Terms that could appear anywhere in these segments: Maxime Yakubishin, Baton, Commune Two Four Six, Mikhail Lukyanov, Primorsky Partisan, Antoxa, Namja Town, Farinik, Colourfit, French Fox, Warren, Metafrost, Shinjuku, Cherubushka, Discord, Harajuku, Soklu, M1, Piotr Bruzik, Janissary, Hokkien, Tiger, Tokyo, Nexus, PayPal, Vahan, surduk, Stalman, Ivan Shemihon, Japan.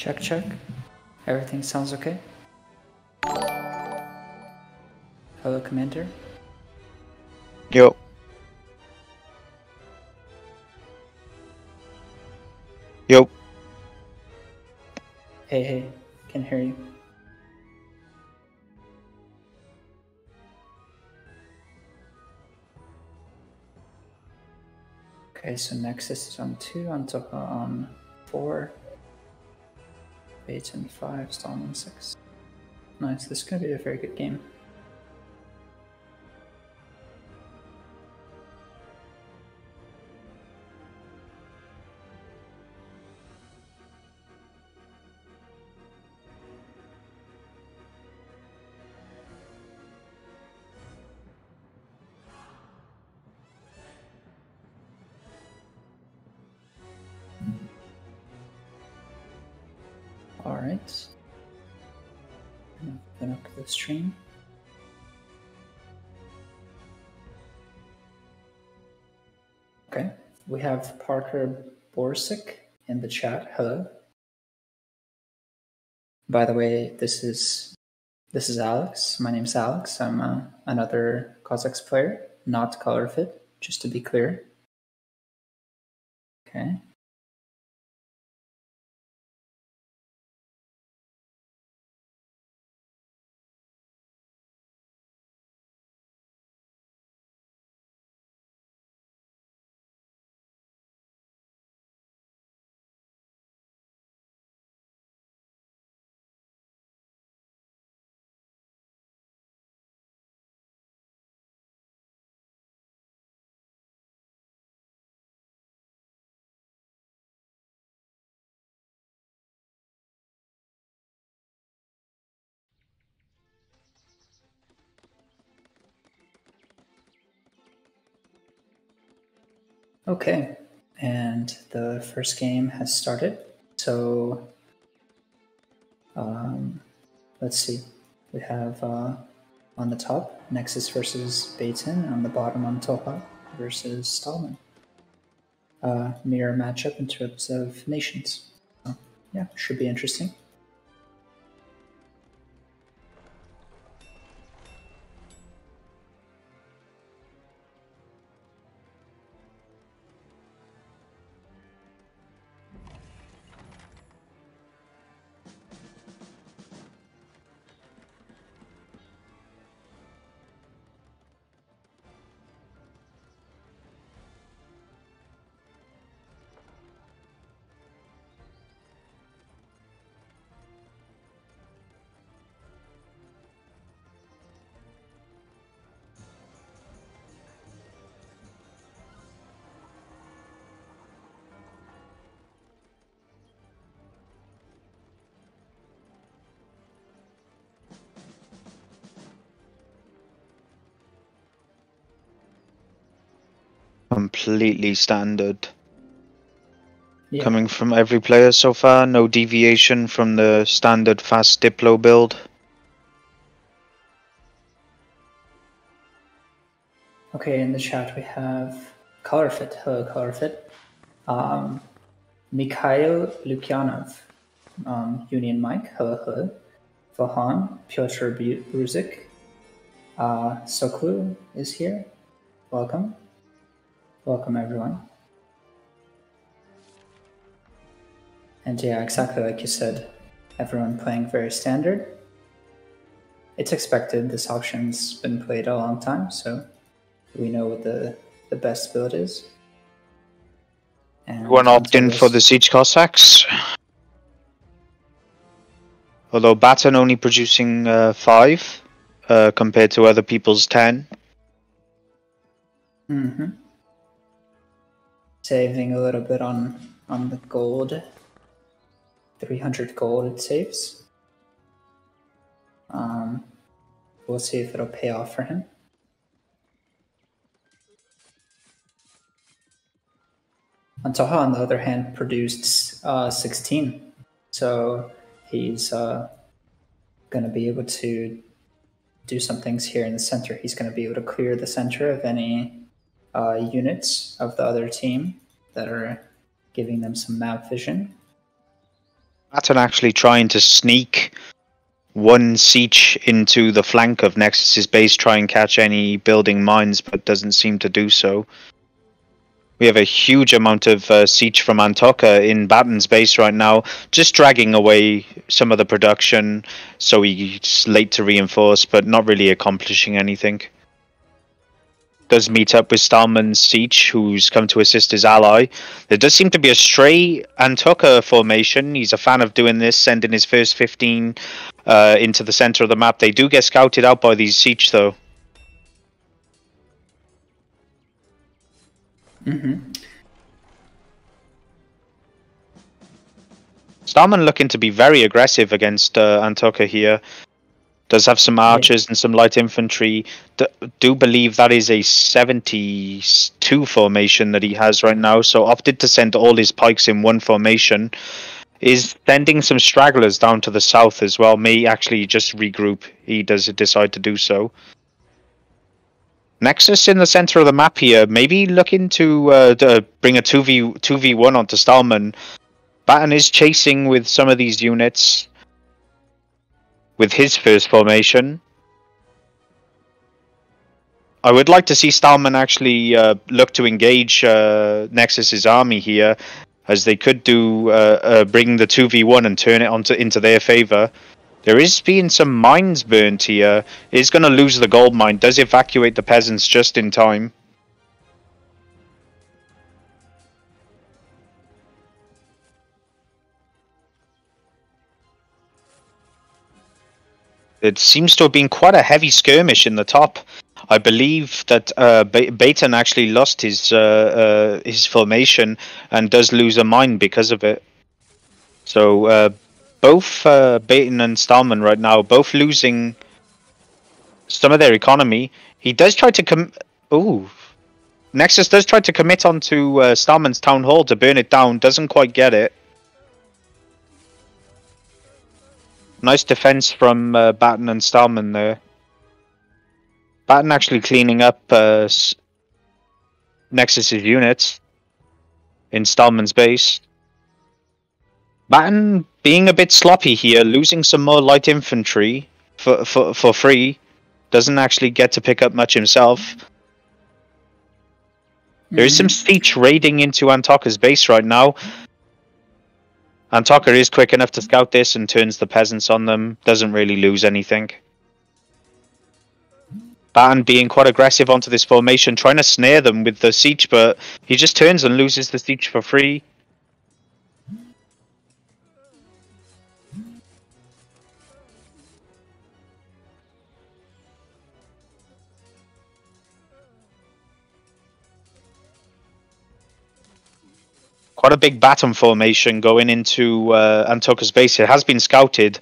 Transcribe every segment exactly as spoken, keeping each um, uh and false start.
Check, check. Everything sounds okay? Hello, Commander. Yo. Yo. Hey, hey. Can hear you. Okay, so Nexus is on two, Antoxa on four, Baton five, Stalman six. Nice, this is going to be a very good game. Alright, open up the stream. Okay, we have Parker Borsik in the chat. Hello. By the way, this is this is Alex. My name's Alex. I'm uh, another Cossacks player, not Colourfit, just to be clear. Okay. Okay, and the first game has started, so um, let's see. We have uh, on the top, Nexus versus Baton, and on the bottom, Antoxa versus Stalman. Uh, mirror matchup in terms of nations. So, yeah, should be interesting. Completely standard. Yeah. Coming from every player so far, no deviation from the standard fast diplo build. Okay, in the chat we have Colourfit. Hello, Colourfit. Um, Mikhail Lukyanov, um, Union Mike. Hello, hello. Vahan, Piotr Bruzik. Uh, Soklu is here. Welcome. Welcome everyone. And yeah, exactly like you said, everyone playing very standard. It's expected, this option's been played a long time, so we know what the, the best build is. And everyone opt in for the Siege Cossacks. Although Baton only producing uh, five, uh, compared to other people's ten. Mm-hmm. Saving a little bit on on the gold, three hundred gold it saves. Um, we'll see if it'll pay off for him. Antoxa, on the other hand, produced uh, sixteen, so he's uh, going to be able to do some things here in the center. He's going to be able to clear the center of any Uh, units of the other team that are giving them some map vision. Baton actually trying to sneak one siege into the flank of Nexus's base, try and catch any building mines, but doesn't seem to do so. We have a huge amount of uh, siege from Antoxa in Baton's base right now, just dragging away some of the production, so he's late to reinforce, but not really accomplishing anything. Does meet up with Stalman's siege, who's come to assist his ally. There does seem to be a stray Antoxa formation. He's a fan of doing this, sending his first fifteen uh, into the center of the map. They do get scouted out by these siege, though. Mm-hmm. Stalman looking to be very aggressive against uh, Antoxa here. Does have some archers, yeah, and some light infantry. D do believe that is a seventy-two formation that he has right now, so opted to send all his pikes in one formation. Is sending some stragglers down to the south as well. May actually just regroup. He does decide to do so. Nexus in the center of the map here, maybe looking to, uh, to bring a two v one onto Stalman. Baton is chasing with some of these units with his first formation. I would like to see Stalman actually uh, look to engage uh, Nexus's army here, as they could do uh, uh, bring the two v one and turn it onto into their favor. There is being some mines burnt here. Is going to lose the gold mine. Does evacuate the peasants just in time. It seems to have been quite a heavy skirmish in the top. I believe that uh, Baton actually lost his uh, uh, his formation and does lose a mine because of it. So. Uh, Both uh, Baton and Stalman right now, both losing some of their economy. He does try to com- Ooh. Nexus does try to commit onto uh, Stalman's town hall to burn it down. Doesn't quite get it. Nice defense from uh, Baton and Stalman there. Baton actually cleaning up uh, Nexus's units in Stalman's base. Baton being a bit sloppy here, losing some more light infantry for, for, for free. Doesn't actually get to pick up much himself. Mm-hmm. There is some siege raiding into Antoxa's base right now. Antoxa is quick enough to scout this and turns the peasants on them. Doesn't really lose anything. Baton being quite aggressive onto this formation, trying to snare them with the siege, but he just turns and loses the siege for free. Quite a big Baton formation going into uh, Antoxa's base. It has been scouted.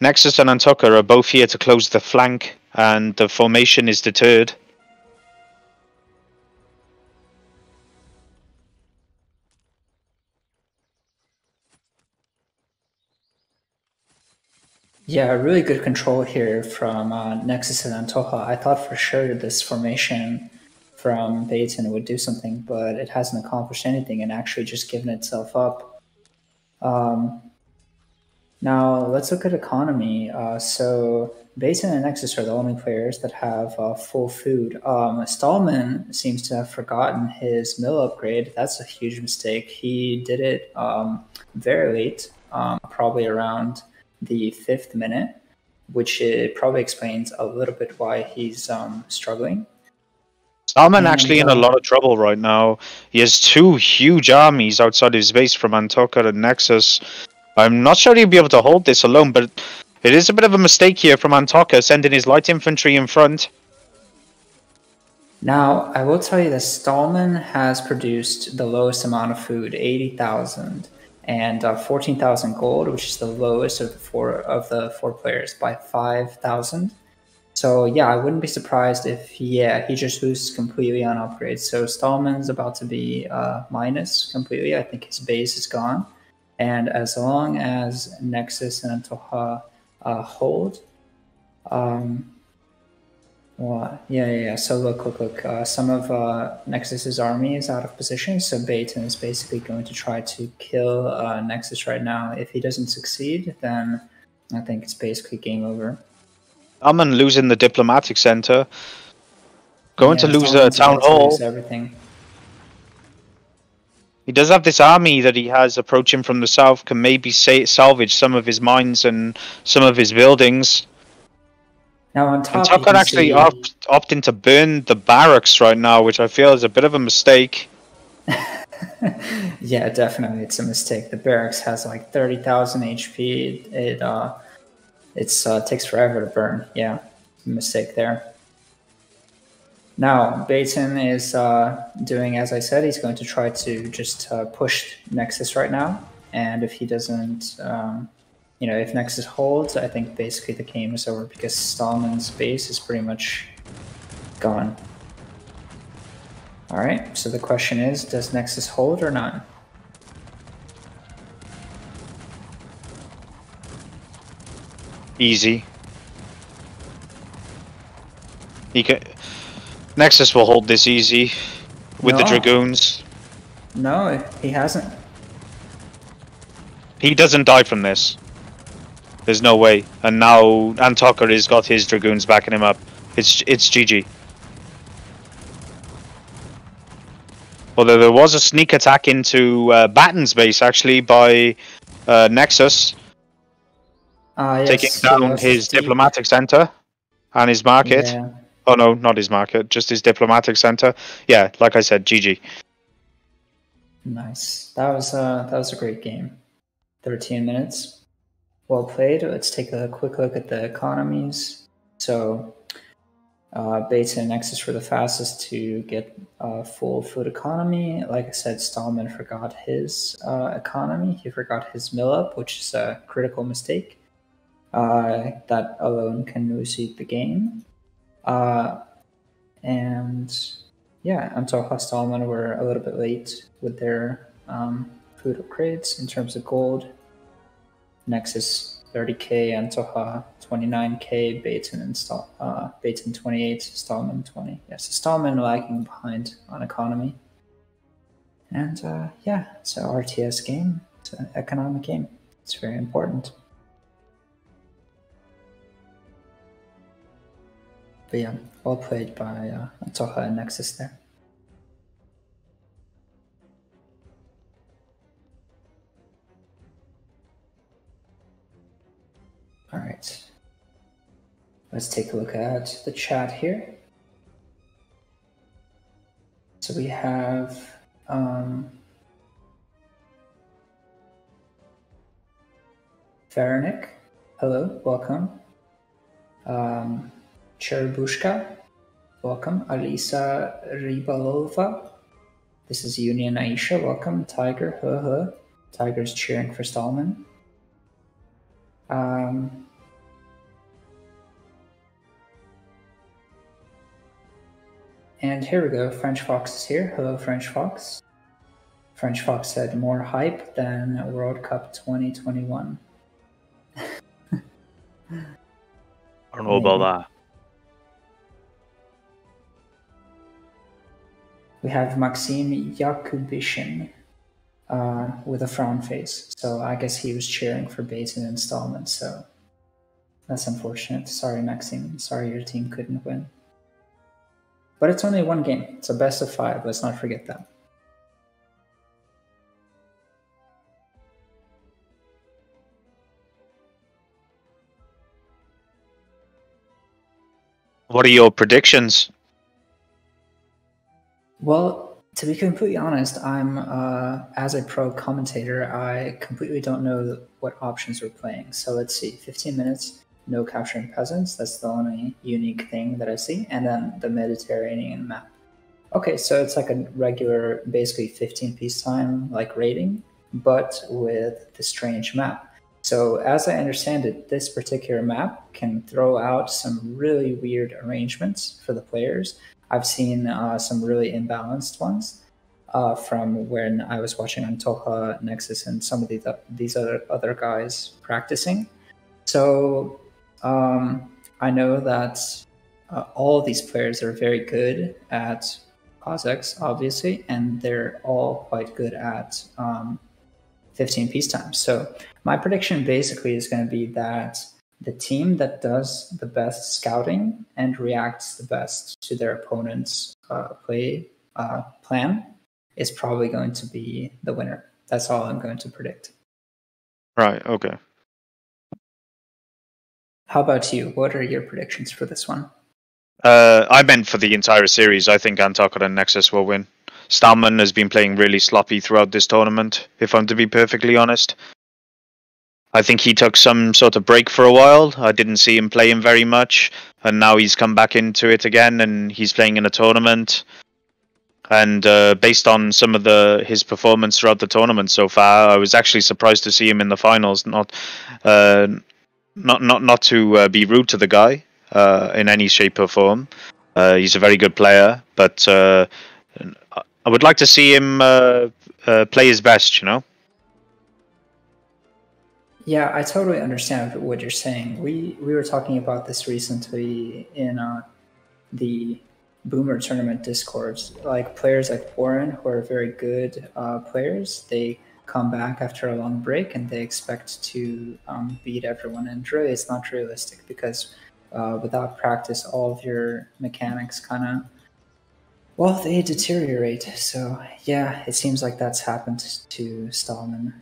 Nexus and Antoxa are both here to close the flank, and the formation is deterred. Yeah, really good control here from uh, Nexus and Antoxa. I thought for sure this formation from Baton would do something, but it hasn't accomplished anything and actually just given itself up. Um, now let's look at economy. Uh, so Baton and Nexus are the only players that have uh, full food. Um, Stalman seems to have forgotten his mill upgrade. That's a huge mistake. He did it um, very late, um, probably around the fifth minute, which it probably explains a little bit why he's um, struggling. Stalman actually in a lot of trouble right now. He has two huge armies outside his base from Antoxa and Nexus. I'm not sure he'll be able to hold this alone, but it is a bit of a mistake here from Antoxa, sending his light infantry in front. Now, I will tell you that Stalman has produced the lowest amount of food, eighty thousand, and uh, fourteen thousand gold, which is the lowest of the four, of the four players by five thousand. So yeah, I wouldn't be surprised if, yeah, he just loses completely on upgrades. So Stalman's about to be uh, minus completely. I think his base is gone. And as long as Nexus and Antoxa uh, hold, um, Well, yeah, yeah, yeah. So look, look, look. Uh, some of uh, Nexus's army is out of position, so Baton is basically going to try to kill uh, Nexus right now. If he doesn't succeed, then I think it's basically game over. Amman losing the diplomatic center. Going yeah, to lose the town hall. Lose everything. He does have this army that he has approaching from the south, can maybe say, salvage some of his mines and some of his buildings. Now on top, Antoxa can actually see... opt, opt in to burn the barracks right now, which I feel is a bit of a mistake. Yeah, definitely, it's a mistake. The barracks has like thirty thousand H P. It uh, it's, uh, takes forever to burn. Yeah, mistake there. Now, Baton is uh, doing, as I said, he's going to try to just uh, push Nexus right now. And if he doesn't, um, you know, if Nexus holds, I think basically the game is over because Stallman's base is pretty much gone. All right, so the question is, does Nexus hold or not? Easy. He can... Nexus will hold this easy with no. the Dragoons. No, he hasn't. He doesn't die from this. There's no way. And now Antoxa has got his Dragoons backing him up. It's it's G G. Although there was a sneak attack into uh, Baton's base actually by uh, Nexus. Uh, yes, taking down his deep. diplomatic center and his market. Yeah. Oh no, not his market, just his diplomatic center. Yeah, like I said, G G. Nice. That was uh, that was a great game. Thirteen minutes. Well played. Let's take a quick look at the economies. So, uh, Baton and Nexus were the fastest to get uh, full food economy. Like I said, Stalman forgot his uh, economy. He forgot his mill up, which is a critical mistake. Uh, that alone can lose the game. Uh, and yeah, Antoxa and Stalman were a little bit late with their um, food upgrades in terms of gold. Nexus thirty K, Antoxa twenty-nine K, Baton and Stal uh, Baton twenty-eight, Stalman twenty. Yeah, so Stalman lagging behind on economy. And uh, yeah, it's an R T S game. It's an economic game. It's very important. But yeah, well played by uh, Antoxa and Nexus there. All right. Let's take a look at the chat here. So we have... Um, Farinik, hello, welcome. Um, Cherubushka, welcome. Alisa Ribalova, this is Union Aisha, welcome. Tiger, huh huh. Tiger's cheering for Stalman. Um, and here we go, French Fox is here. Hello, French Fox. French Fox said more hype than World Cup twenty twenty-one. I don't know about that. We have Maxime Yakubishin uh, with a frown face. So I guess he was cheering for Baton and Stalman. So that's unfortunate. Sorry, Maxime. Sorry your team couldn't win. But it's only one game. It's a best of five. Let's not forget that. What are your predictions? Well, to be completely honest, I'm uh, as a pro commentator, I completely don't know what options we're playing. So let's see, fifteen minutes, no capturing peasants. That's the only unique thing that I see. And then the Mediterranean map. Okay, so it's like a regular, basically fifteen piece time, like raiding, but with the strange map. So as I understand it, this particular map can throw out some really weird arrangements for the players. I've seen uh, some really imbalanced ones uh, from when I was watching Antoxa, Nexus, and some of these, uh, these other, other guys practicing. So um, I know that uh, all these players are very good at Cossacks, obviously, and they're all quite good at um, fifteen piece time. So my prediction basically is going to be that the team that does the best scouting and reacts the best to their opponent's uh, play uh, plan is probably going to be the winner. That's all I'm going to predict. Right, okay. How about you? What are your predictions for this one? Uh, I meant for the entire series. I think Antoxa and Nexus will win. Stalman has been playing really sloppy throughout this tournament, if I'm to be perfectly honest. I think he took some sort of break for a while. I didn't see him playing very much, and now he's come back into it again, and he's playing in a tournament. And uh, based on some of the his performance throughout the tournament so far, I was actually surprised to see him in the finals. Not, uh, not, not, not to uh, be rude to the guy. Uh, in any shape or form, uh, he's a very good player. But uh, I would like to see him uh, uh, play his best, you know. Yeah, I totally understand what you're saying. We we were talking about this recently in uh, the Boomer Tournament Discord. Like players like Warren, who are very good uh, players, they come back after a long break and they expect to um, beat everyone. And really, it's not realistic because. Uh, without practice, all of your mechanics kind of, well, they deteriorate. So, yeah, it seems like that's happened to Stalman.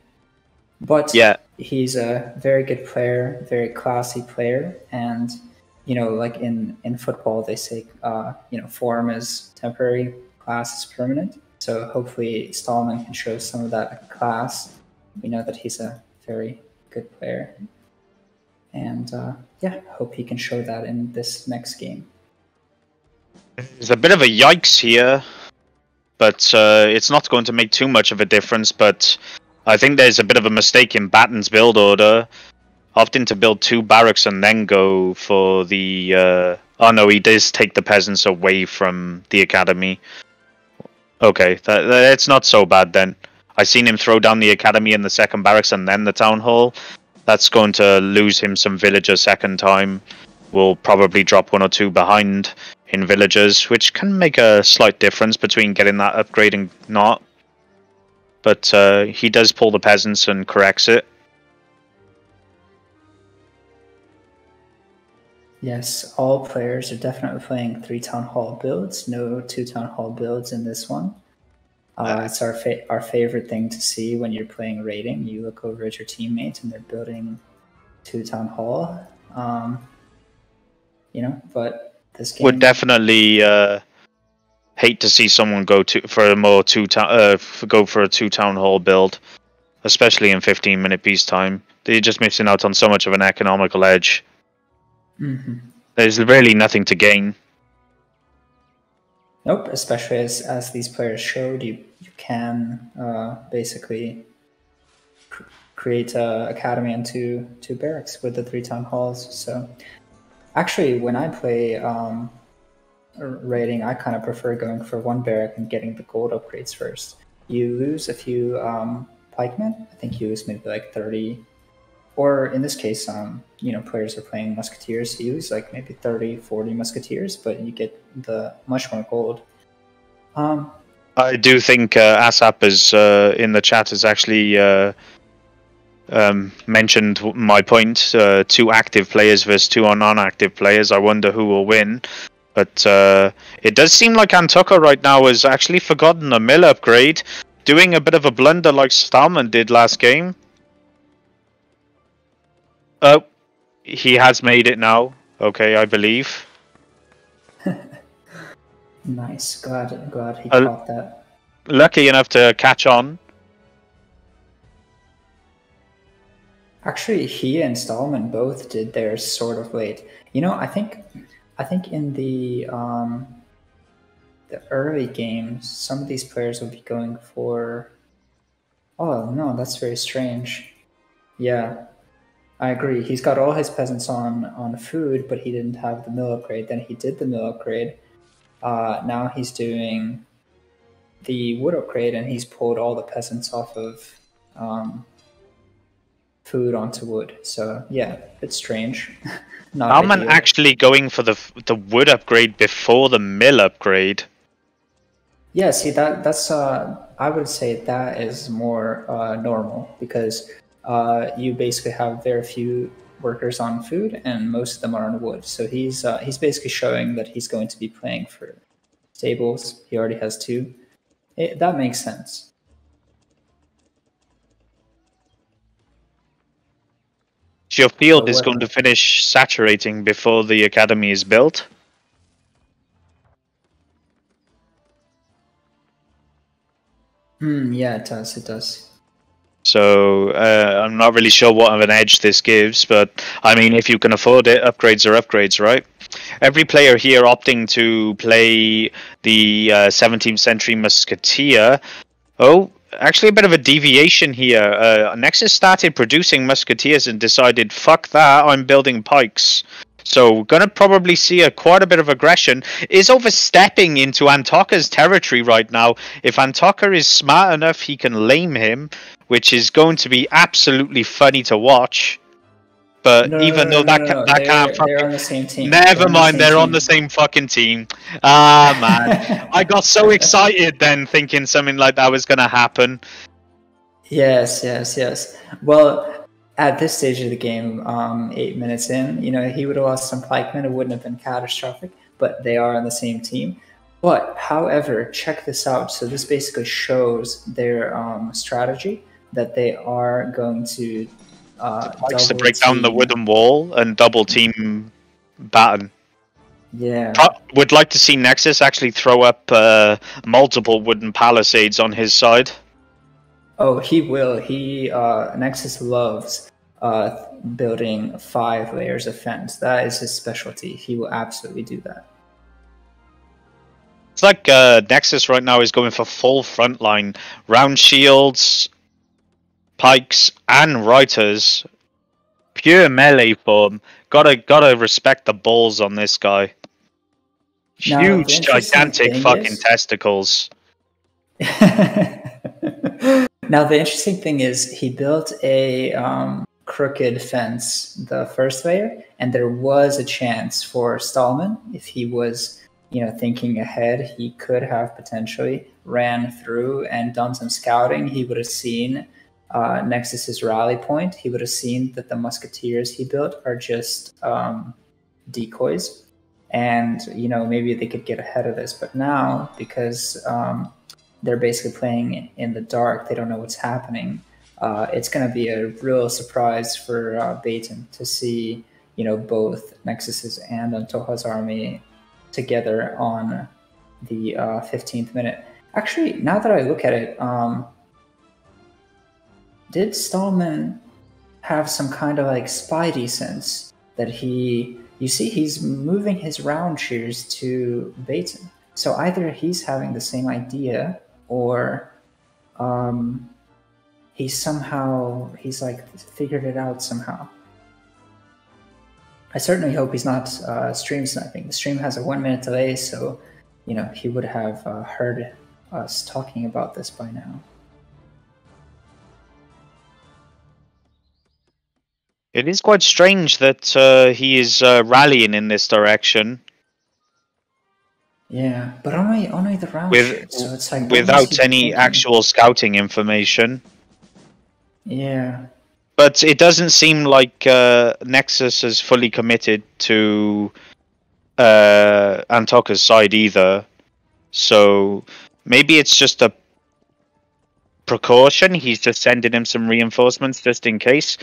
But yeah, he's a very good player, very classy player. And, you know, like in, in football, they say, uh, you know, form is temporary, class is permanent. So hopefully Stalman can show some of that class. We know that he's a very good player. And uh, yeah, hope he can show that in this next game. There's a bit of a yikes here, but uh, it's not going to make too much of a difference. But I think there's a bit of a mistake in Baton's build order, opting to build two barracks and then go for the. Uh... Oh no, he does take the peasants away from the academy. Okay, that, that's not so bad then. I've seen him throw down the academy and the second barracks and then the town hall. That's going to lose him some villagers second time. We'll probably drop one or two behind in villagers, which can make a slight difference between getting that upgrade and not. But uh, he does pull the peasants and corrects it. Yes, all players are definitely playing three town hall builds, no two town hall builds in this one. Uh, it's our fa our favorite thing to see when you're playing raiding. You look over at your teammates and they're building two town hall. Um, you know, but this game would definitely uh, hate to see someone go to for a more two town uh, go for a two town hall build, especially in fifteen minute piece time. They're just missing out on so much of an economical edge. Mm-hmm. There's really nothing to gain. Nope, especially as, as these players showed, you, you can uh, basically cr create an academy and two, two barracks with the three town halls. So, actually, when I play um, raiding, I kind of prefer going for one barrack and getting the gold upgrades first. You lose a few um, pikemen. I think you lose maybe like thirty, or in this case, um, you know, players are playing musketeers. You lose like maybe thirty, forty musketeers, but you get the much more gold. Um, I do think uh, ASAP is uh, in the chat has actually uh, um, mentioned my point. Uh, two active players versus two non-active players. I wonder who will win. But uh, it does seem like Antoxa right now has actually forgotten a mill upgrade, doing a bit of a blunder like Stalman did last game. Oh, he has made it now. Okay, I believe. Nice, glad, glad he uh, caught that. Lucky enough to catch on. Actually, he and Stalman both did theirs sort of late. You know, I think, I think in the um, the early games, some of these players will be going for. Oh no, that's very strange. Yeah, I agree. He's got all his peasants on on food, but he didn't have the mill upgrade. Then he did the mill upgrade. Uh, now he's doing the wood upgrade, and he's pulled all the peasants off of um, food onto wood. So yeah, it's strange. Stalman actually going for the the wood upgrade before the mill upgrade. Yeah, see that that's uh I would say that is more uh normal, because uh you basically have very few workers on food and most of them are on wood. So he's uh, he's basically showing that he's going to be playing for stables. He already has two. It, that makes sense. Your field is going to finish saturating before the academy is built. Mm, yeah, it does. It does. So uh, I'm not really sure what of an edge this gives, but I mean, if you can afford it, upgrades are upgrades, right? Every player here opting to play the uh, seventeenth century musketeer. Oh. Actually, a bit of a deviation here. Uh, Nexus started producing musketeers and decided, fuck that, I'm building pikes. So, gonna probably see a quite a bit of aggression. Is overstepping into Antoka's territory right now. If Antoka is smart enough, he can lame him, which is going to be absolutely funny to watch. But no, even no, no, though that, no, no. Can, that can't fucking... They're on the same team. Never mind, they're on the same fucking team. Ah, man. I got so excited then, thinking something like that was going to happen. Yes, yes, yes. Well, at this stage of the game, um, eight minutes in, you know, he would have lost some pikemen. It wouldn't have been catastrophic, but they are on the same team. But, however, check this out. So this basically shows their um, strategy, that they are going to... Uh, likes to break team. down the wooden wall and double team Baton. Yeah. Pro would like to see Nexus actually throw up uh, multiple wooden palisades on his side. Oh, he will. He uh, Nexus loves uh, building five layers of fence. That is his specialty. He will absolutely do that. It's like uh, Nexus right now is going for full frontline round shields, pikes and writers, pure melee form. Gotta gotta respect the balls on this guy. Now, huge, gigantic fucking is... testicles. Now the interesting thing is he built a um, crooked fence, the first layer, and there was a chance for Stalman, if he was, you know, thinking ahead, he could have potentially ran through and done some scouting. He would have seen Uh, Nexus's rally point. He would have seen that the musketeers he built are just um, decoys, and you know, maybe they could get ahead of this. But now, because um, they're basically playing in the dark, they don't know what's happening. Uh, it's going to be a real surprise for uh, Baton to see, you know, both Nexus's and Antoha's army together on the uh, fifteenth minute. Actually, now that I look at it. Um, Did Stalman have some kind of like spidey sense that he, you see, he's moving his round shears to Baton. So either he's having the same idea, or um, he somehow, he's like figured it out somehow. I certainly hope he's not uh, stream sniping. The stream has a one minute delay, so, you know, he would have uh, heard us talking about this by now. It is quite strange that uh, he is uh, rallying in this direction. Yeah, but only only the round With, shirt, so it's like without any thinking? actual scouting information. Yeah. But it doesn't seem like uh, Nexus is fully committed to uh, Antoka's side either. So maybe it's just a precaution. He's just sending him some reinforcements just in case.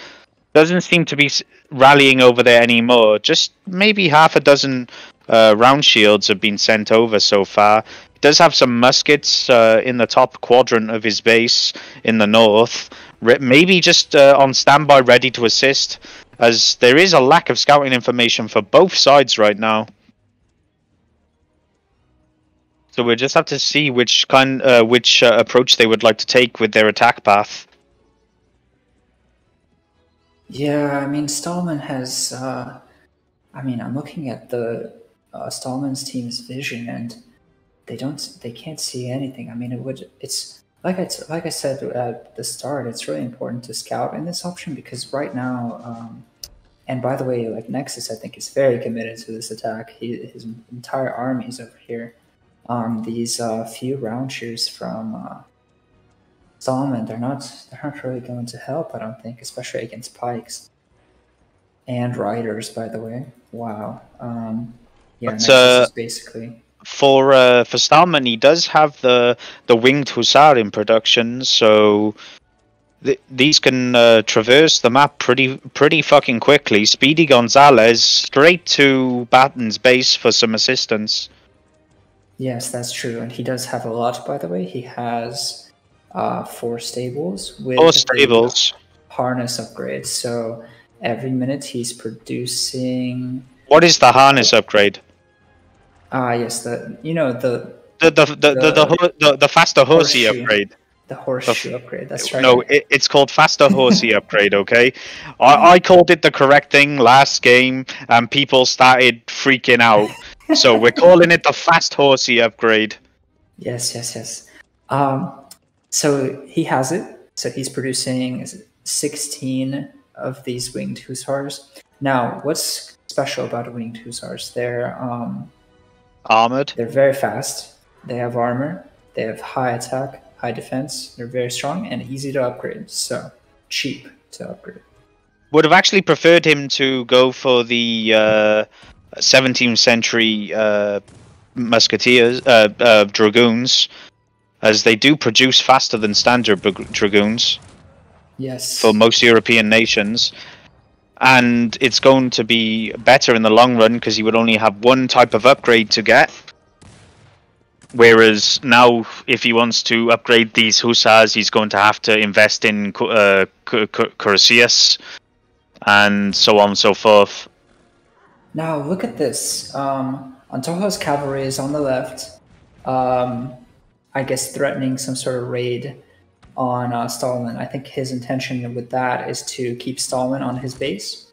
Doesn't seem to be rallying over there anymore. Just maybe half a dozen uh, round shields have been sent over so far. He does have some muskets uh, in the top quadrant of his base in the north. Re maybe just uh, on standby, ready to assist, as there is a lack of scouting information for both sides right now. So we'll just have to see which kind, uh, which uh, approach they would like to take with their attack path. Yeah, I mean, Stalman has, uh, I mean, I'm looking at the uh, Stallman's team's vision, and they don't, they can't see anything. I mean, it would, it's Like I, like I said at the start, it's really important to scout in this option because right now, um, and by the way, like Nexus, I think is very committed to this attack. He, his entire army is over here. Um, these uh, few round shooters from uh, Stalman, they're not, they're not really going to help, I don't think, especially against pikes and riders. By the way, wow. Um, yeah, Nexus uh... is basically. For uh, for Stalman, he does have the the winged hussar in production, so th these can uh, traverse the map pretty pretty fucking quickly. Speedy Gonzalez straight to Baton's base for some assistance. Yes, that's true, and he does have a lot. By the way, he has uh, four stables with four stables harness upgrades. So every minute he's producing. What is the harness upgrade? Ah, yes, the you know the the the the the, the, the, the faster horsey upgrade. The horseshoe upgrade. That's right. No, it, it's called faster horsey upgrade. Okay, I, I called it the correct thing last game, and people started freaking out. So we're calling it the fast horsey upgrade. Yes, yes, yes. Um, so he has it. So he's producing sixteen of these winged hussars. Now, what's special about winged hussars? They're um. armored. They're very fast. They have armor. They have high attack, high defense. They're very strong and easy to upgrade. So cheap to upgrade. Would have actually preferred him to go for the uh, seventeenth century uh, musketeers, uh, uh, dragoons, as they do produce faster than standard dragoons. Yes. For most European nations. And it's going to be better in the long run because you would only have one type of upgrade to get. Whereas now, if he wants to upgrade these hussars, he's going to have to invest in uh, cuirassiers and so on and so forth. Now, look at this. Um, Antoxa's cavalry is on the left, um, I guess threatening some sort of raid on uh, Stalman. I think his intention with that is to keep Stalman on his base.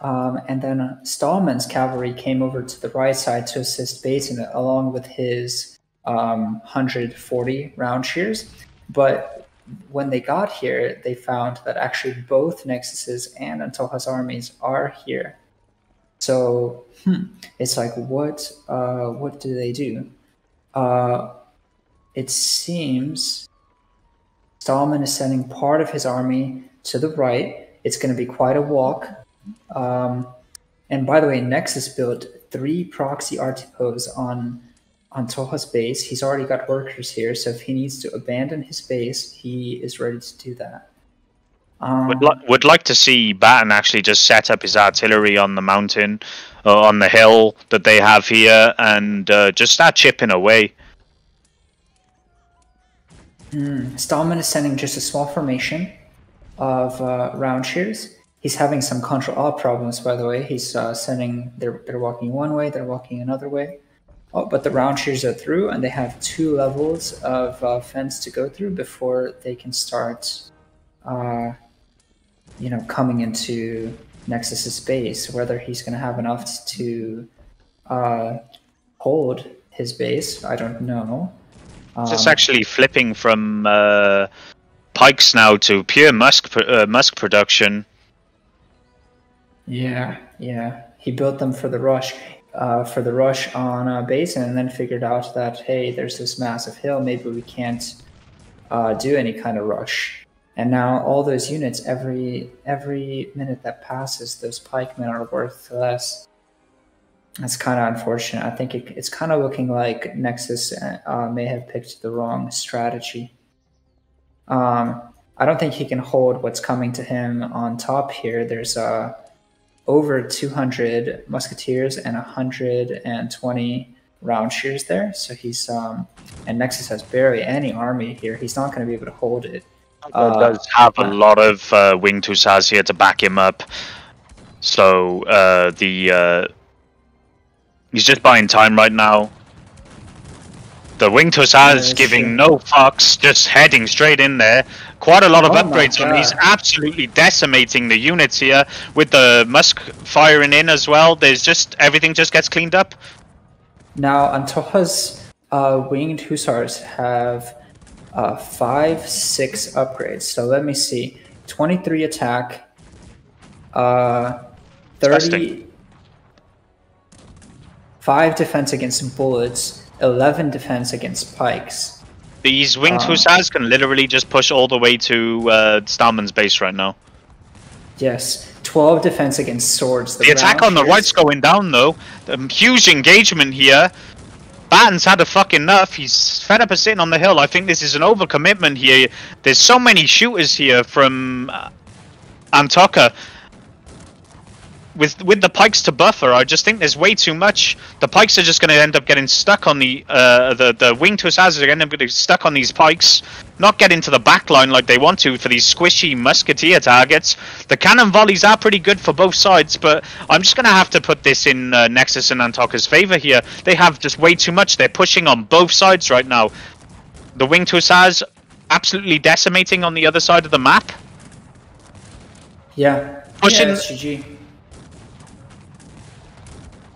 Um, and then Stallman's cavalry came over to the right side to assist Baton along with his um, one hundred forty round shears. But when they got here, they found that actually both Nexuses and Antoxa's armies are here. So hmm, it's like, what, uh, what do they do? Uh, it seems Stalman is sending part of his army to the right. It's going to be quite a walk. Um, and by the way, Nexus built three proxy artipos on Antoxa's base. He's already got workers here, so if he needs to abandon his base, he is ready to do that. Um, would, li would like to see Baton actually just set up his artillery on the mountain, uh, on the hill that they have here, and uh, just start chipping away. Mm. Stalman is sending just a small formation of uh, round shears. He's having some control alt problems, by the way. He's uh, sending, they're, they're walking one way, they're walking another way. Oh, but the round shears are through, and they have two levels of uh, fence to go through before they can start, uh, you know, coming into Nexus's base. Whether he's going to have enough to uh, hold his base, I don't know. Um, it's actually flipping from uh, pikes now to pure musk uh, musk production. Yeah, yeah. He built them for the rush, uh, for the rush on uh, Basin, and then figured out that hey, there's this massive hill. Maybe we can't uh, do any kind of rush. And now all those units, every every minute that passes, those pikemen are worth less. That's kind of unfortunate. I think it, it's kind of looking like Nexus uh, may have picked the wrong strategy. Um, I don't think he can hold what's coming to him on top here. There's uh, over two hundred musketeers and one hundred twenty round shears there. So he's um, and Nexus has barely any army here. He's not going to be able to hold it. Uh, does have a lot of uh, winged hussars here to back him up. So uh, the uh... he's just buying time right now. The winged hussars yeah, giving true. no fucks, just heading straight in there. Quite a lot of oh upgrades from he's absolutely decimating the units here with the musk firing in as well. There's just everything just gets cleaned up. Now Antoxa's uh, winged hussars have uh, five, six upgrades. So let me see. twenty-three attack, uh, thirty, five defense against bullets, eleven defense against pikes. These winged um, hussars can literally just push all the way to uh, Stalman's base right now. Yes, twelve defense against swords. The, the attack on the right's going down though. Um, huge engagement here. Baton's had a fuck enough. He's fed up of sitting on the hill. I think this is an overcommitment here. There's so many shooters here from uh, Antoxa. With with the pikes to buffer, I just think there's way too much. The pikes are just going to end up getting stuck on the uh, the the winged hussars are going to get stuck on these pikes, not get into the back line like they want to for these squishy musketeer targets. The cannon volleys are pretty good for both sides, but I'm just going to have to put this in uh, Nexus and Antoxa's favor here. They have just way too much. They're pushing on both sides right now. The winged hussars absolutely decimating on the other side of the map. Yeah, pushing. Yeah, that's G G.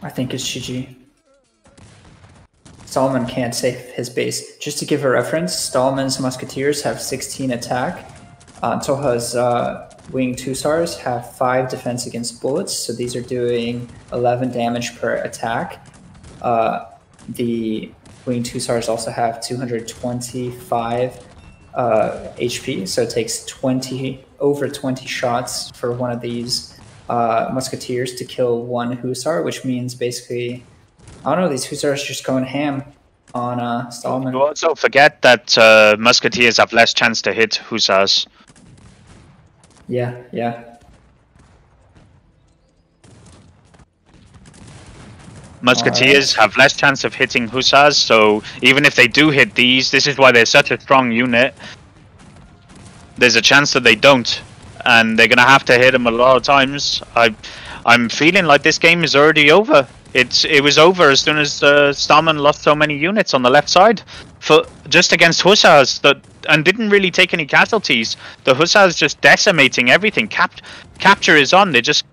I think it's G G. Stalman can't save his base. Just to give a reference, Stalman's musketeers have sixteen attack. Antoxa's uh, winged hussars have five defense against bullets, so these are doing eleven damage per attack. Uh, the winged hussars also have two hundred twenty-five uh, H P, so it takes twenty over twenty shots for one of these Uh, musketeers to kill one hussar, which means basically, I don't know, these hussars just going ham on uh, Stalman. You also forget that uh, musketeers have less chance to hit hussars. Yeah, yeah. Musketeers right. have less chance of hitting hussars, so even if they do hit these, this is why they're such a strong unit. There's a chance that they don't. And they're gonna have to hit him a lot of times. I, I'm feeling like this game is already over. It's it was over as soon as uh, Stalman lost so many units on the left side, for just against hussars that and didn't really take any casualties. The hussars just decimating everything. Cap capture is on. They're just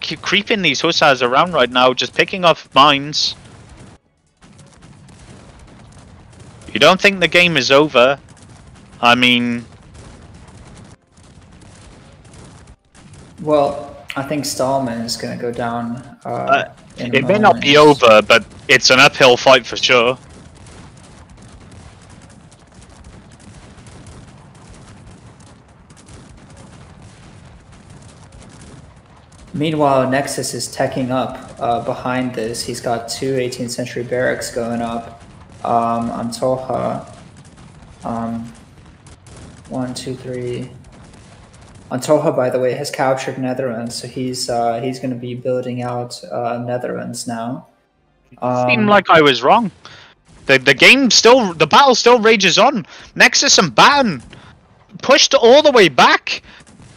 keep creeping these hussars around right now, just picking off mines. You don't think the game is over? I mean. Well, I think Stalman is going to go down. Uh, uh, in it may not be over, but it's an uphill fight for sure. Meanwhile, Nexus is teching up uh, behind this. He's got two eighteenth century barracks going up um, on Antoxa. Um, one, two, three. Antoxa, by the way, has captured Netherlands, so he's uh, he's going to be building out uh, Netherlands now. Um, Seemed like I was wrong. The the game still, the battle still rages on. Nexus and Baton pushed all the way back.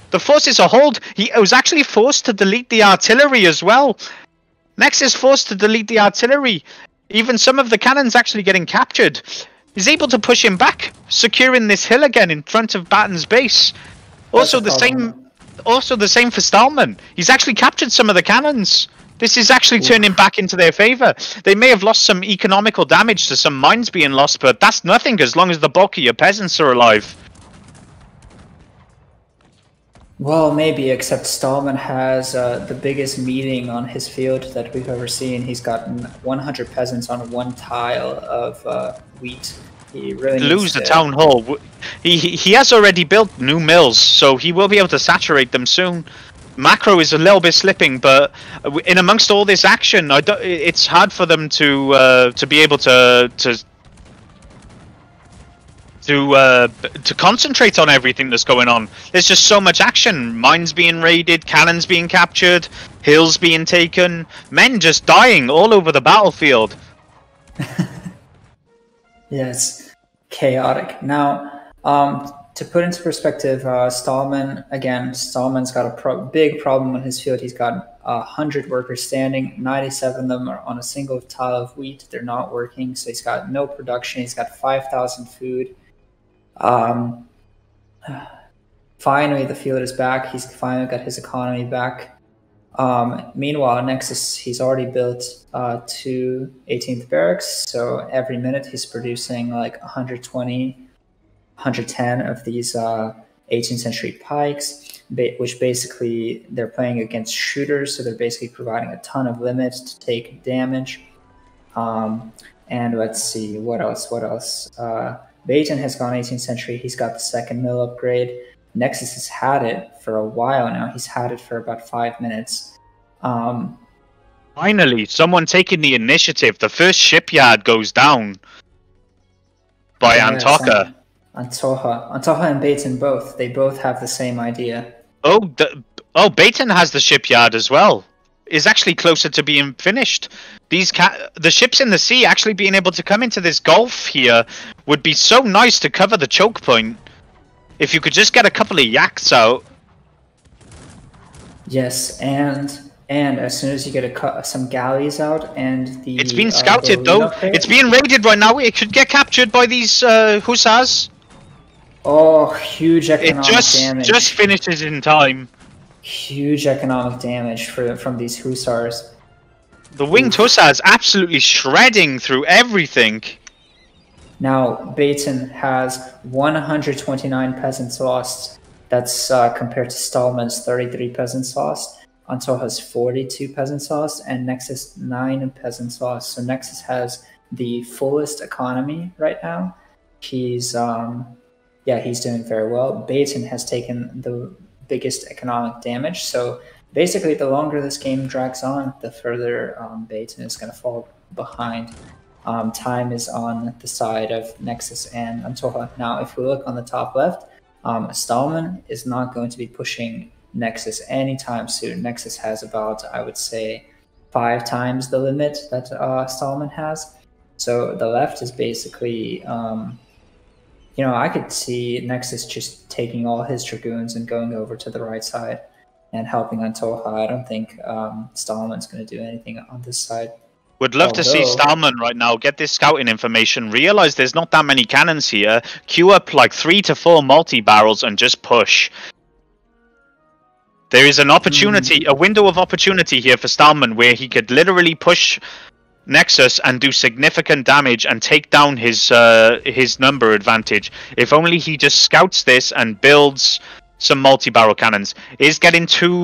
The forces are hold. He was actually forced to delete the artillery as well. Nexus forced to delete the artillery. Even some of the cannons actually getting captured. He's able to push him back, securing this hill again in front of Baton's base. Also the same, also the same for Stalman. He's actually captured some of the cannons. This is actually Ooh. turning back into their favor. They may have lost some economical damage to some mines being lost, but that's nothing as long as the bulkier peasants are alive. Well, maybe, except Stalman has uh, the biggest meeting on his field that we've ever seen. He's gotten one hundred peasants on one tile of uh, wheat. He really lose the town hall. He, he he has already built new mills, so he will be able to saturate them soon. Macro is a little bit slipping, but in amongst all this action, I don't, it's hard for them to uh, to be able to to to uh, to concentrate on everything that's going on. There's just so much action: mines being raided, cannons being captured, hills being taken, men just dying all over the battlefield. Yes, chaotic. Now, um, to put into perspective, uh, Stalman, again, Stallman's got a pro big problem on his field. He's got one hundred workers standing, ninety-seven of them are on a single tile of wheat. They're not working, so he's got no production. He's got five thousand food. Um, finally, the field is back. He's finally got his economy back. Um, meanwhile, Nexus, he's already built uh, two eighteenth barracks, so every minute he's producing like one hundred twenty one hundred ten of these uh, eighteenth century pikes, which basically they're playing against shooters, so they're basically providing a ton of limits to take damage. Um, and let's see, what else, what else? Uh, Baton has gone eighteenth century, he's got the second mill upgrade. Nexus has had it for a while now, he's had it for about five minutes. Um, Finally, someone taking the initiative, the first shipyard goes down by yeah, Antoxa. Antoxa. Antoxa and Baton both, they both have the same idea. Oh, the, oh, Baton has the shipyard as well. Is actually closer to being finished. These ca the ships in the sea actually being able to come into this gulf here would be so nice to cover the choke point. If you could just get a couple of yaks out. Yes, and and as soon as you get a some galleys out and the it's being scouted uh, though. It's being raided right now. It could get captured by these uh, hussars. Oh, huge economic it just, damage! It just finishes in time. Huge economic damage for, from these hussars. The winged hussars absolutely shredding through everything. Now, Baton has one hundred twenty-nine peasants lost. That's uh, compared to Stalman's thirty-three peasants lost. Antoxa has forty-two peasants lost, and Nexus nine peasants lost. So Nexus has the fullest economy right now. He's, um, yeah, he's doing very well. Baton has taken the biggest economic damage. So basically, the longer this game drags on, the further um, Baton is going to fall behind. Um, time is on the side of Nexus and Antoxa. Now, if we look on the top left, um, Stalman is not going to be pushing Nexus anytime soon. Nexus has about, I would say, five times the limit that uh, Stalman has. So the left is basically... Um, You know, I could see Nexus just taking all his Dragoons and going over to the right side and helping Antoxa. I don't think um, Stalman's going to do anything on this side. Would love Although... to see Stalman right now get this scouting information, realize there's not that many cannons here, queue up like three to four multi-barrels and just push. There is an opportunity, mm. a window of opportunity here for Stalman where he could literally push Nexus and do significant damage and take down his uh, his number advantage. If only he just scouts this and builds some multi-barrel cannons. Is getting two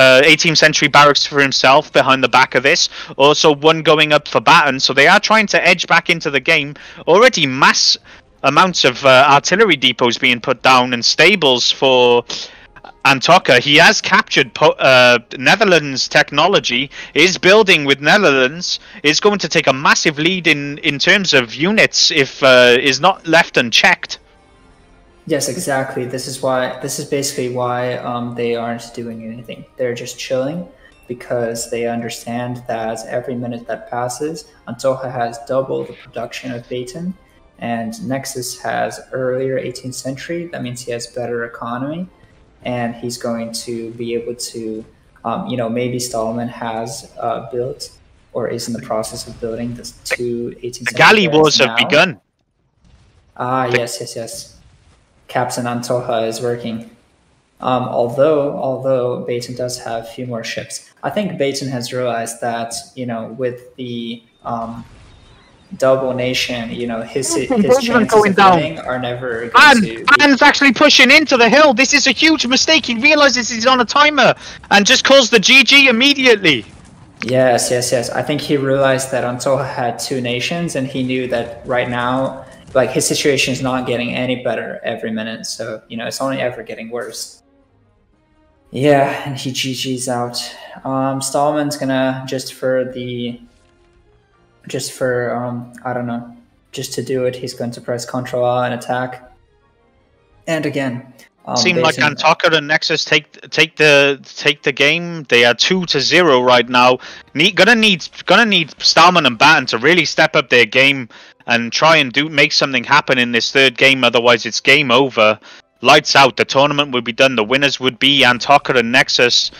uh, eighteenth century barracks for himself behind the back of this. Also one going up for Baton. So they are trying to edge back into the game. Already mass amounts of uh, artillery depots being put down and stables for Antoxa. He has captured uh, Netherlands technology, is building with Netherlands, is going to take a massive lead in, in terms of units if uh, is not left unchecked. Yes, exactly. This is why. This is basically why um, they aren't doing anything. They're just chilling because they understand that every minute that passes, Antoxa has double the production of Baton, and Nexus has earlier eighteenth century. That means he has better economy. And he's going to be able to, um, you know, maybe Stalman has uh, built or is in the process of building this two eighteenth century. The galley wars now have begun. Ah, the yes, yes, yes. Captain Antoxa is working. Um, although, although Baton does have a few more ships. I think Baton has realized that, you know, with the um, double nation, you know, his, his chances going of down are never going and, to... Baton's actually pushing into the hill. This is a huge mistake. He realizes he's on a timer and just calls the G G immediately. Yes, yes, yes. I think he realized that Antoxa had two nations and he knew that right now, like, his situation is not getting any better every minute. So, you know, it's only ever getting worse. Yeah, and he G G's out. Um, Stalman's gonna, just for the... Just for, um, I don't know, just to do it, he's going to press Control R and attack. And again, um, seems like Antoxa and Nexus take take the take the game. They are two to zero right now. Need, gonna need gonna need Stalman and Baton to really step up their game and try and do make something happen in this third game. Otherwise, it's game over. Lights out. The tournament would be done. The winners would be Antoxa and Nexus.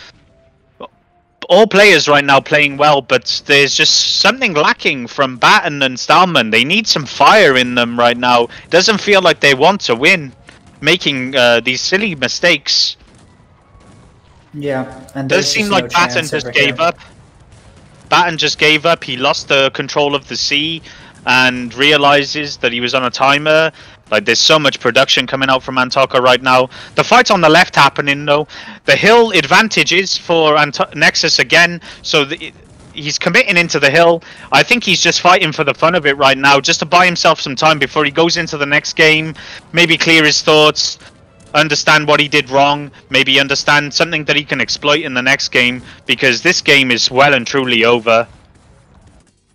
All players right now playing well, but there's just something lacking from Baton and Stalman. They need some fire in them right now. Doesn't feel like they want to win, making uh, these silly mistakes. Yeah, and does seem like Baton just gave up. Baton just gave up. He lost the control of the sea and realizes that he was on a timer Like, there's so much production coming out from Antoxa right now. The fight's on the left happening, though. The hill advantage is for Anto Nexus again, so the, he's committing into the hill. I think he's just fighting for the fun of it right now, just to buy himself some time before he goes into the next game. Maybe clear his thoughts, understand what he did wrong, maybe understand something that he can exploit in the next game, because this game is well and truly over.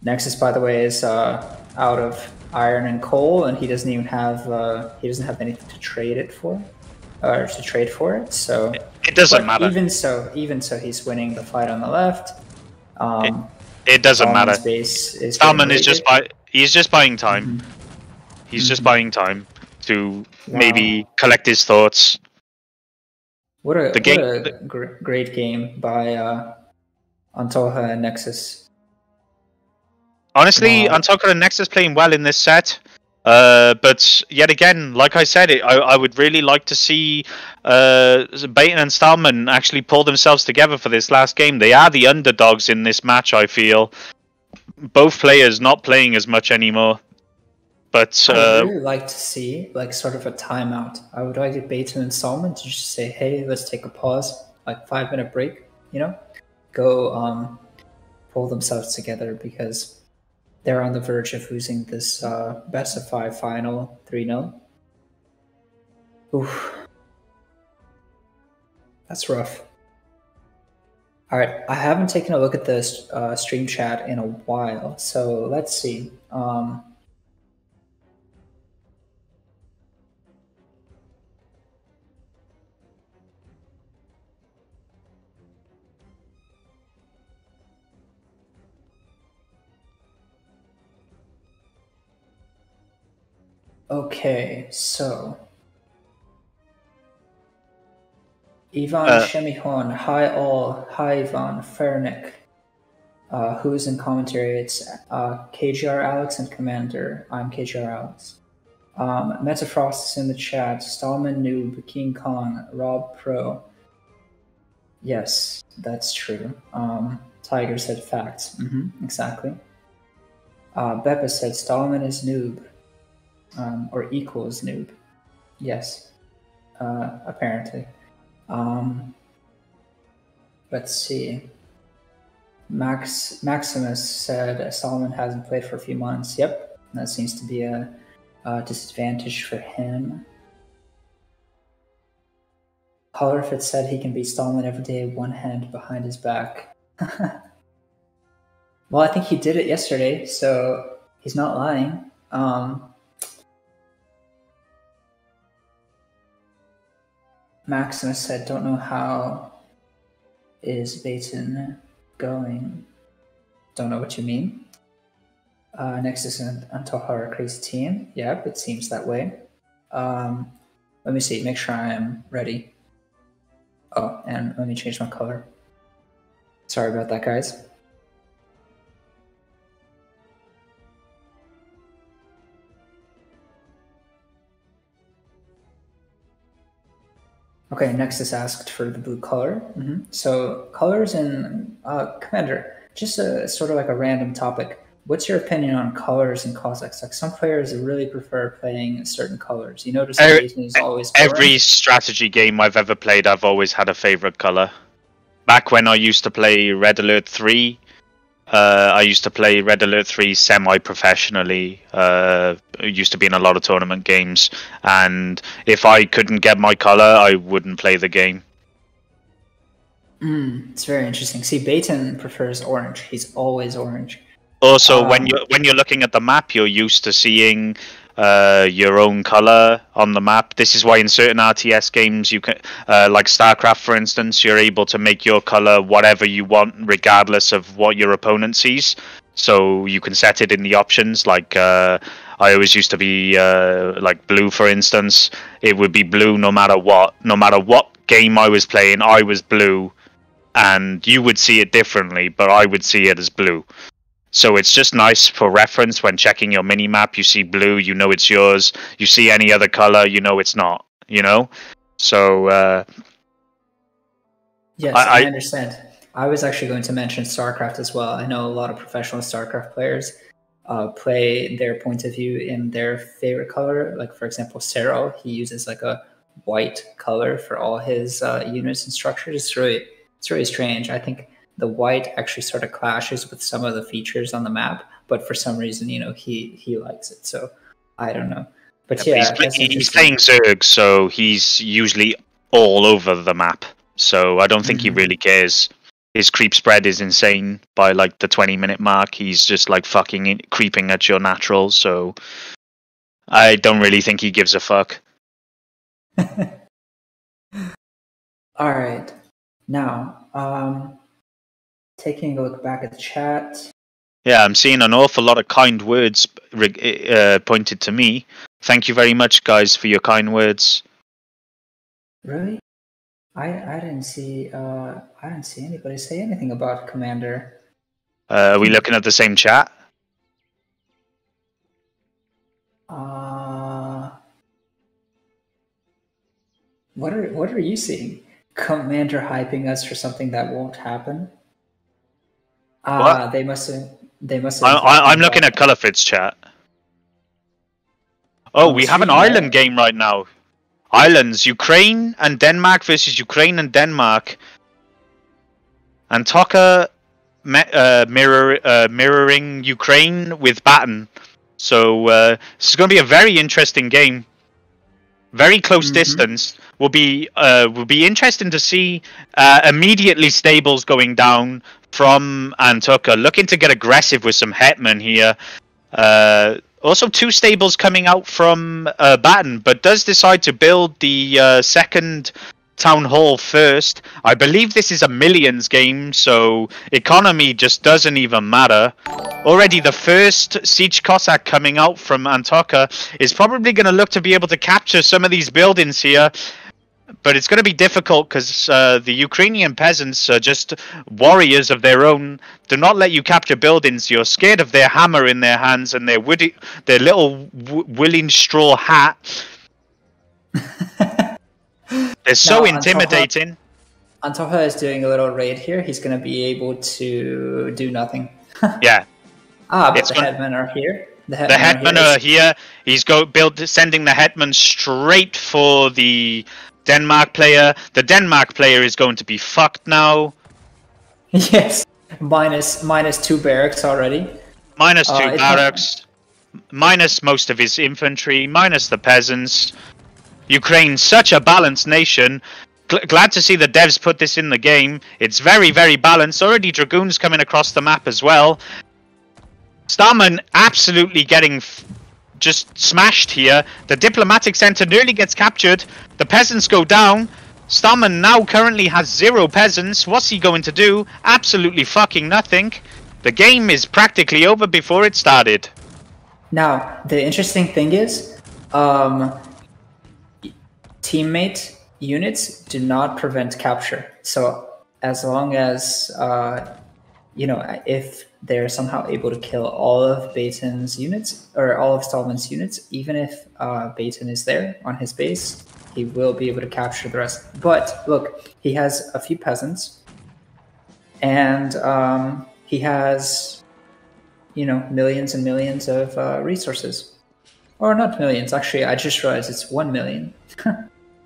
Nexus, by the way, is uh, out of iron and coal, and he doesn't even have uh, he doesn't have anything to trade it for, or to trade for it. So it, it doesn't matter. Even so, even so, he's winning the fight on the left. Um, it, it doesn't matter. Stalman is just buy he's just buying time. Mm-hmm. He's mm-hmm. just buying time to wow. maybe collect his thoughts. What a, the what game, a gr great game by uh, Antoxa and Nexus. Honestly, wow. Antoxa and Nexus playing well in this set, uh, but yet again, like I said, it, I, I would really like to see uh, Baton and Stalman actually pull themselves together for this last game. They are the underdogs in this match, I feel. Both players not playing as much anymore. But uh, I would really like to see like sort of a timeout. I would like Baton and Stalman to just say, hey, let's take a pause, like five minute break, you know? Go um, pull themselves together, because they're on the verge of losing this uh, best of five final three zero. Oof. That's rough. All right, I haven't taken a look at this uh, stream chat in a while, so let's see. Um, Okay, so Ivan uh, Shemihon, hi all, hi Ivan, Farinik, uh, who's in commentary? It's uh, K G R Alex and Commander. I'm K G R Alex. Um, Metafrost is in the chat. Stalman Noob, King Kong, Rob Pro. Yes, that's true. Um, Tiger said facts. Mm-hmm, exactly. Uh, Beppa said Stalman is noob. Um, or equals noob. Yes. Uh, apparently. Um, let's see. Max Maximus said Stalman hasn't played for a few months. Yep. That seems to be a, a disadvantage for him. Colourfit said he can beat Stalman every day, one hand behind his back. Well, I think he did it yesterday, so he's not lying. Um, Maximus said, don't know how is Baton going. Don't know what you mean. Uh, Nexus and Antoxa are a crazy team. Yep, it seems that way. Um, let me see, make sure I'm ready. Oh, and let me change my color. Sorry about that, guys. Okay, Nexus asked for the blue color. Mm-hmm. So colors and uh, Commander, just a, sort of like a random topic. What's your opinion on colors and Cossacks? Like, some players really prefer playing certain colors. You notice every, is always every coloring. strategy game I've ever played, I've always had a favorite color. Back when I used to play Red Alert three, uh, I used to play Red Alert three semi-professionally. Uh, used to be in a lot of tournament games, and if I couldn't get my color, I wouldn't play the game. Mm, it's very interesting. See, Baton prefers orange. He's always orange. Also, um, when you when you're looking at the map, you're used to seeing uh, your own color on the map. This is why in certain R T S games, you can, uh, like StarCraft, for instance, you're able to make your color whatever you want, regardless of what your opponent sees. So you can set it in the options, like. Uh, I always used to be uh, like blue, for instance. It would be blue no matter what. No matter what game I was playing, I was blue. And you would see it differently, but I would see it as blue. So it's just nice for reference when checking your minimap. You see blue, you know it's yours. You see any other color, you know it's not. You know? So... Uh, yes, I, I understand. I was actually going to mention StarCraft as well. I know a lot of professional StarCraft players uh, play their point of view in their favorite color. Like, for example, Cyril, he uses like a white color for all his uh, units and structures. It's really, it's really strange. I think the white actually sort of clashes with some of the features on the map, but for some reason, you know, he, he likes it. So I don't know. But yeah, yeah, he's, play he's playing Zerg, so he's usually all over the map. So I don't think mm-hmm. he really cares. His creep spread is insane by like the twenty minute mark. He's just like fucking in, creeping at your natural. So I don't really think he gives a fuck. All right. Now, um, taking a look back at the chat. Yeah, I'm seeing an awful lot of kind words uh, pointed to me. Thank you very much, guys, for your kind words. Really? I I didn't see uh I didn't see anybody say anything about Commander. Uh, are we looking at the same chat? Uh what are what are you seeing? Commander hyping us for something that won't happen? Ah, uh, they must have they must have I, I, I'm looking at Colourfit's chat. Oh, oh we have an island that. game right now. Islands, Ukraine and Denmark versus Ukraine and Denmark. Antoxa uh, mirror, uh, mirroring Ukraine with Baton. So uh, this is going to be a very interesting game. Very close mm-hmm. distance. Will be uh, will be interesting to see. Uh, immediately stables going down from Antoxa. Looking to get aggressive with some Hetman here. Uh... Also, two stables coming out from uh, Baton, but does decide to build the uh, second town hall first. I believe this is a millions game, so economy just doesn't even matter. Already the first siege Cossack coming out from Antoxa is probably going to look to be able to capture some of these buildings here. But it's going to be difficult because uh, the Ukrainian peasants are just warriors of their own. Do not let you capture buildings. You're scared of their hammer in their hands and their woody, their little w willing straw hat. They're so now, intimidating. Antoxa, Antoxa is doing a little raid here. He's going to be able to do nothing. Yeah. Ah, but it's the gonna... headmen are here. The Hetman, the Hetman are, here. are here. He's go build sending the Hetman straight for the Denmark player. The Denmark player is going to be fucked now. Yes, minus minus two barracks already. Minus two uh, barracks. Minus most of his infantry. Minus the peasants. Ukraine, such a balanced nation. Gl glad to see the devs put this in the game. It's very very balanced. Already dragoons coming across the map as well. Stalman absolutely getting f just smashed here. The diplomatic center nearly gets captured. The peasants go down. Stalman now currently has zero peasants. What's he going to do? Absolutely fucking nothing. The game is practically over before it started. Now, the interesting thing is, um, teammate units do not prevent capture. So as long as, uh, you know, if they're somehow able to kill all of Baton's units, or all of Stalman's units, even if uh, Baton is there on his base, he will be able to capture the rest. But look, he has a few peasants, and um, he has, you know, millions and millions of uh, resources. Or not millions, actually, I just realized it's one million.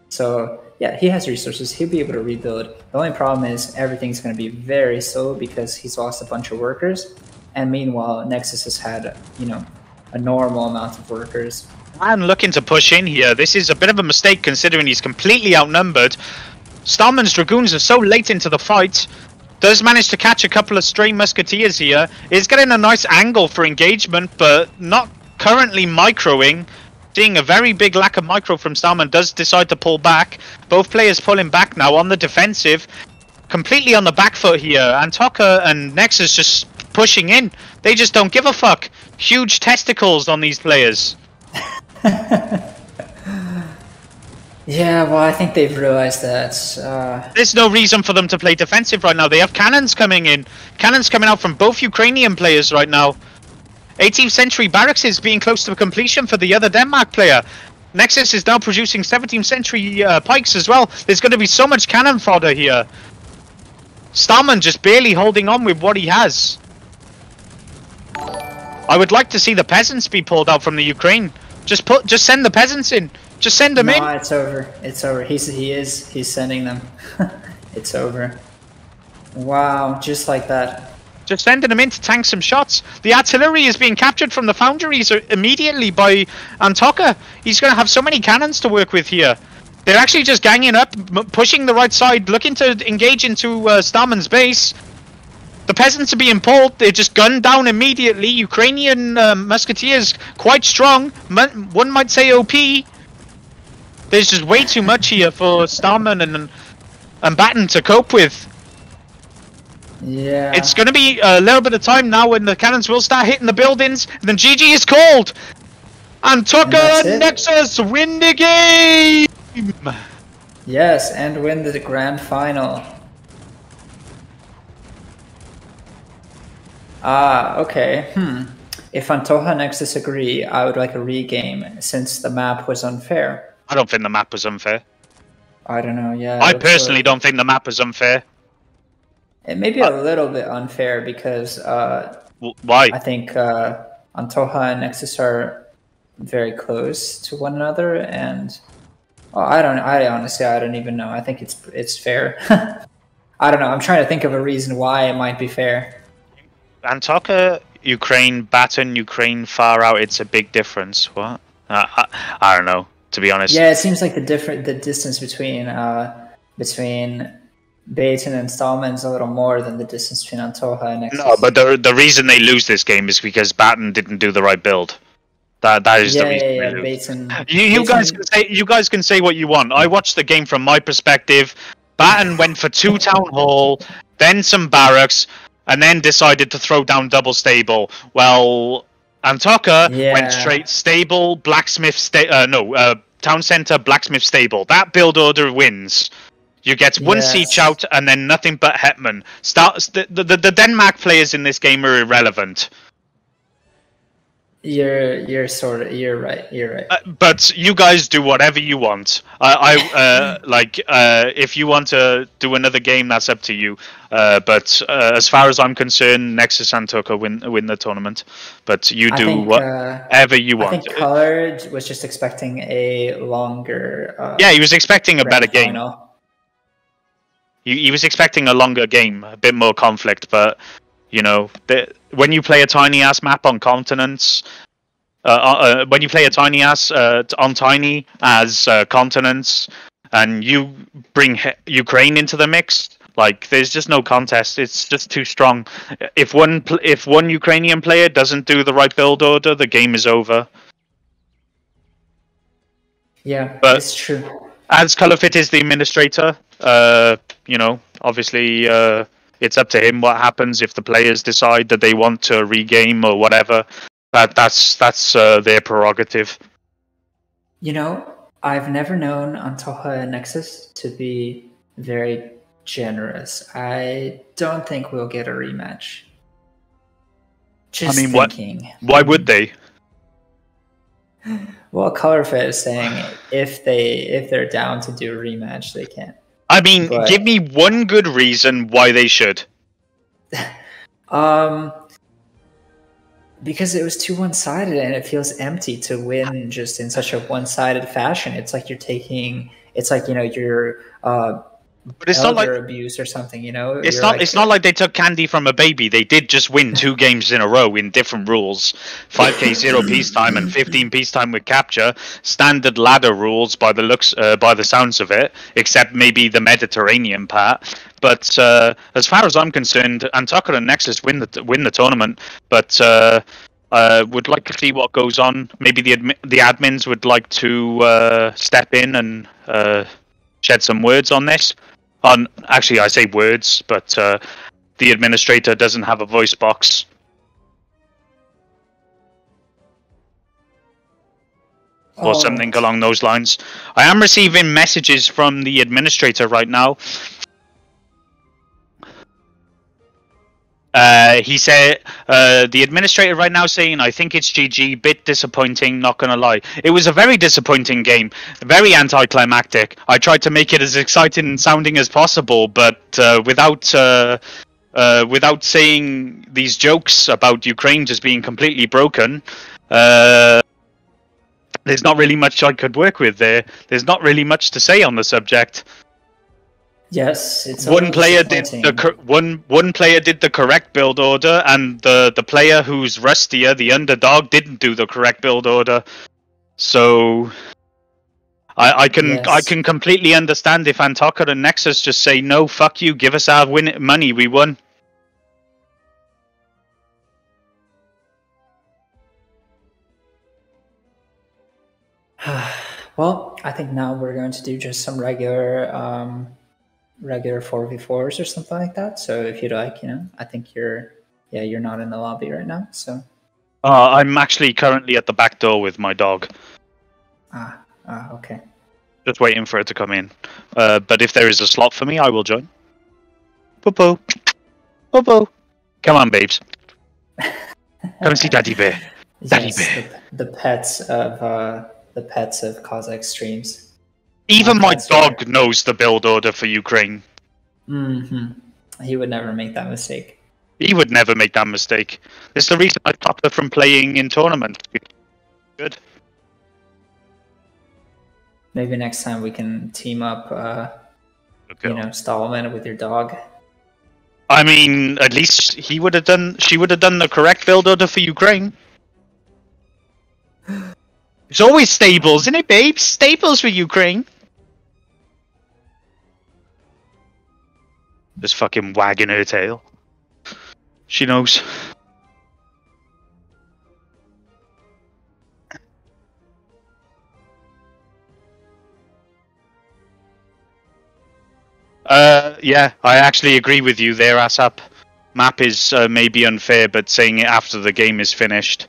So yeah, he has resources. He'll be able to rebuild. The only problem is everything's going to be very slow because he's lost a bunch of workers. And meanwhile, Nexus has had, you know, a normal amount of workers. I'm looking to push in here. This is a bit of a mistake considering he's completely outnumbered. Stalman's Dragoons are so late into the fight. Does manage to catch a couple of stray musketeers here. Is getting a nice angle for engagement, but not currently microing. Seeing a very big lack of micro from Stalman, does decide to pull back. Both players pulling back now on the defensive. Completely on the back foot here. Antoxa and Nexus just pushing in. They just don't give a fuck. Huge testicles on these players. Yeah, well, I think they've realized that. Uh... There's no reason for them to play defensive right now. They have cannons coming in. Cannons coming out from both Ukrainian players right now. eighteenth century barracks is being close to completion for the other Denmark player. Nexus is now producing seventeenth century uh, pikes as well. There's going to be so much cannon fodder here. Stalman just barely holding on with what he has. I would like to see the peasants be pulled out from the Ukraine. Just put, just send the peasants in. Just send them no, in. No, it's over. It's over. He's he is he's sending them. It's over. Wow, just like that. Just sending them in to tank some shots. The artillery is being captured from the foundries immediately by Antoxa. He's going to have so many cannons to work with here. They're actually just ganging up, m pushing the right side, looking to engage into uh, Stalman's base. The peasants are being pulled. They're just gunned down immediately. Ukrainian uh, musketeers, quite strong. M one might say O P. There's just way too much here for Stalman and, and Baton to cope with. Yeah. It's going to be a little bit of time now when the cannons will start hitting the buildings. And then G G is called. Antoxa and Nexus win the game. Yes, and win the grand final. Ah, okay. Hmm. If Antoxa and Nexus agree, I would like a regame since the map was unfair. I don't think the map was unfair. I don't know. Yeah. I personally don't think the map was unfair. It may be a little bit unfair because uh, why? I think uh, Antoxa and Nexus are very close to one another, and well, I don't. I honestly, I don't even know. I think it's it's fair. I don't know. I'm trying to think of a reason why it might be fair. Antoxa, Ukraine, Baton, Ukraine, far out. It's a big difference. What? Uh, I, I don't know. To be honest. Yeah, it seems like the different the distance between uh, between. Baton and Stalman's a little more than the distance between Antoxa and Nexus. No, but the the reason they lose this game is because Baton didn't do the right build. That that is yeah, the reason. Yeah, yeah, Baton, you you Baton... guys can say you guys can say what you want. I watched the game from my perspective. Baton went for two town hall, then some barracks, and then decided to throw down double stable. Well, Antoxa yeah. went straight stable, blacksmith sta uh, no uh, town center, blacksmith stable. That build order wins. You get one yes. siege out and then nothing but Hetman. Starts the, the the Denmark players in this game are irrelevant. You're you're sort of you're right. You're right. Uh, but you guys do whatever you want. I I uh, like uh, if you want to do another game, that's up to you. Uh, but uh, as far as I'm concerned, Nexus and Antoxa win win the tournament. But you do think, whatever uh, you want. I think Colored was just expecting a longer. Uh, yeah, he was expecting a better game. Final. He was expecting a longer game, a bit more conflict, but, you know, the, when you play a tiny-ass map on continents, uh, uh, when you play a tiny-ass uh, on tiny as uh, continents, and you bring he Ukraine into the mix, like, there's just no contest. It's just too strong. If one, if one Ukrainian player doesn't do the right build order, the game is over. Yeah, but it's true. As Colourfit is the administrator... Uh, you know, obviously, uh, it's up to him what happens if the players decide that they want to regame or whatever. That that's that's uh, their prerogative. You know, I've never known Antoxa and Nexus to be very generous. I don't think we'll get a rematch. Just I mean, thinking. What, why would they? Well, Colourfit is saying if they if they're down to do a rematch, they can. I mean, but, give me one good reason why they should. um, because it was too one-sided, and it feels empty to win just in such a one-sided fashion. It's like you're taking, it's like you know, you're uh, but it's elder not like abuse or something. You know, it's you're not. Like, it's not like they took candy from a baby. They did just win two games in a row in different rules: five K zero peacetime and fifteen peacetime with capture. Standard ladder rules by the looks, uh, by the sounds of it, except maybe the Mediterranean part. But uh, as far as I'm concerned, Antoxa and Nexus win the win the tournament. But uh, I would like to see what goes on. Maybe the admi the admins would like to uh, step in and uh, shed some words on this. On, actually, I say words, but uh, the administrator doesn't have a voice box. Oh. Or something along those lines. I am receiving messages from the administrator right now. Uh, he said, uh, the administrator right now saying, I think it's G G, bit disappointing, not gonna lie. It was a very disappointing game, very anticlimactic. I tried to make it as exciting and sounding as possible, but uh, without uh, uh, without saying these jokes about Ukraine just being completely broken, uh, there's not really much I could work with there. There's not really much to say on the subject. Yes, it's one player did the one one player did the correct build order, and the the player who's rustier, the underdog, didn't do the correct build order. So I, I can yes. I can completely understand if Antoxa and Nexus just say no, fuck you, give us our win money, we won. Well, I think now we're going to do just some regular um, regular four v fours or something like that. So if you'd like, you know, I think you're yeah you're not in the lobby right now. So uh, I'm actually currently at the back door with my dog. Ah. Ah, uh, okay. Just waiting for it to come in. Uh, but if there is a slot for me, I will join. Popo. Popo. Come on, babes. Come see Daddy Bear. Daddy yes, Bear. The, the pets of uh, the pets of Kazakh streams. Even my, my dog are... knows the build order for Ukraine. Mm-hmm. He would never make that mistake. He would never make that mistake. It's the reason I stopped her from playing in tournaments. Good. Maybe next time we can team up, uh, okay. you know, Stalman with your dog. I mean, at least he would have done. She would have done the correct build order for Ukraine. It's always Stables, isn't it, babe? Stables for Ukraine. Just fucking wagging her tail. She knows. Uh, yeah, I actually agree with you there, ASAP. Map is uh, maybe unfair, but saying it after the game is finished,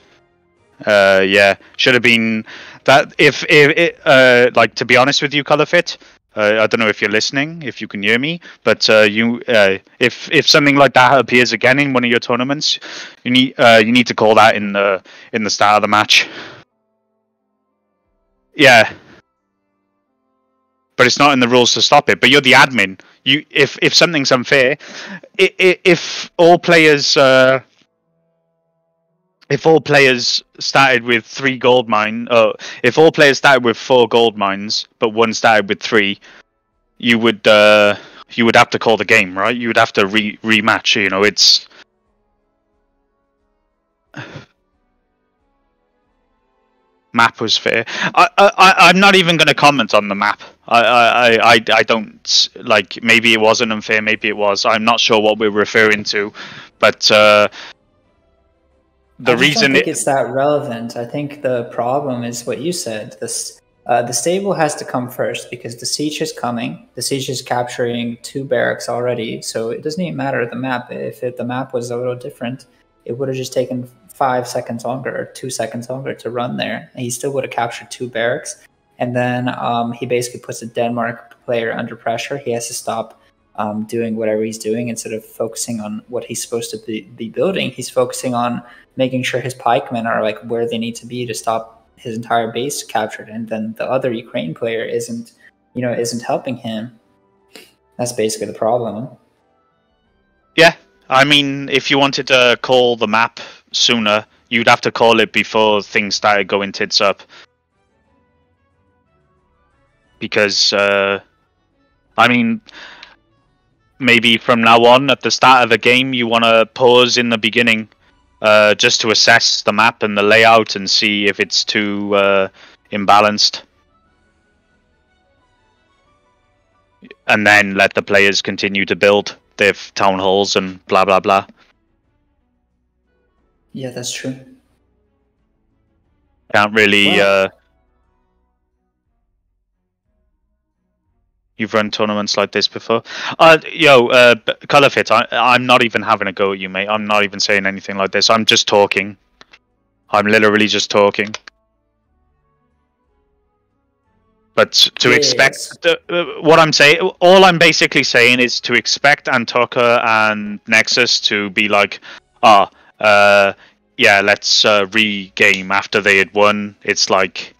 uh, yeah, should have been that. If, if it, uh, like, to be honest with you, Colourfit, uh, I don't know if you're listening, if you can hear me, but uh, you, uh, if if something like that appears again in one of your tournaments, you need uh, you need to call that in the in the start of the match. Yeah. But it's not in the rules to stop it. But you're the admin. You, if if something's unfair, if, if all players, uh, if all players started with three gold mine, uh, if all players started with four gold mines, but one started with three, you would uh, you would have to call the game, right? You would have to re rematch. You know, it's. Map was fair. I, I, I'm not even going to comment on the map. I, I, I, I don't, like, maybe it wasn't unfair, maybe it was. I'm not sure what we're referring to, but uh, the I reason... I don't think it... it's that relevant. I think the problem is what you said. This, uh, the stable has to come first because the siege is coming. The siege is capturing two barracks already, so it doesn't even matter the map. If it, the map was a little different, it would have just taken five seconds longer or two seconds longer to run there. And he still would have captured two barracks. And then um, he basically puts a Denmark player under pressure. He has to stop um, doing whatever he's doing. Instead of focusing on what he's supposed to be, be building, he's focusing on making sure his pikemen are like where they need to be to stop his entire base captured. And then the other Ukraine player isn't, you know, isn't helping him. That's basically the problem. Yeah. I mean, if you wanted to call the map sooner, you'd have to call it before things started going tits up. Because, uh, I mean, maybe from now on, at the start of the game, you want to pause in the beginning uh, just to assess the map and the layout and see if it's too uh, imbalanced. And then let the players continue to build. They have town halls and blah, blah, blah. Yeah, that's true. Can't really... Well, uh, you've run tournaments like this before. Uh, yo, uh, Colourfit, I, I'm not even having a go at you, mate. I'm not even saying anything like this. I'm just talking. I'm literally just talking. But to yes. expect uh, what I'm saying, all I'm basically saying is to expect Antoxa and Nexus to be like, ah, oh, uh, yeah, let's uh, re-game after they had won. It's like,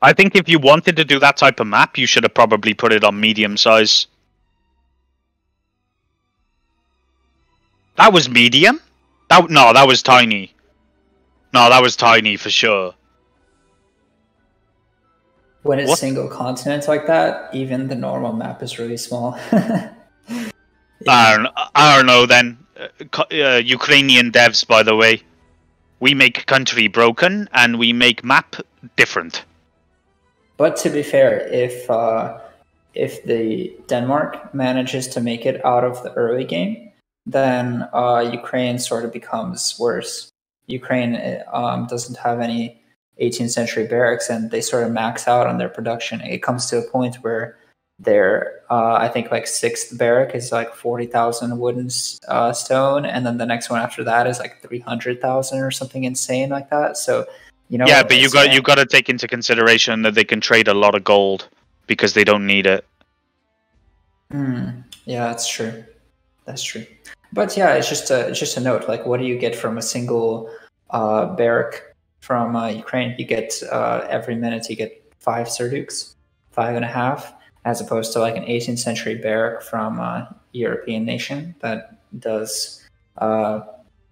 I think if you wanted to do that type of map, you should have probably put it on medium size. That was medium? That, no, that was tiny. No, that was tiny for sure. When it's what? Single continents like that, even the normal map is really small. Yeah. I, don't, I don't know then. Uh, Ukrainian devs, by the way. We make country broken, and we make map different. But to be fair, if uh, if the Denmark manages to make it out of the early game, then uh, Ukraine sort of becomes worse. Ukraine um, doesn't have any eighteenth century barracks, and they sort of max out on their production. It comes to a point where their, uh, I think, like sixth barrack is like forty thousand wooden uh, stone, and then the next one after that is like three hundred thousand or something insane like that. So, you know. Yeah, but you got you got to take into consideration that they can trade a lot of gold because they don't need it. Mm, yeah, that's true. That's true. But yeah, it's just a it's just a note. Like, what do you get from a single uh, barrack from uh, Ukraine? You get uh, every minute you get five surduks, five and a half. As opposed to like an eighteenth century barrack from a European nation that does uh,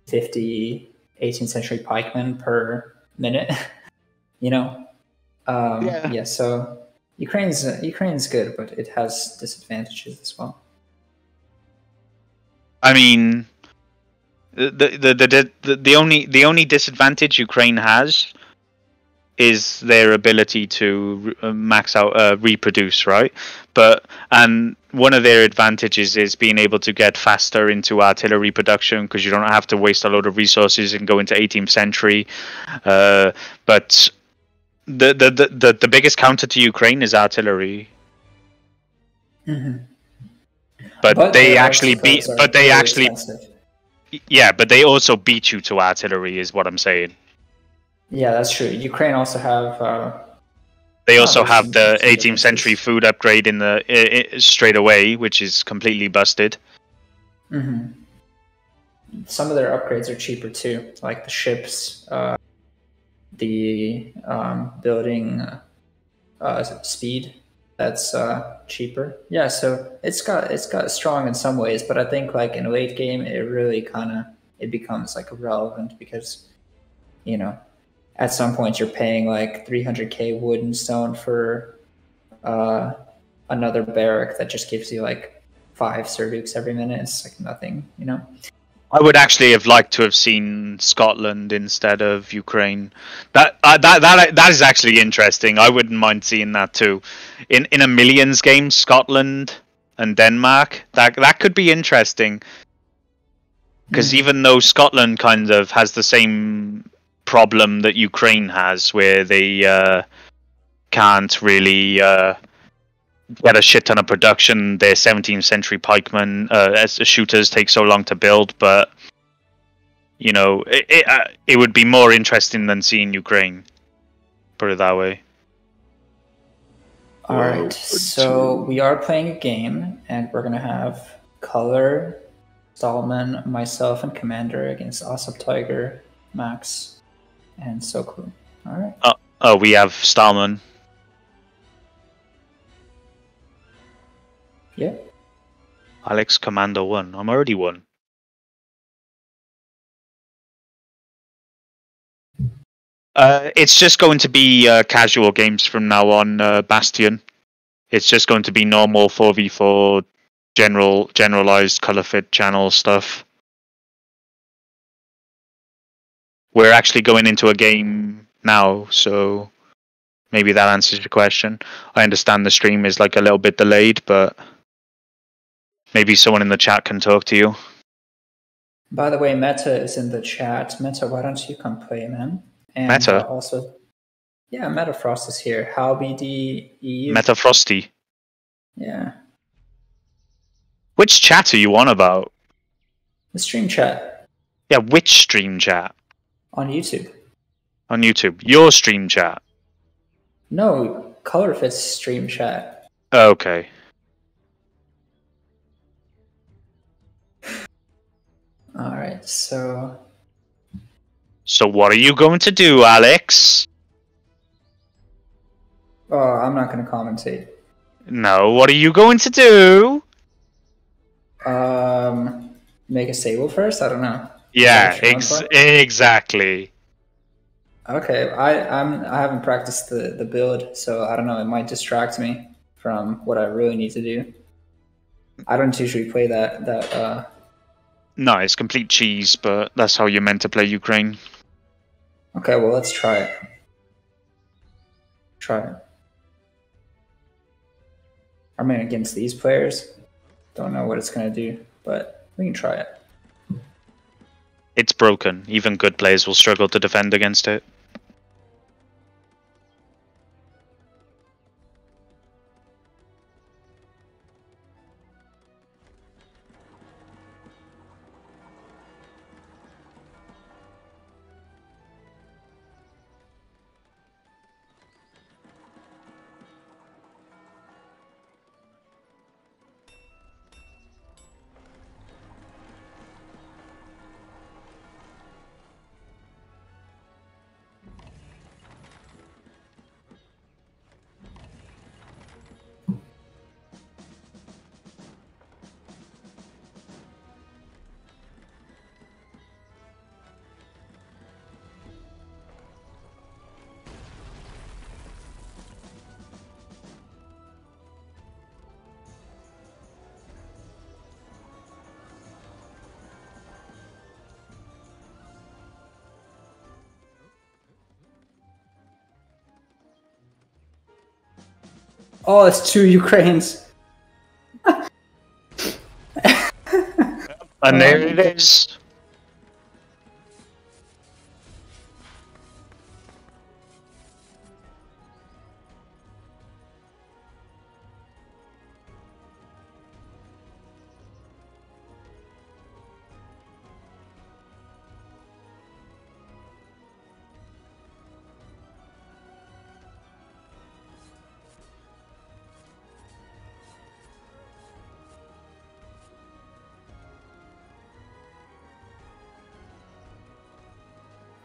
fifty eighteenth century pikemen per minute, you know? Um, yeah. yeah, so Ukraine's, Ukraine's good, but it has disadvantages as well. I mean, the, the, the, the, the, only, the only disadvantage Ukraine has is their ability to max out, uh, reproduce, right? But and one of their advantages is being able to get faster into artillery production because you don't have to waste a lot of resources and go into eighteenth century. Uh, but the the, the the the biggest counter to Ukraine is artillery. Mm-hmm. But, but they actually beat. But they really actually. Expensive. Yeah, but they also beat you to artillery, is what I'm saying. Yeah, that's true. Ukraine also have. Uh, they also have the eighteenth century food upgrade in the it, it, straight away, which is completely busted. Mm-hmm. Some of their upgrades are cheaper too, like the ships, uh, the um, building uh, speed. That's uh, cheaper. Yeah, so it's got it's got strong in some ways, but I think like in late game, it really kind of it becomes like irrelevant because, you know. At some point, you're paying like three hundred K wood and stone for uh, another barrack that just gives you like five surduks every minute. It's like nothing, you know? I would actually have liked to have seen Scotland instead of Ukraine. That uh, that that that is actually interesting. I wouldn't mind seeing that too. In in a Millions game, Scotland and Denmark, that that could be interesting. Because mm-hmm. even though Scotland kind of has the same problem that Ukraine has, where they uh, can't really uh, get a shit ton of production. Their seventeenth century pikemen, uh, as shooters, take so long to build. But you know, it it, uh, it would be more interesting than seeing Ukraine. Put it that way. All right, right. So we are playing a game, and we're gonna have Color, Stalman, myself, and Commander against ASAP, Tiger, Max, and Soklu. All right. Oh, oh, we have Stalman. Yeah. Alex Commander one. I'm already one. Uh, it's just going to be uh, casual games from now on, uh, Bastion. It's just going to be normal four v four, general, generalized Colourfit channel stuff. We're actually going into a game now, so maybe that answers your question. I understand the stream is like a little bit delayed, but maybe someone in the chat can talk to you. By the way, Meta is in the chat. Meta, why don't you come play, man? And Meta? Also, yeah, Metafrost is here. How B D E? Metafrosty. Yeah. Which chat are you on about? The stream chat. Yeah, which stream chat? On YouTube. On YouTube. Your stream chat? No, Colourfit's stream chat. Okay. Alright, so... So what are you going to do, Alex? Oh, I'm not going to commentate. No, what are you going to do? Um, make a sable first? I don't know. Yeah, ex exactly. Okay, I I'm I haven't practiced the the build, so I don't know. It might distract me from what I really need to do. I don't usually play that that. Uh... No, it's complete cheese, but that's how you're meant to play Ukraine. Okay, well, let's try it. Try it. I mean, against these players, don't know what it's gonna do, but we can try it. It's broken. Even good players will struggle to defend against it. Oh, it's two Ukraines. And there it is.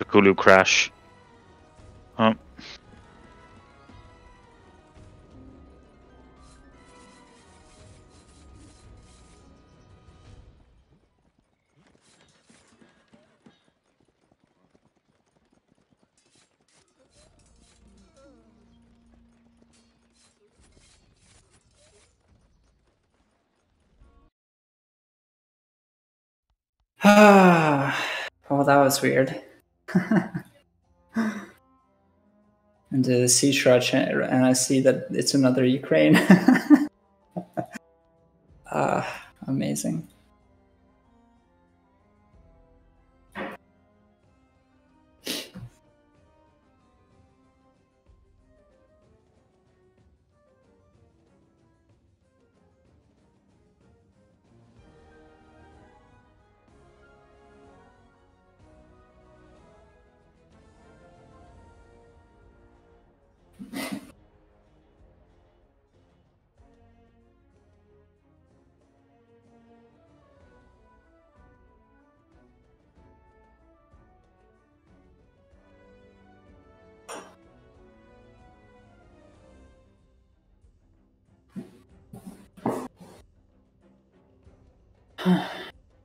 Soklu crash. Oh. Ah, well, that was weird. And the sea shrug, and I see that it's another Ukraine. Ah, amazing.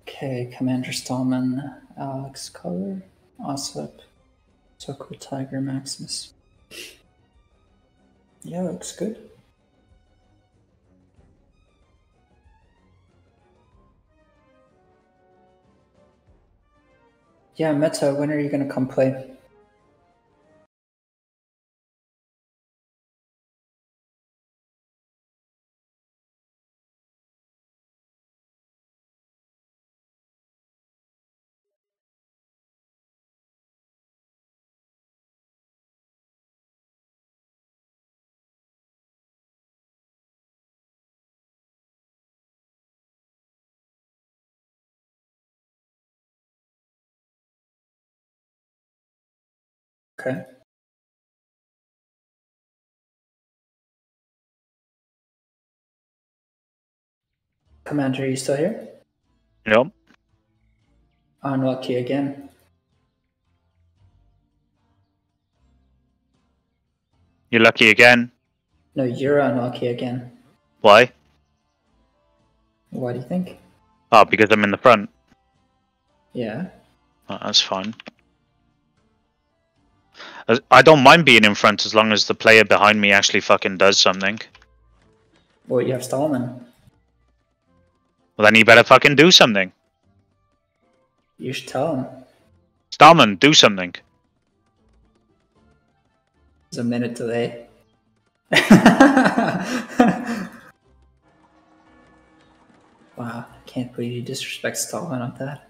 Okay, Commander Stalman, Alex Color, ASAP, Soklu, Tiger, Maximus. Yeah, looks good. Yeah, Meta, when are you gonna come play? Okay. Commander, are you still here? Yep. Unlucky again. You're lucky again. No, you're anarchy again. Why? Why do you think? Oh, because I'm in the front. Yeah. Oh, that's fine. I don't mind being in front as long as the player behind me actually fucking does something. Well, you have Stalman. Well, then he better fucking do something. You should tell him. Stalman, do something. It's a minute today. Wow, I can't believe you disrespect Stalman like that.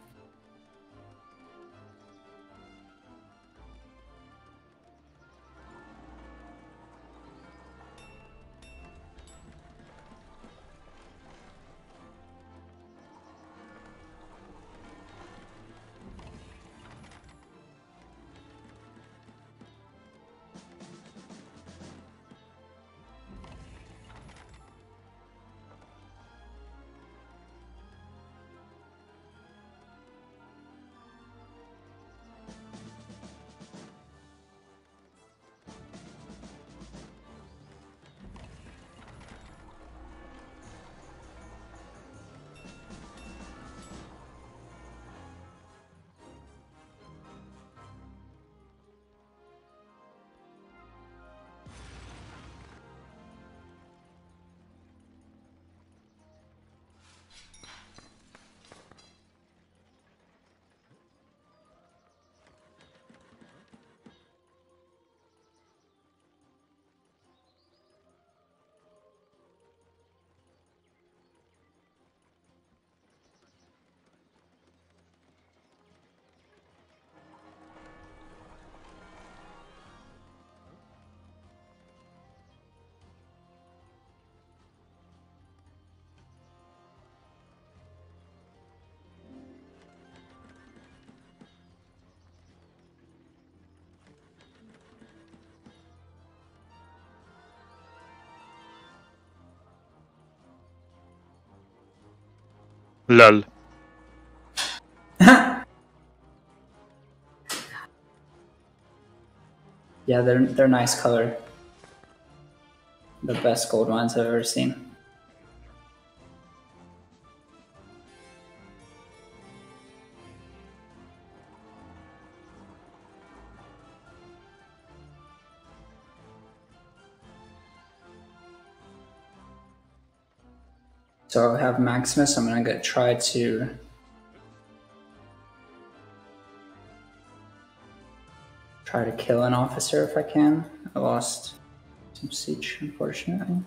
Lol. Yeah, they're they're nice color. The best gold ones I've ever seen. So I have Maximus, I'm going to try to try to kill an officer if I can. I lost some siege, unfortunately.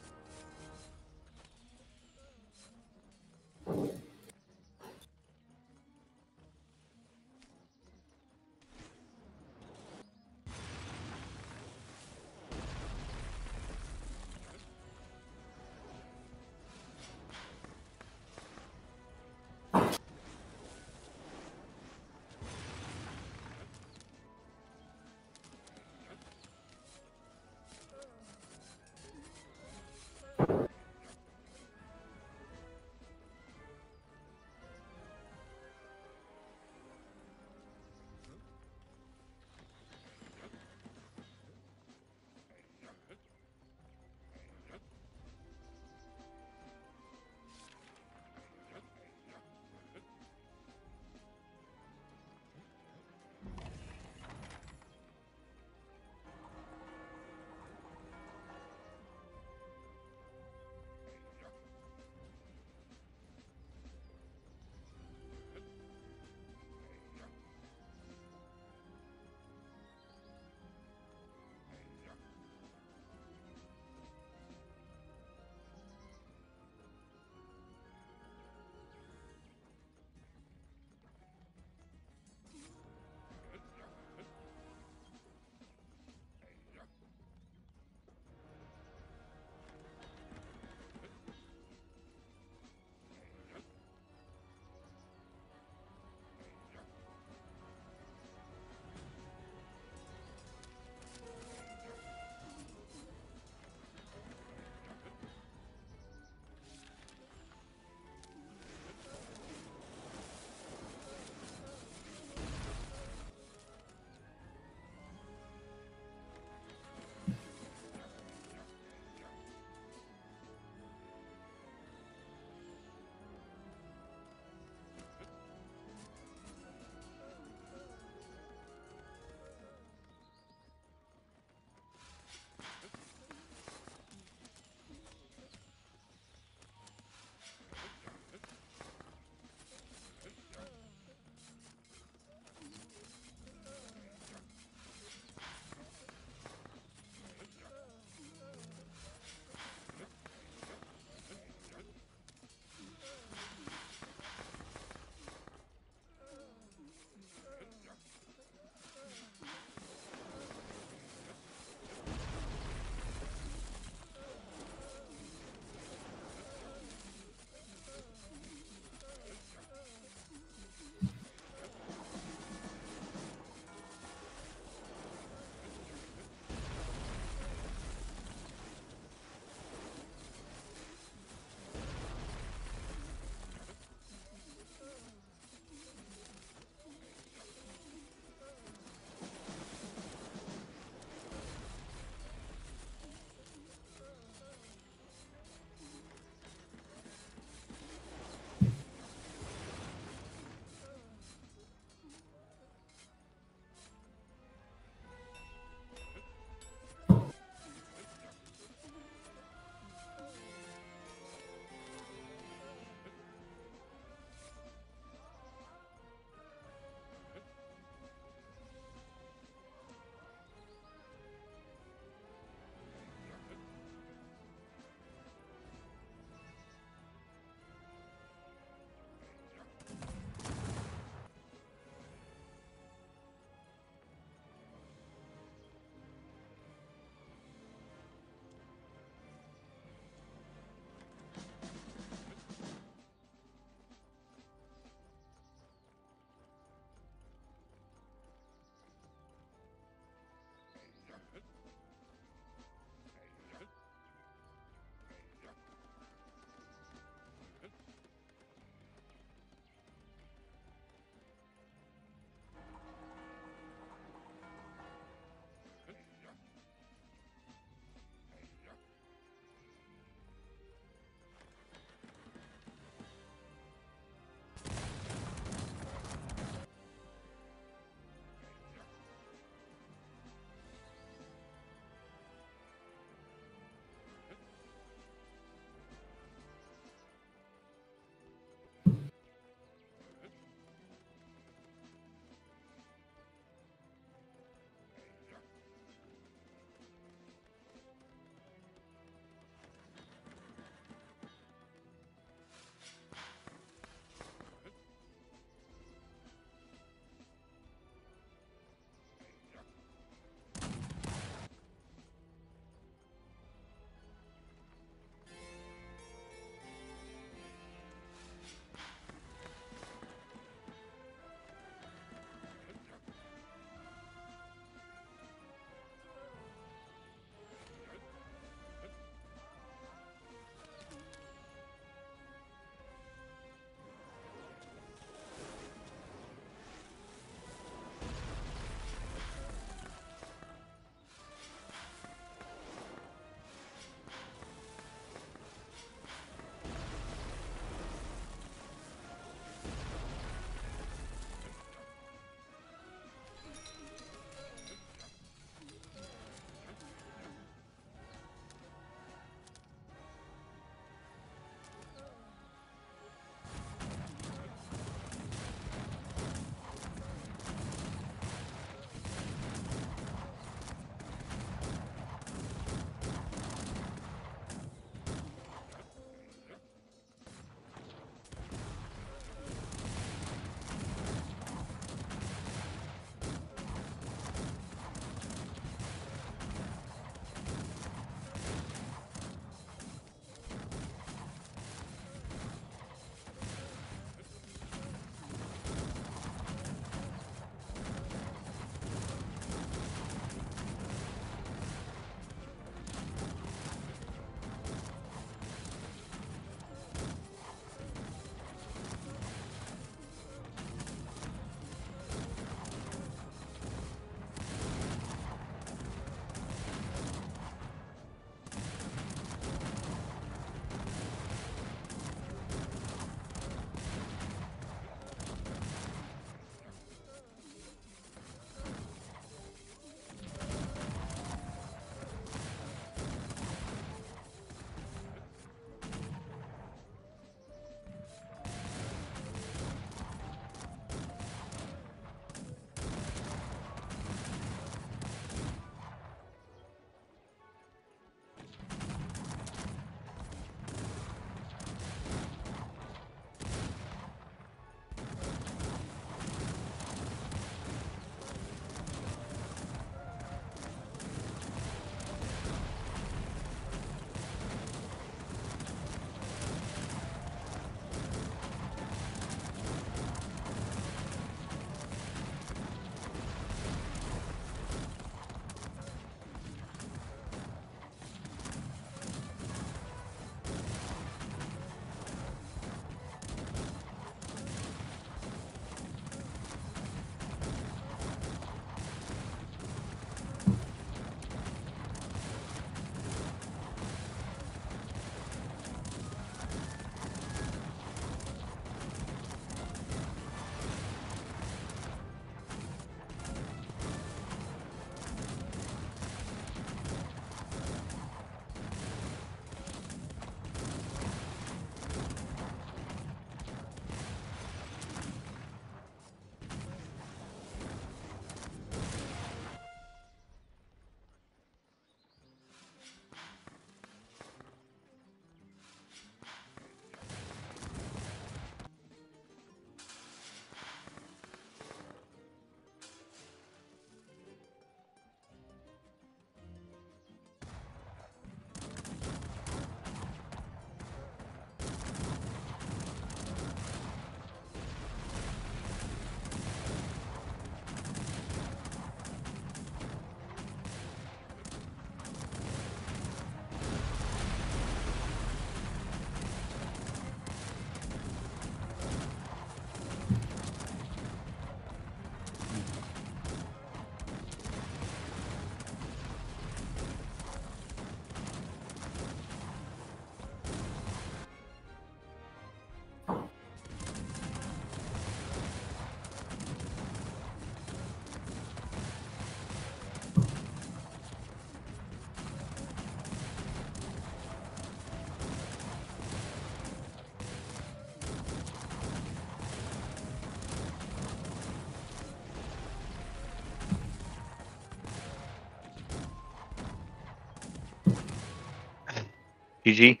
G G.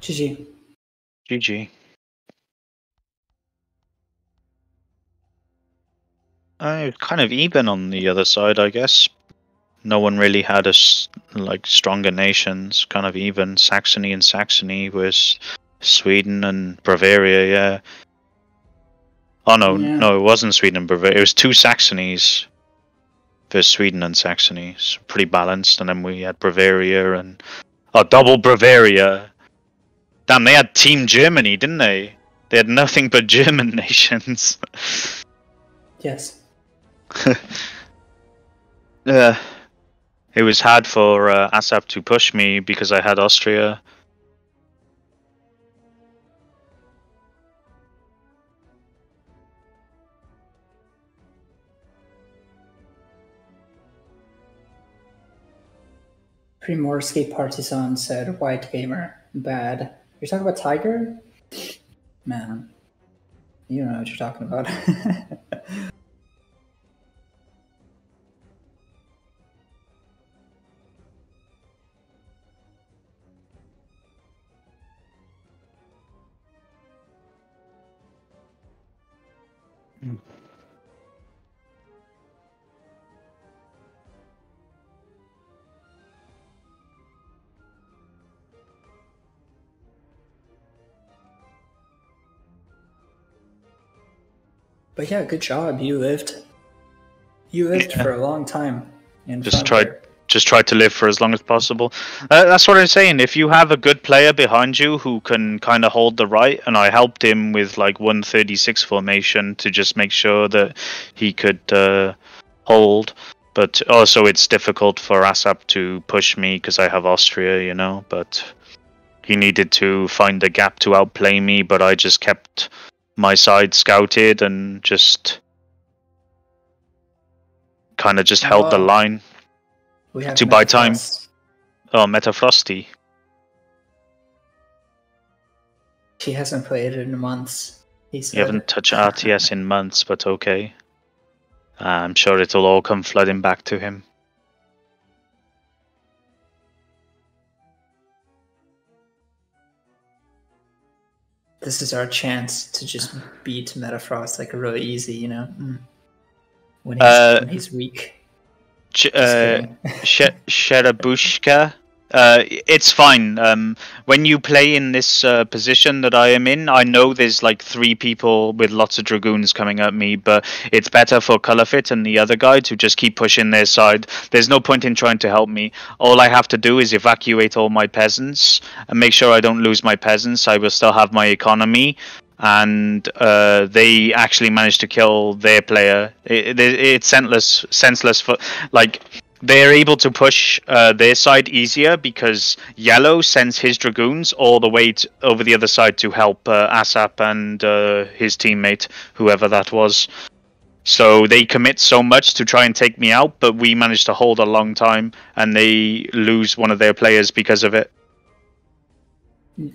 G G. G G. Uh, kind of even on the other side, I guess. No one really had a, like, stronger nations, kind of even. Saxony and Saxony was Sweden and Bavaria, yeah. Oh no, yeah. no, it wasn't Sweden and Bavaria. It was two Saxonies versus Sweden and Saxony. So pretty balanced, and then we had Bavaria and... Oh, double Bavaria! Damn, they had Team Germany, didn't they? They had nothing but German nations. Yes. Yeah, it was hard for uh, ASAP to push me because I had Austria. Primorsky Partisan said, "White gamer, bad." You're talking about Tiger, man. You don't know what you're talking about. Mm. But yeah, good job. You lived. You lived yeah. for a long time. In just tried, here. just tried to live for as long as possible. Uh, that's what I'm saying. If you have a good player behind you who can kind of hold the right, and I helped him with like one thirty-six formation to just make sure that he could uh, hold. But also, it's difficult for ASAP to push me because I have Austria, you know. But he needed to find a gap to outplay me, but I just kept my side scouted and just kind of just held oh, the line to buy time. Oh, Metafrosty. She hasn't played in months. He said. You haven't touched R T S in months, but okay. I'm sure it'll all come flooding back to him. This is our chance to just beat Metafrost like really easy, you know, when he's, uh, when he's weak. Uh, Sherebushka, uh, it's fine. Um, when you play in this uh, position that I am in, I know there's like three people with lots of Dragoons coming at me, but it's better for Colourfit and the other guy to just keep pushing their side. There's no point in trying to help me. All I have to do is evacuate all my peasants and make sure I don't lose my peasants. I will still have my economy. And uh, they actually managed to kill their player. It, it, it's senseless, senseless for like they're able to push uh, their side easier because Yellow sends his Dragoons all the way to, over the other side to help uh, ASAP and uh, his teammate, whoever that was. So they commit so much to try and take me out, but we managed to hold a long time, and they lose one of their players because of it.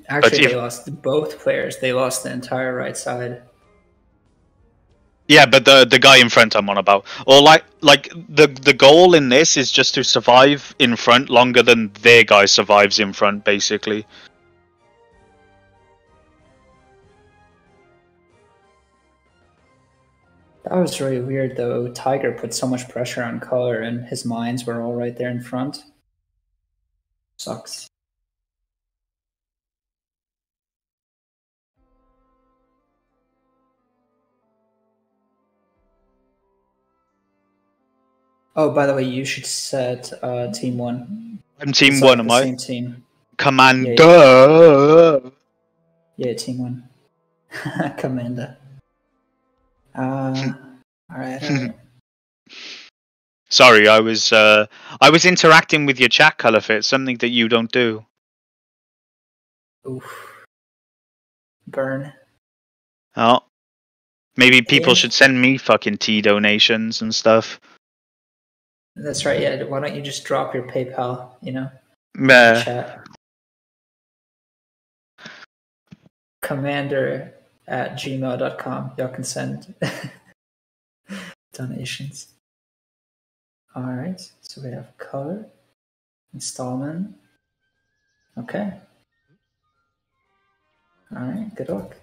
Actually, if, they lost both players. They lost the entire right side. Yeah, but the the guy in front I'm on about. Or like like the the goal in this is just to survive in front longer than their guy survives in front, basically. That was really weird, though. Tiger put so much pressure on Color, and his mines were all right there in front. Sucks. Oh, by the way, you should set uh, team one. I'm team it's one, like am I? Same team. Commander. Yeah, yeah. yeah team one. Commander. Uh, all right. All right. Sorry, I was uh, I was interacting with your chat, Colourfit. Something that you don't do. Oof. Burn. Oh, maybe people yeah. should send me fucking tea donations and stuff. That's right, yeah. Why don't you just drop your PayPal, you know? Uh, chat. Commander at gmail dot com. Y'all can send donations. All right, so we have Color, Stalman, Okay. All right, good luck.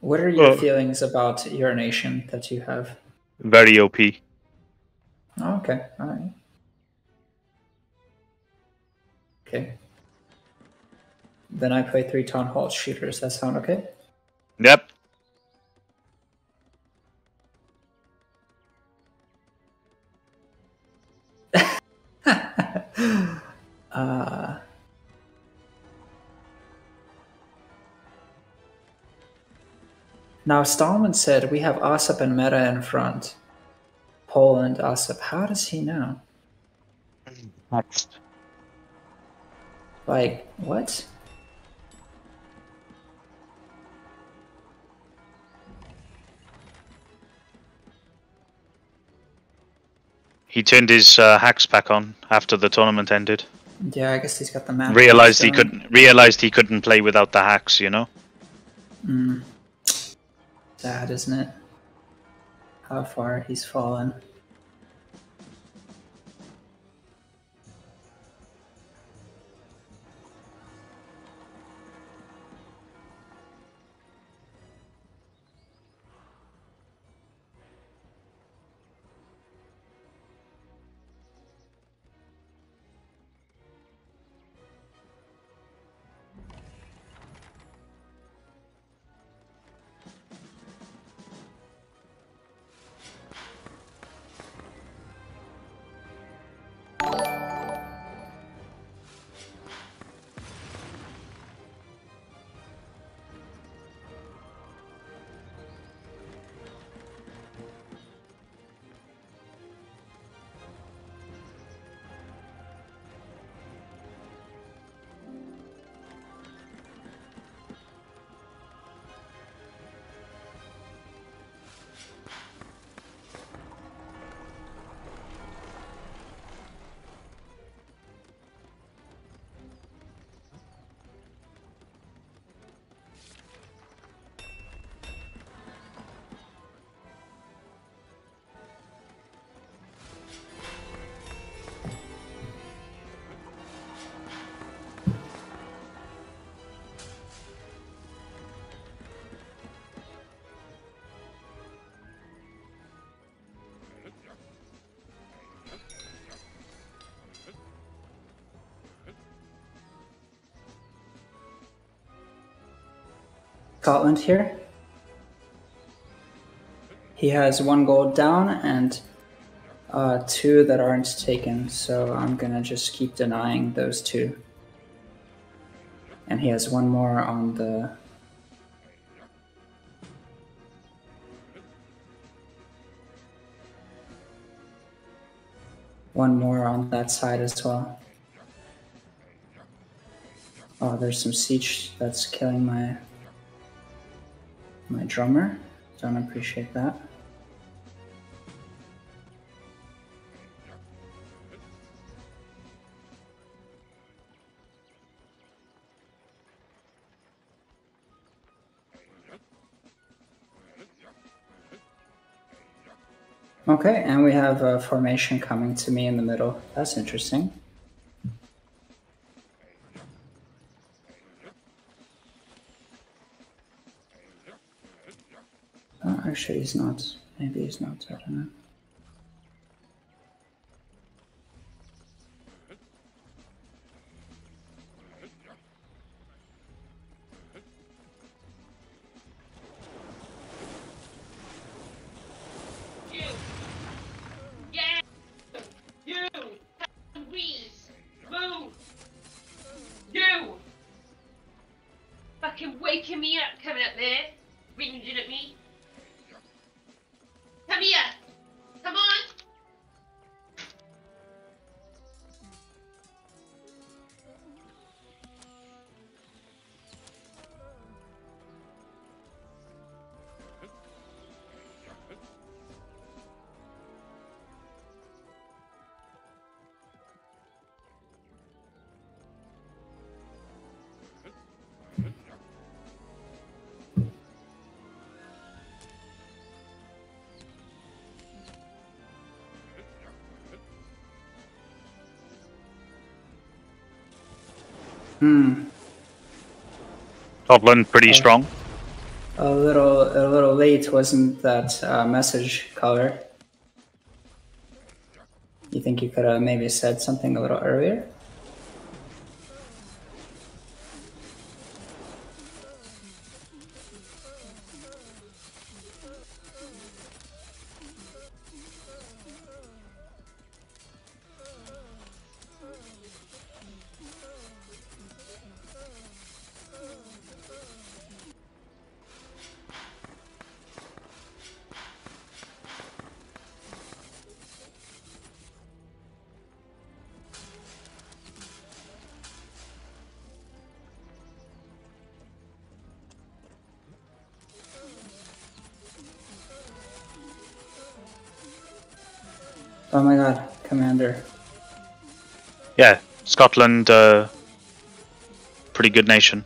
What are your uh, feelings about urination that you have? Very O P. Oh, okay, all right. Okay. Then I play three Town Hall shooters. That sound okay? Yep. uh... Now, Stalman said we have ASAP and Meta in front. Poland, ASAP. How does he know? Next. Like, what? He turned his uh, hacks pack on after the tournament ended. Yeah, I guess he's got the map. Realized he couldn't. Realized he couldn't play without the hacks, you know. Mm. Sad, isn't it? How far he's fallen. Scotland here. He has one gold down and uh, two that aren't taken, so I'm gonna just keep denying those two. And he has one more on the... One more on that side as well. Oh, there's some siege that's killing my... My drummer, don't appreciate that. Okay, and we have a formation coming to me in the middle. That's interesting. Actually, he's not. Maybe he's not. I don't know. You, yeah, you, please move. You, fucking waking me up, coming up there, whinging at me. Come here! Come on! Hmm. Topland pretty uh, strong. A little, a little late, wasn't that uh, message color? You think you could have maybe said something a little earlier? Oh my god, Commander. Yeah, Scotland, uh, pretty good nation.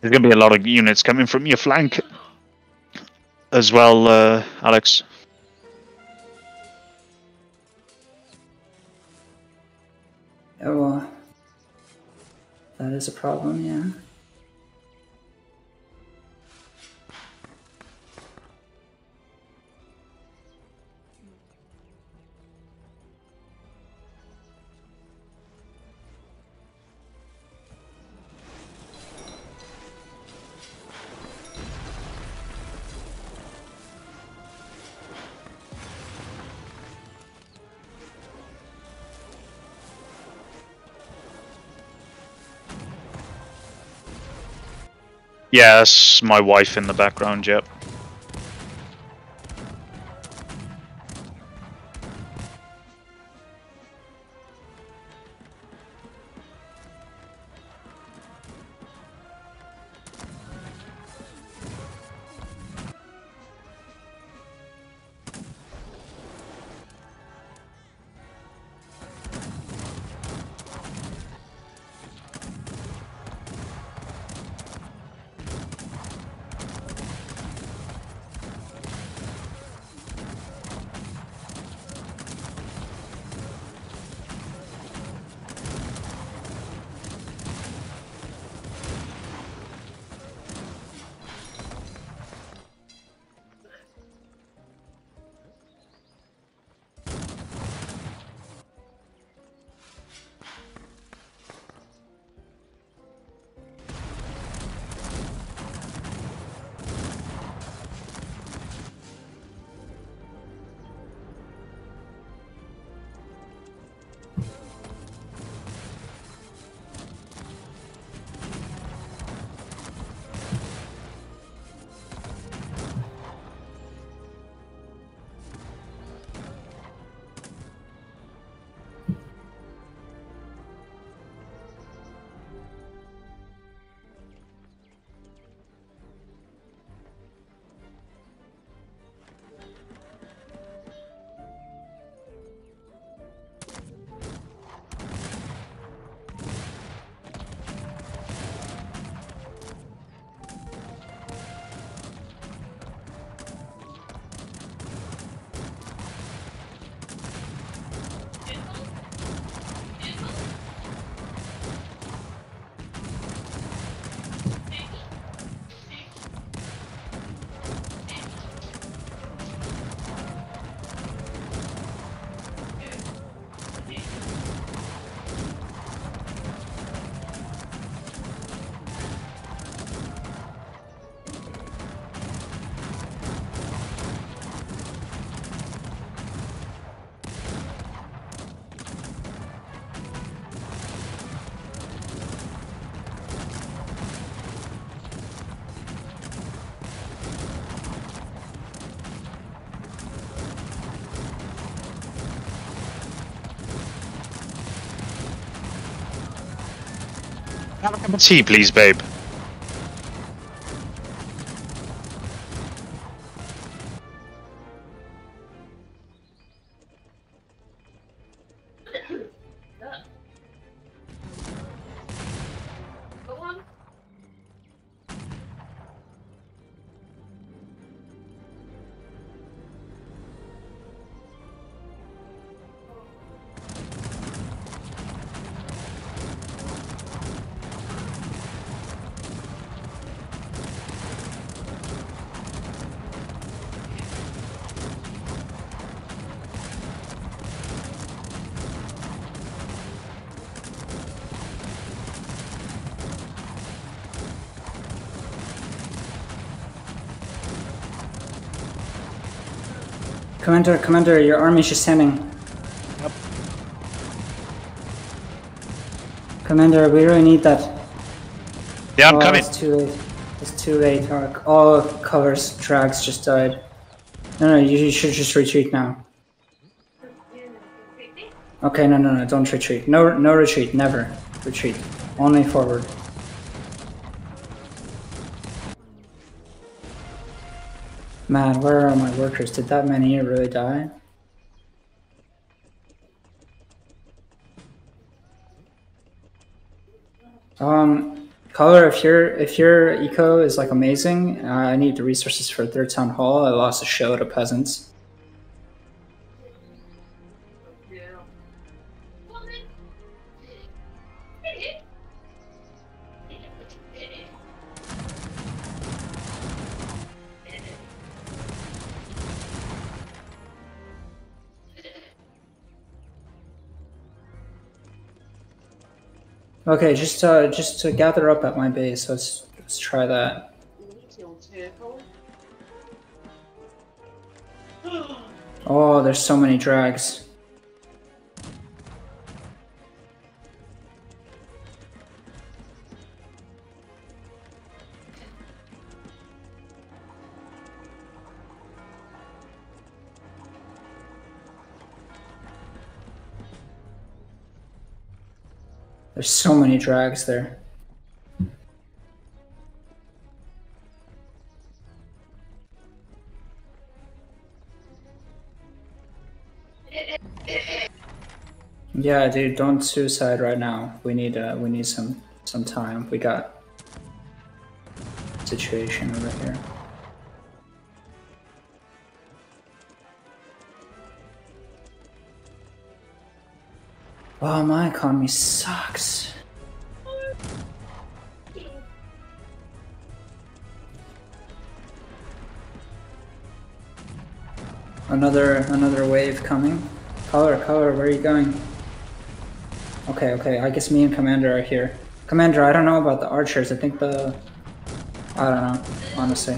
There's going to be a lot of units coming from your flank as well, uh, Alex. Oh, well, that is a problem, yeah. Yeah, that's my wife in the background, yep. Have a cup of tea, please, babe. Commander, Commander, your army is descending. Yep. Commander, we really need that. Yeah, I'm oh, coming. It's too late. It's too late. Our, all covers, drags just died. No, no, you, you should just retreat now. Okay, no, no, no, don't retreat. No, no retreat, never retreat. Only forward. Man, where are my workers? Did that many really die? Um, Color, if your if your eco is like amazing, uh, I need the resources for a third town hall. I lost a show to peasants. Okay, just uh, just to gather up at my base. Let's let's try that. Oh, there's so many drags. There's so many drags there. Yeah, dude, don't suicide right now. We need uh, we need some some time. We got a situation over here. Wow, my economy sucks. Another another wave coming. Color, color, where are you going? Okay, okay, I guess me and Commander are here. Commander, I don't know about the archers. I think the... I don't know, honestly.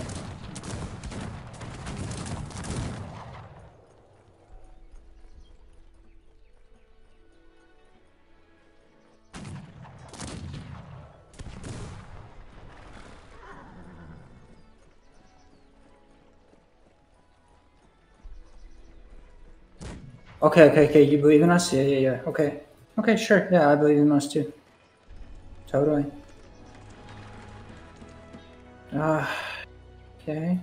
Okay, okay, okay, you believe in us? Yeah, yeah, yeah, okay. Okay, sure, yeah, I believe in us too. Totally. Uh, okay.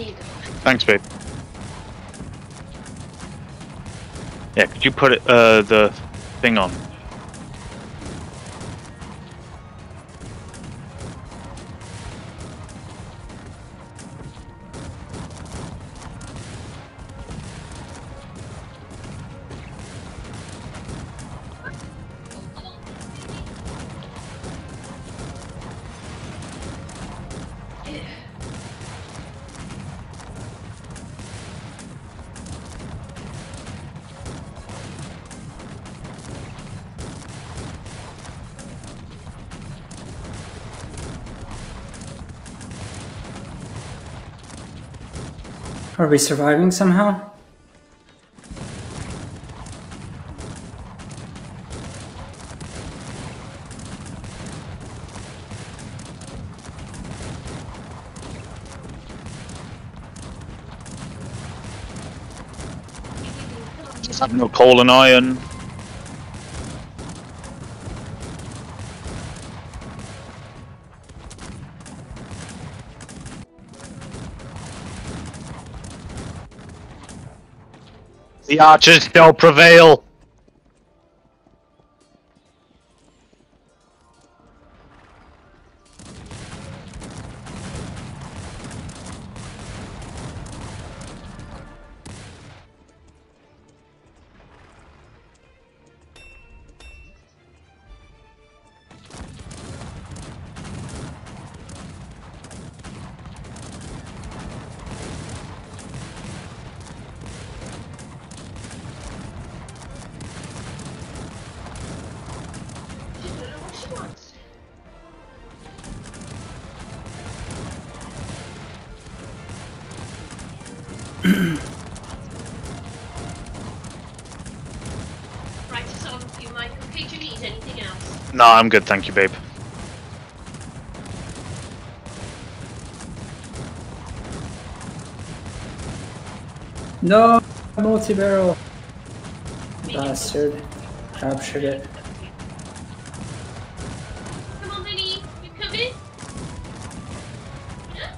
need. Thanks, babe. Yeah, could you put it, uh, the thing on? Are we surviving somehow? Just have no coal and iron. The archers shall prevail! No, I'm good, thank you, babe. No, multi-barrel. Bastard. Captured it. Come on, Vinny. You come in. Yeah.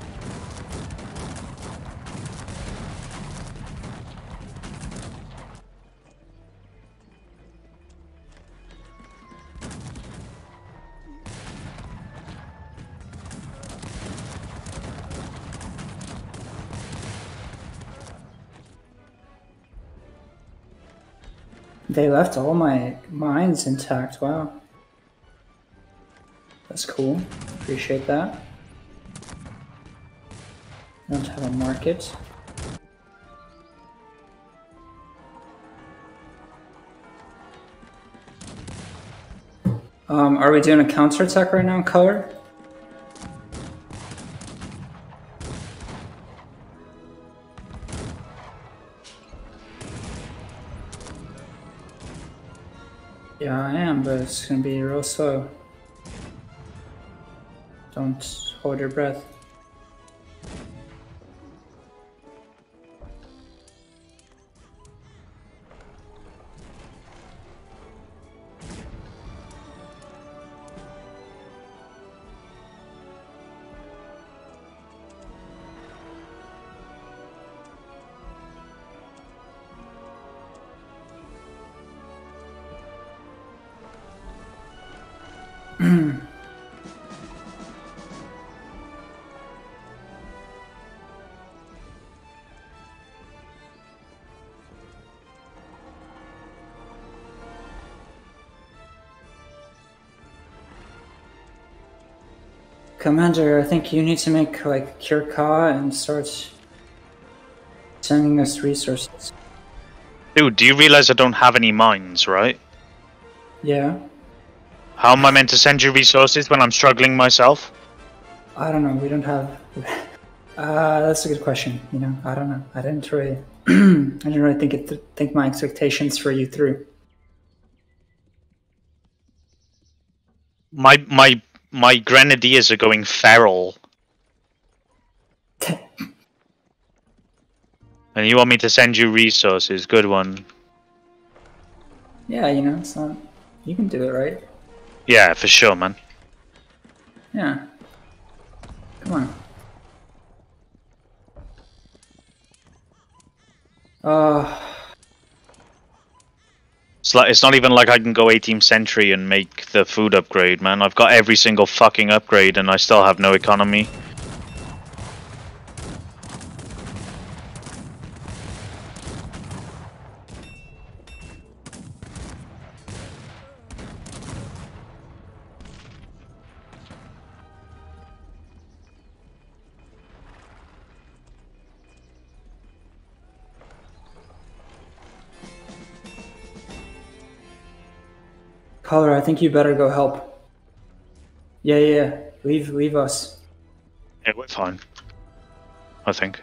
They left all my mines intact, wow. That's cool, appreciate that. I don't have a market. Um, are we doing a counterattack right now in color? Yeah, I am, but it's gonna be real slow. Don't hold your breath. Commander, I think you need to make, like, Kirka and start sending us resources. Dude, do you realize I don't have any mines, right? Yeah. How am I meant to send you resources when I'm struggling myself? I don't know, we don't have... uh, that's a good question, you know, I don't know. I didn't really... I didn't really think, it think my expectations for you through. My... my... My grenadiers are going feral. And you want me to send you resources, good one. Yeah, you know, it's not... You can do it, right? Yeah, for sure, man. Yeah. Come on. Uh... It's, like, it's not even like I can go eighteenth century and make the food upgrade, man. I've got every single fucking upgrade and I still have no economy. Cholera, I think you better go help. Yeah, yeah, yeah. Leave, leave us. Yeah, we're fine. I think.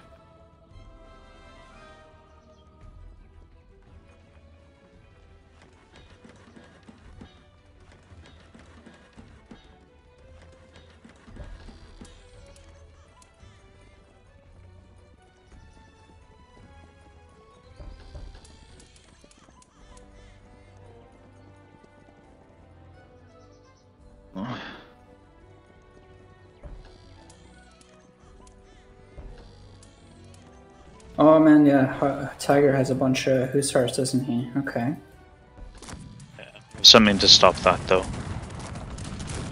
Oh man, yeah, Tiger has a bunch of Hussars, doesn't he? Okay. Yeah, something to stop that, though.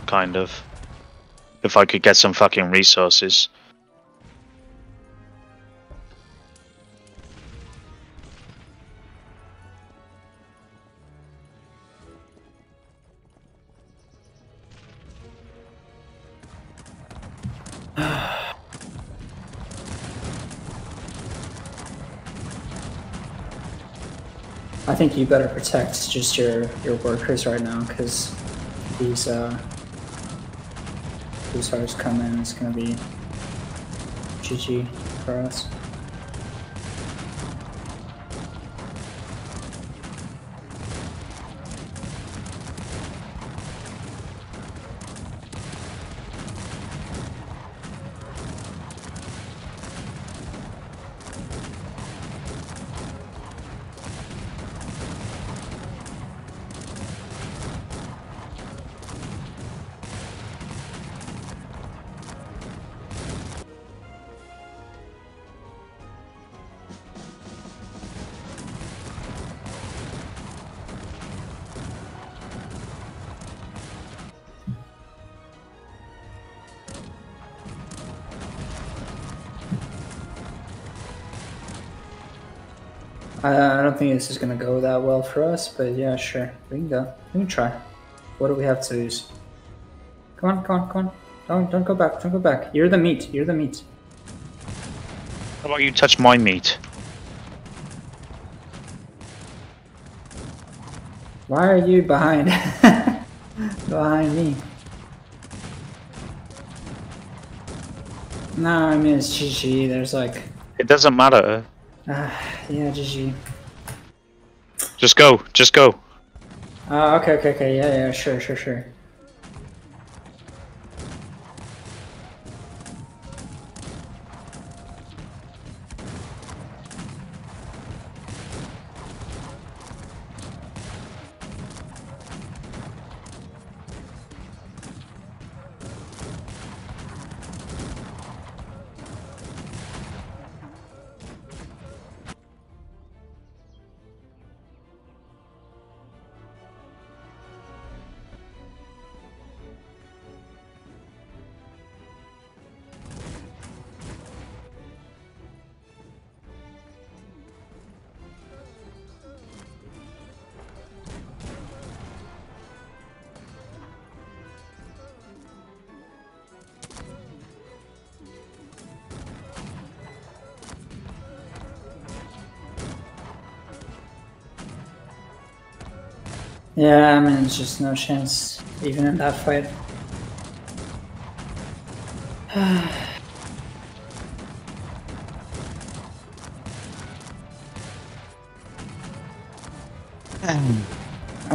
Kind of. If I could get some fucking resources. I think you better protect just your your workers right now, because these uh hussars come in, it's gonna be G G for us. I don't think this is going to go that well for us, but yeah, sure. We can go. We can try. What do we have to lose? Come on, come on, come on. Don't, don't go back, don't go back. You're the meat, you're the meat. How about you touch my meat? Why are you behind? Behind me. Nah, I mean, it's G G, there's like... It doesn't matter. Uh, yeah, G G. Just go, just go. Uh, okay, okay, okay, yeah, yeah, sure, sure, sure. Yeah, I mean, it's just no chance, even in that fight. I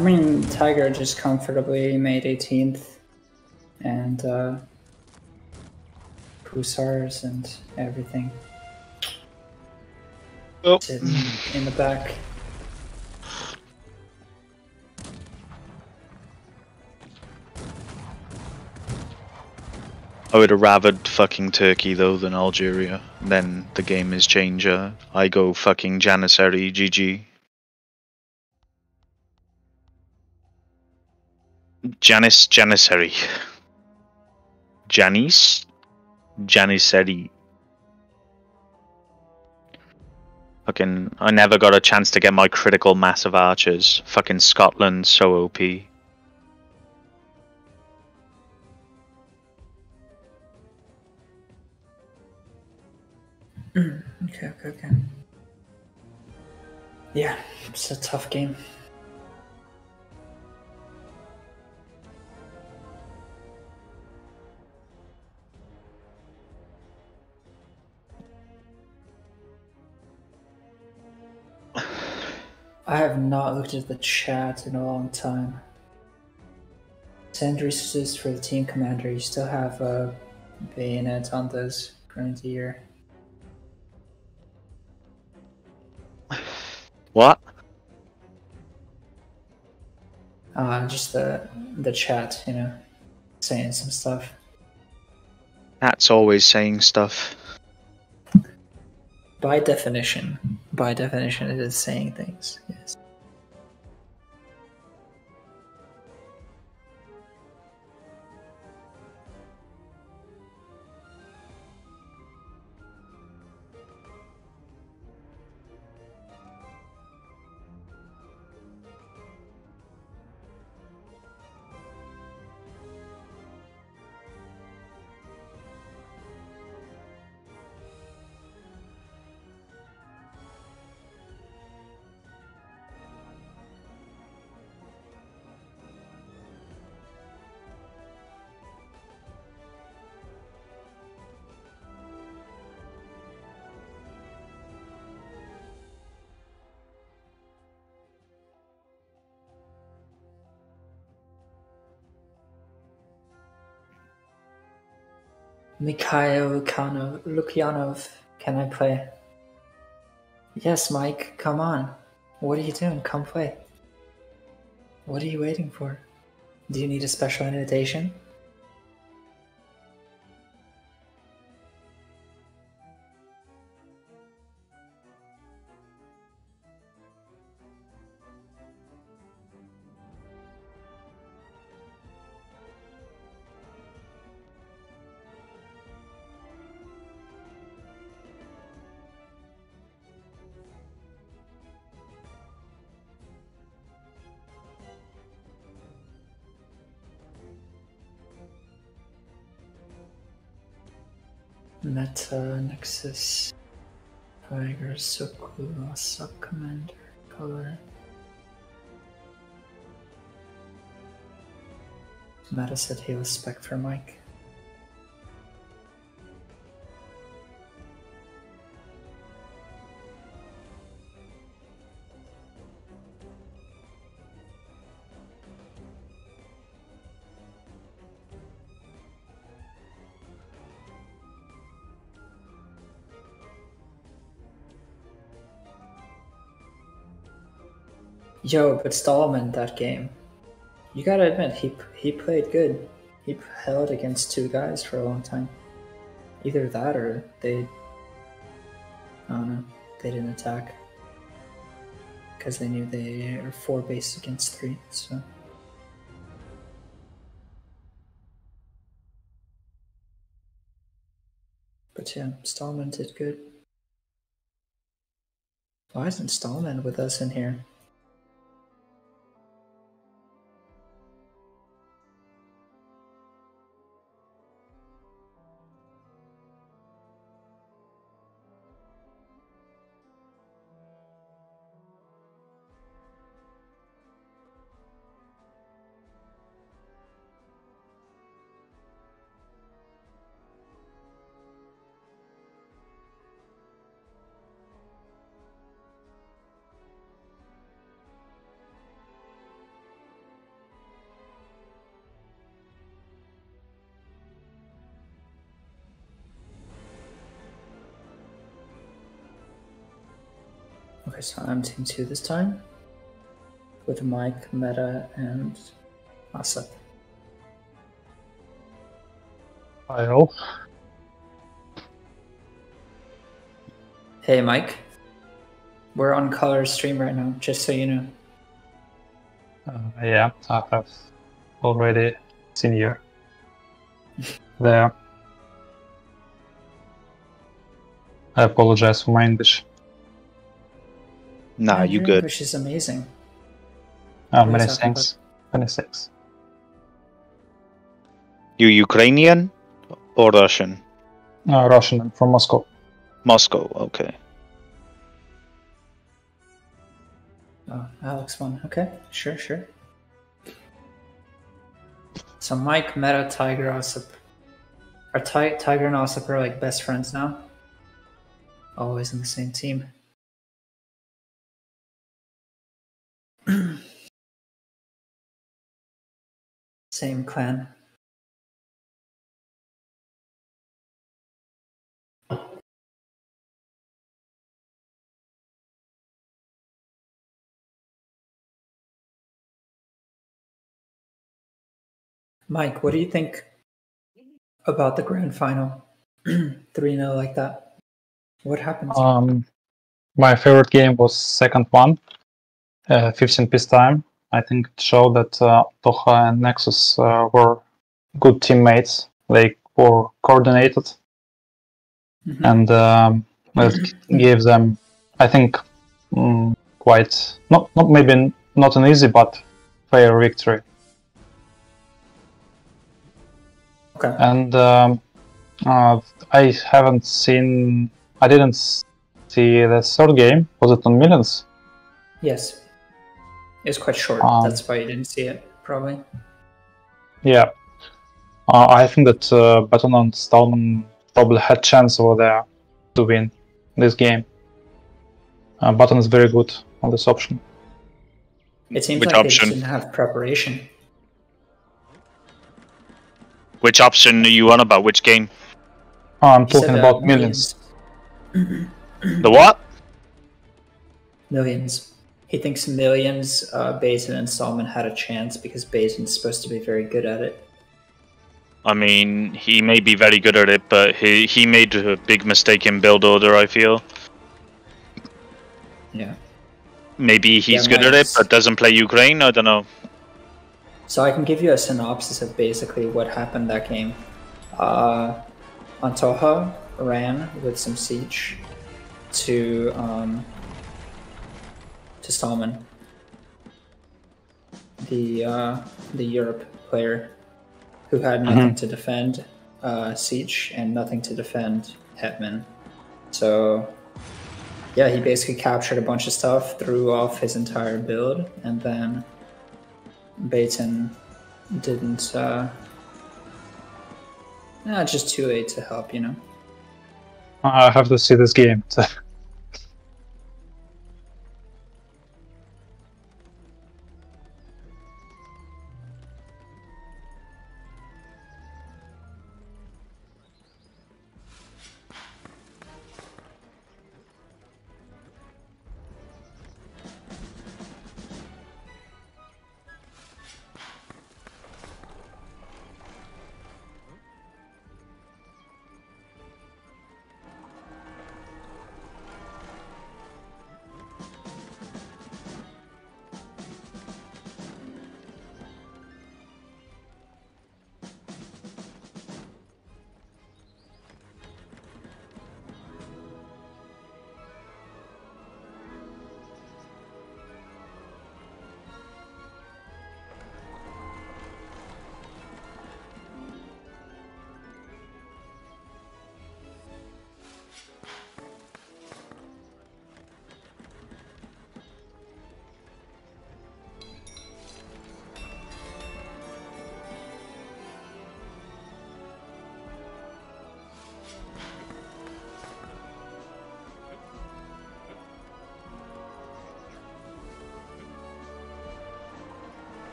mean, Tiger just comfortably made eighteenth, and uh, Hussars and everything. Oh. Sitting in the back. I would have rathered fucking Turkey though than Algeria. Then the game is changer. I go fucking Janissary, G G. Janis, Janissary. Janis? Janissary. Fucking, I never got a chance to get my critical mass of archers. Fucking Scotland, so O P. Mm, okay, okay, okay. Yeah, it's a tough game. I have not looked at the chat in a long time. Send resources for the team commander. You still have a bayonet on this grenadier. What? Uh, just the the chat, you know, saying some stuff. That's always saying stuff. By definition, by definition, it is saying things. Yes. Mikhail Lukyanov, can I play? Yes, Mike, come on. What are you doing? Come play. What are you waiting for? Do you need a special invitation? Meta, Nexus, Tiger, Soklu, Sub-Commander, Color. Meta said he was spec for Mike. Yo, but Stalman, that game, you gotta admit, he he played good. He held against two guys for a long time. Either that or they, I don't know, they didn't attack. Because they knew they were four base against three, so. But yeah, Stalman did good. Why isn't Stalman with us in here? Okay, so I'm team two this time, with Mike, Meta, and Asap. I hope. Hey, Mike. We're on Color's stream right now, just so you know. Uh, yeah, I have already seen you there. I apologize for my English. Nah, you good. English is amazing. Oh, many thanks. Many thanks. You Ukrainian or Russian? Uh, Russian. I'm from Moscow. Moscow, okay. Oh, Alex one. Okay, sure, sure. So Mike, Meta, Tiger, Osip. Are Ti Tiger and Osip are like best friends now? Always in the same team. Same clan. Mike, what do you think about the grand final? three nil like that. What happened? Um, my favorite game was second one, uh, fifteen piece time. I think it showed that uh, Antoxa and Nexus uh, were good teammates. They were coordinated, mm-hmm. and um, it gave them, I think, um, quite not not maybe not an easy but fair victory. Okay. And um, uh, I haven't seen, I didn't see the third game. Was it on Millions? Yes. It's quite short. Um, That's why you didn't see it, probably. Yeah. Uh, I think that uh, Baton and Stalman probably had chance over there to win this game. Uh, Baton is very good on this option. It seems Which like option? They didn't have preparation. Which option are you on about? Which game? Oh, I'm talking said, uh, about millions. millions. The what? Millions. He thinks millions, uh, Basin and Stalman had a chance because Basin's supposed to be very good at it. I mean, he may be very good at it, but he, he made a big mistake in build order, I feel. Yeah. Maybe he's yeah, good at it, but doesn't play Ukraine? I don't know. So I can give you a synopsis of basically what happened that game. Uh, Antoxa ran with some siege to um, to Stalman, the uh, the Europe player, who had nothing mm-hmm. to defend uh, siege and nothing to defend Hetman. So yeah, he basically captured a bunch of stuff, threw off his entire build, and then Baton didn't, uh, nah, just too late to help, you know? I have to see this game.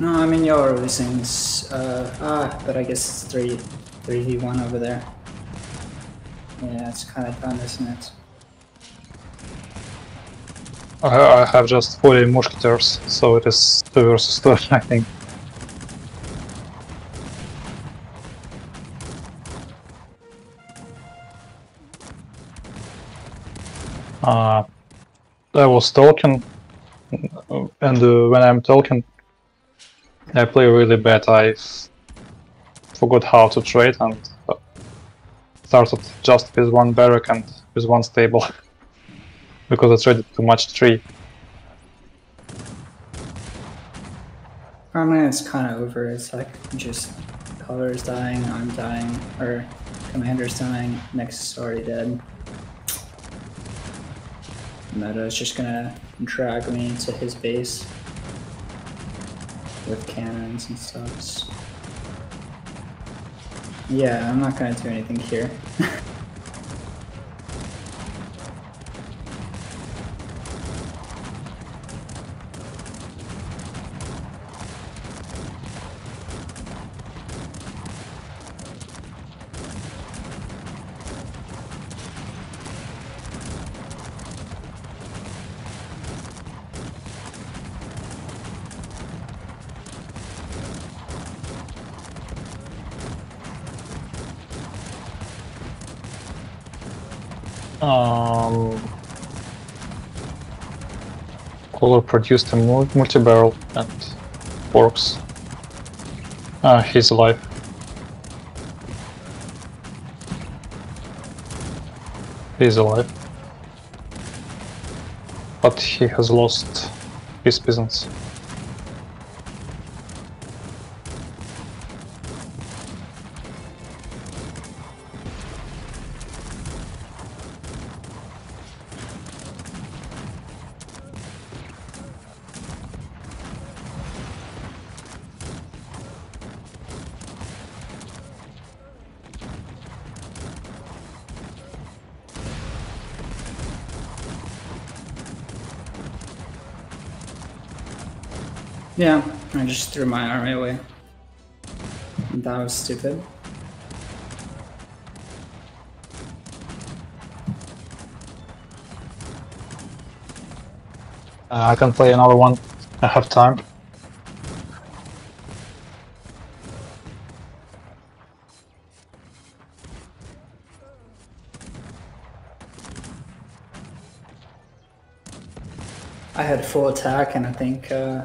No, I mean, you're already seeing, uh, ah, but I guess it's three, three v one over there. Yeah, it's kind of done, isn't it? I, I have just forty musketeers, so it is two versus two, I think. Uh, I was talking, and uh, when I'm talking, I play really bad. I forgot how to trade and started just with one barrack and with one stable because I traded too much tree. I mean, it's kind of over. It's like just colors dying, I'm dying, or commander's dying, Nexus is already dead. Meta is just gonna drag me to his base with cannons and stuff. Yeah, I'm not gonna do anything here. Um, Colour produced a multi-barrel and works. Ah, he's alive. He's alive. But he has lost his peasants. Yeah, I just threw my army away. That was stupid. Uh, I can play another one. I have time. I had full attack, and I think. Uh,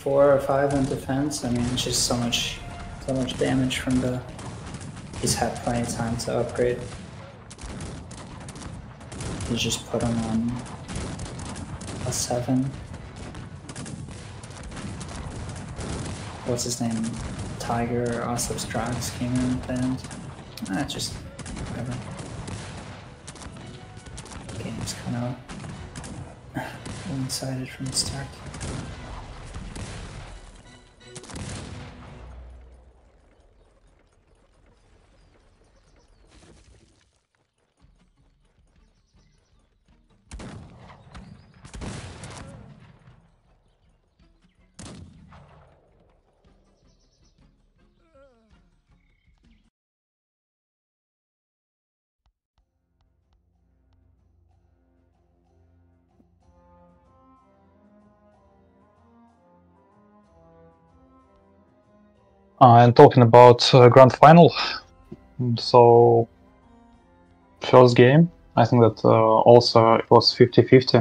Four or five in defense. I mean, it's just so much, so much damage from the. He's had plenty of time to upgrade. You just put him on a seven. What's his name? Tiger or Asap's Drax came in at the end. Nah, just whatever. The game's kind of one-sided from the start. Uh, and talking about uh, Grand Final, so first game, I think that uh, also it was fifty fifty,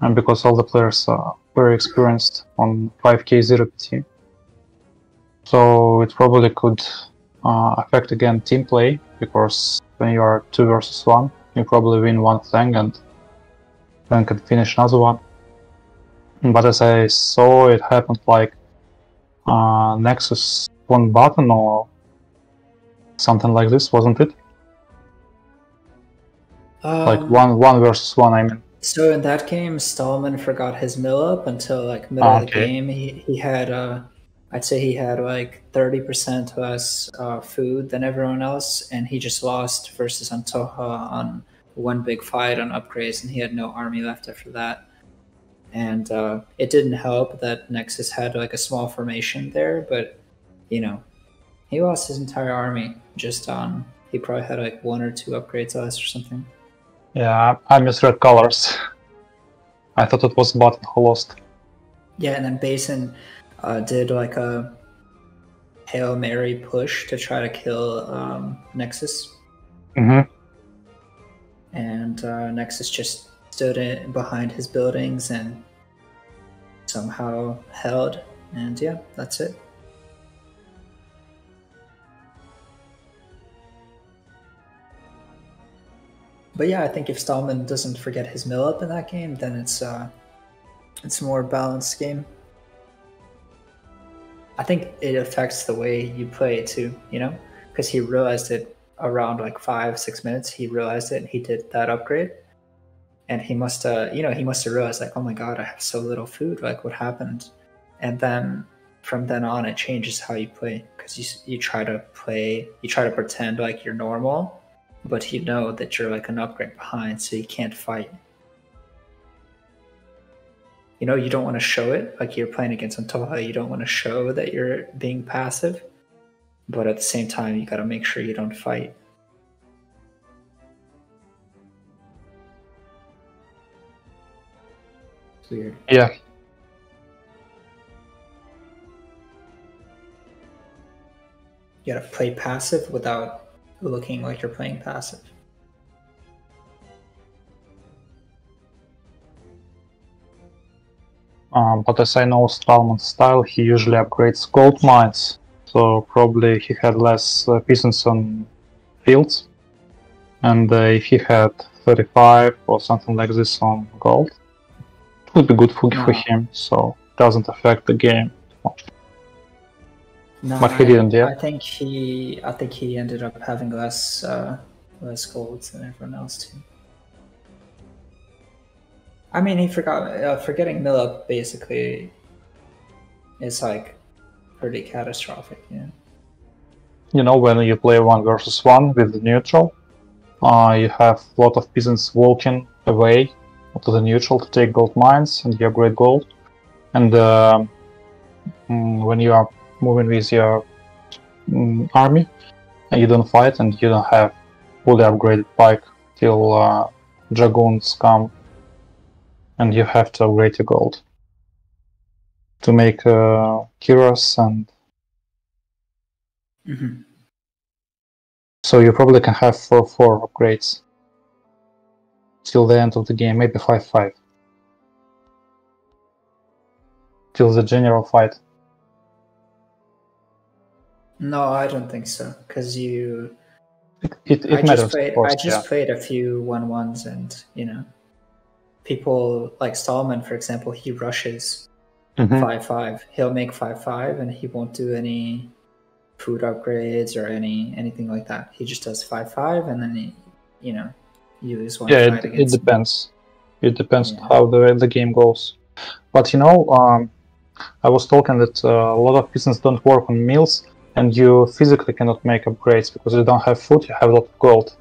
and because all the players are very experienced on five K zero P T, so it probably could uh, affect again team play, because when you are two versus one, you probably win one thing and then can finish another one. But as I saw, it happened like. Uh, Nexus won Baton or something like this, wasn't it? Um, like one one versus one, I mean. So in that game, Stalman forgot his mill up until like middle ah, okay. of the game. He he had uh, I'd say he had like thirty percent less uh, food than everyone else, and he just lost versus Antoxa on one big fight on upgrades, and he had no army left after that. And uh, it didn't help that Nexus had like a small formation there, but you know, he lost his entire army just on. He probably had like one or two upgrades less or something. Yeah, I misread colors. I thought it was Baton who lost. Yeah, and then Basin uh, did like a Hail Mary push to try to kill um, Nexus. Mm-hmm. And uh, Nexus just stood in behind his buildings and somehow held. And yeah, that's it. But yeah, I think if Stalman doesn't forget his mill up in that game, then it's uh, it's a more balanced game. I think it affects the way you play too, you know, because he realized it around like five, six minutes. He realized it, and he did that upgrade, and he must, uh, you know, he must have realized like, oh my god, I have so little food. Like, what happened? And then from then on, it changes how you play because you you try to play, you try to pretend like you're normal. But you know that you're like an upgrade behind, so you can't fight. You know, you don't want to show it, like you're playing against Antoxa, you don't want to show that you're being passive, but at the same time, you got to make sure you don't fight. It's weird. Yeah. You got to play passive without looking like you're playing passive. Um, but as I know Stalman's style, he usually upgrades gold mines, so probably he had less uh, peasants on fields, and uh, if he had thirty-five or something like this on gold, it would be good for, no. for him, so it doesn't affect the game much. No, but he didn't, yeah? I think he, I think he ended up having less, uh, less gold than everyone else too. I mean, he forgot, uh, forgetting mill up basically is like pretty catastrophic, yeah. You know, when you play one versus one with the neutral, uh, you have a lot of peasants walking away to the neutral to take gold mines and you upgrade gold, and uh, when you are moving with your mm, army, and you don't fight, and you don't have fully upgraded pike till uh, dragoons come, and you have to upgrade your gold to make uh, heroes, and mm-hmm. so you probably can have four four upgrades till the end of the game, maybe five five till the general fight. No, I don't think so, because you... It, it I matters, just played, of course, I just yeah. played a few one-ones and, you know, people like Stalman, for example, he rushes five five. Mm-hmm. He'll make five five and he won't do any food upgrades or any anything like that. He just does five five and then, he, you know, you lose one yeah, fight it, against it depends. Him. It depends yeah. on how the, the game goes. But, you know, um, I was talking that uh, a lot of peasants don't work on meals, and you physically cannot make upgrades because you don't have food, you have a lot of gold.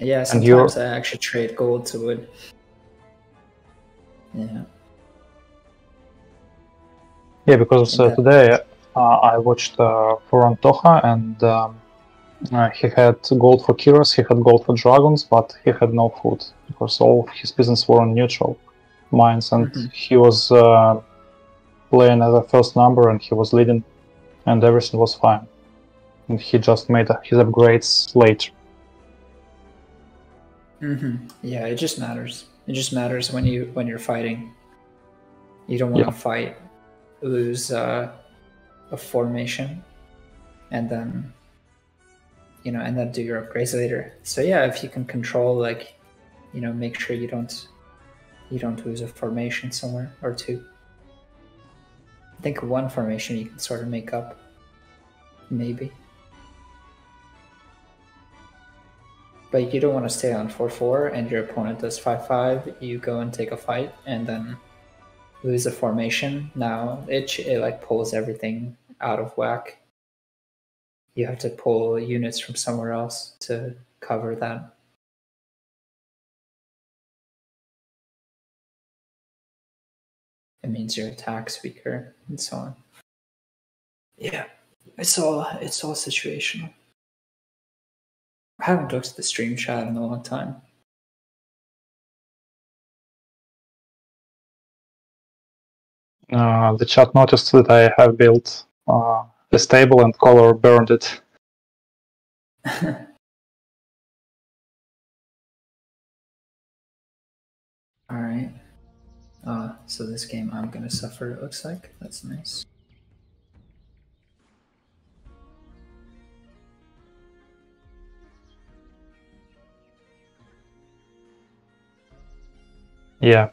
Yeah, sometimes I actually trade gold to wood. Yeah. Yeah, because uh, today uh, I watched uh, for Antoxa, and um, uh, he had gold for Kiros, he had gold for dragons, but he had no food because all his peasants were on neutral mines, and mm-hmm. he was uh, playing as a first number and he was leading. And everything was fine, and he just made his upgrades later. Mm-hmm. Yeah, it just matters. It just matters when you when you're fighting. You don't want yeah. to fight, lose uh, a formation, and then you know, and then do your upgrades later. So yeah, if you can control, like, you know, make sure you don't you don't lose a formation somewhere or two. I think one formation you can sort of make up, maybe. But you don't want to stay on four four and your opponent does five five, you go and take a fight and then lose a formation. Now it, it like pulls everything out of whack. You have to pull units from somewhere else to cover that. It means your attack's weaker, and so on. Yeah, it's all it's all situational. I haven't looked at the stream chat in a long time. Uh, the chat noticed that I have built uh, a stable and Color burned it. Alright. Uh, so this game I'm gonna suffer, it looks like. That's nice. Yeah.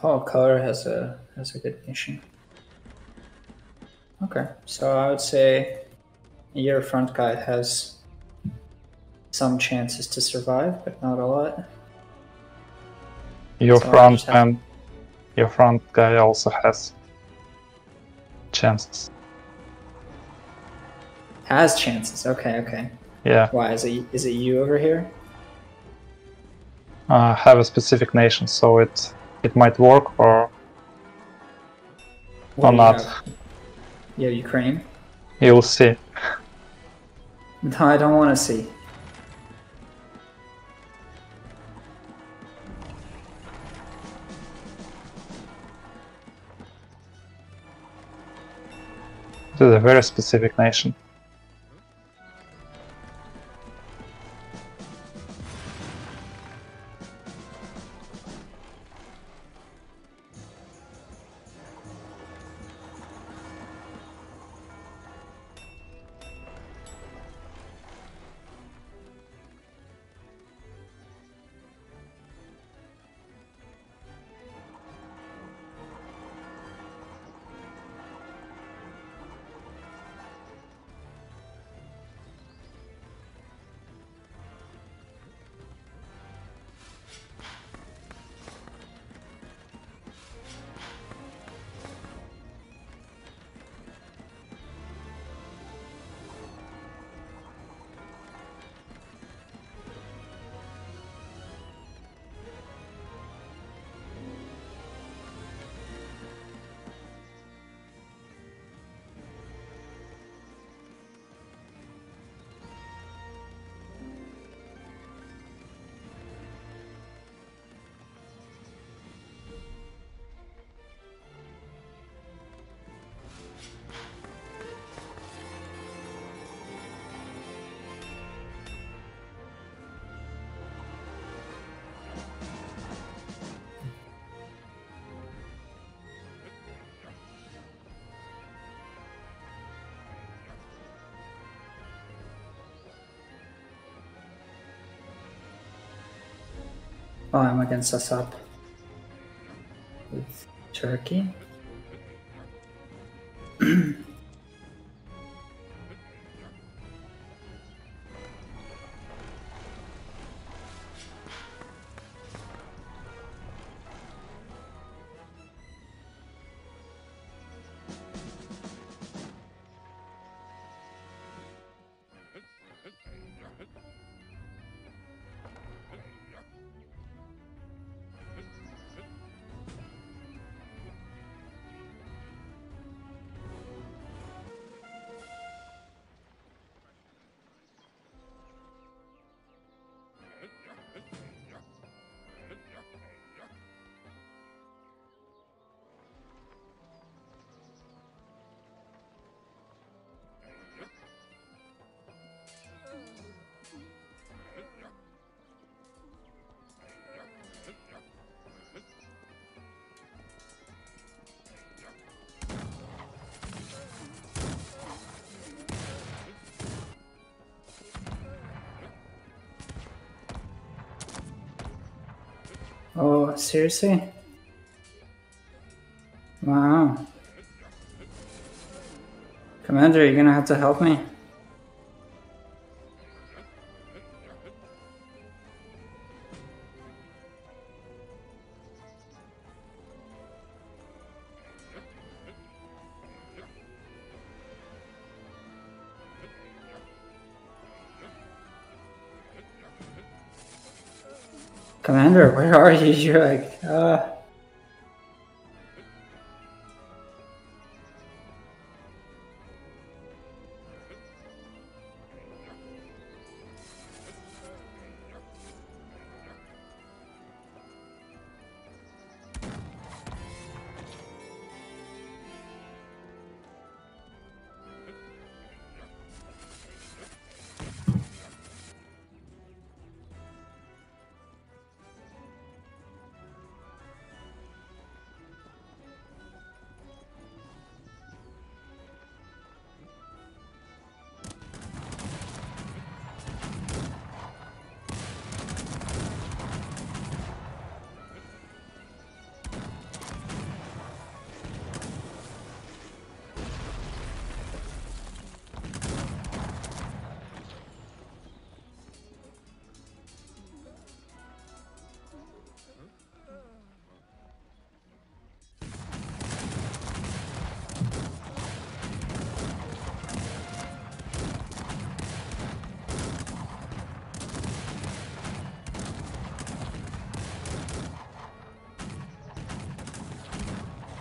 Oh, Color has a has a good mission. Okay, so I would say your front guy has some chances to survive, but not a lot. Your so front have... and your front guy also has chances. Has chances? Okay, okay. Yeah. Why is it is it you over here? I uh, have a specific nation, so it. It might work, or what or not. Have? Yeah, Ukraine. You'll see. No, I don't want to see. This is a very specific nation. Oh, I'm against ASAP with Turkey. Oh, seriously? Wow. Commander, you're gonna have to help me. Commander, where are you? You're like, uh...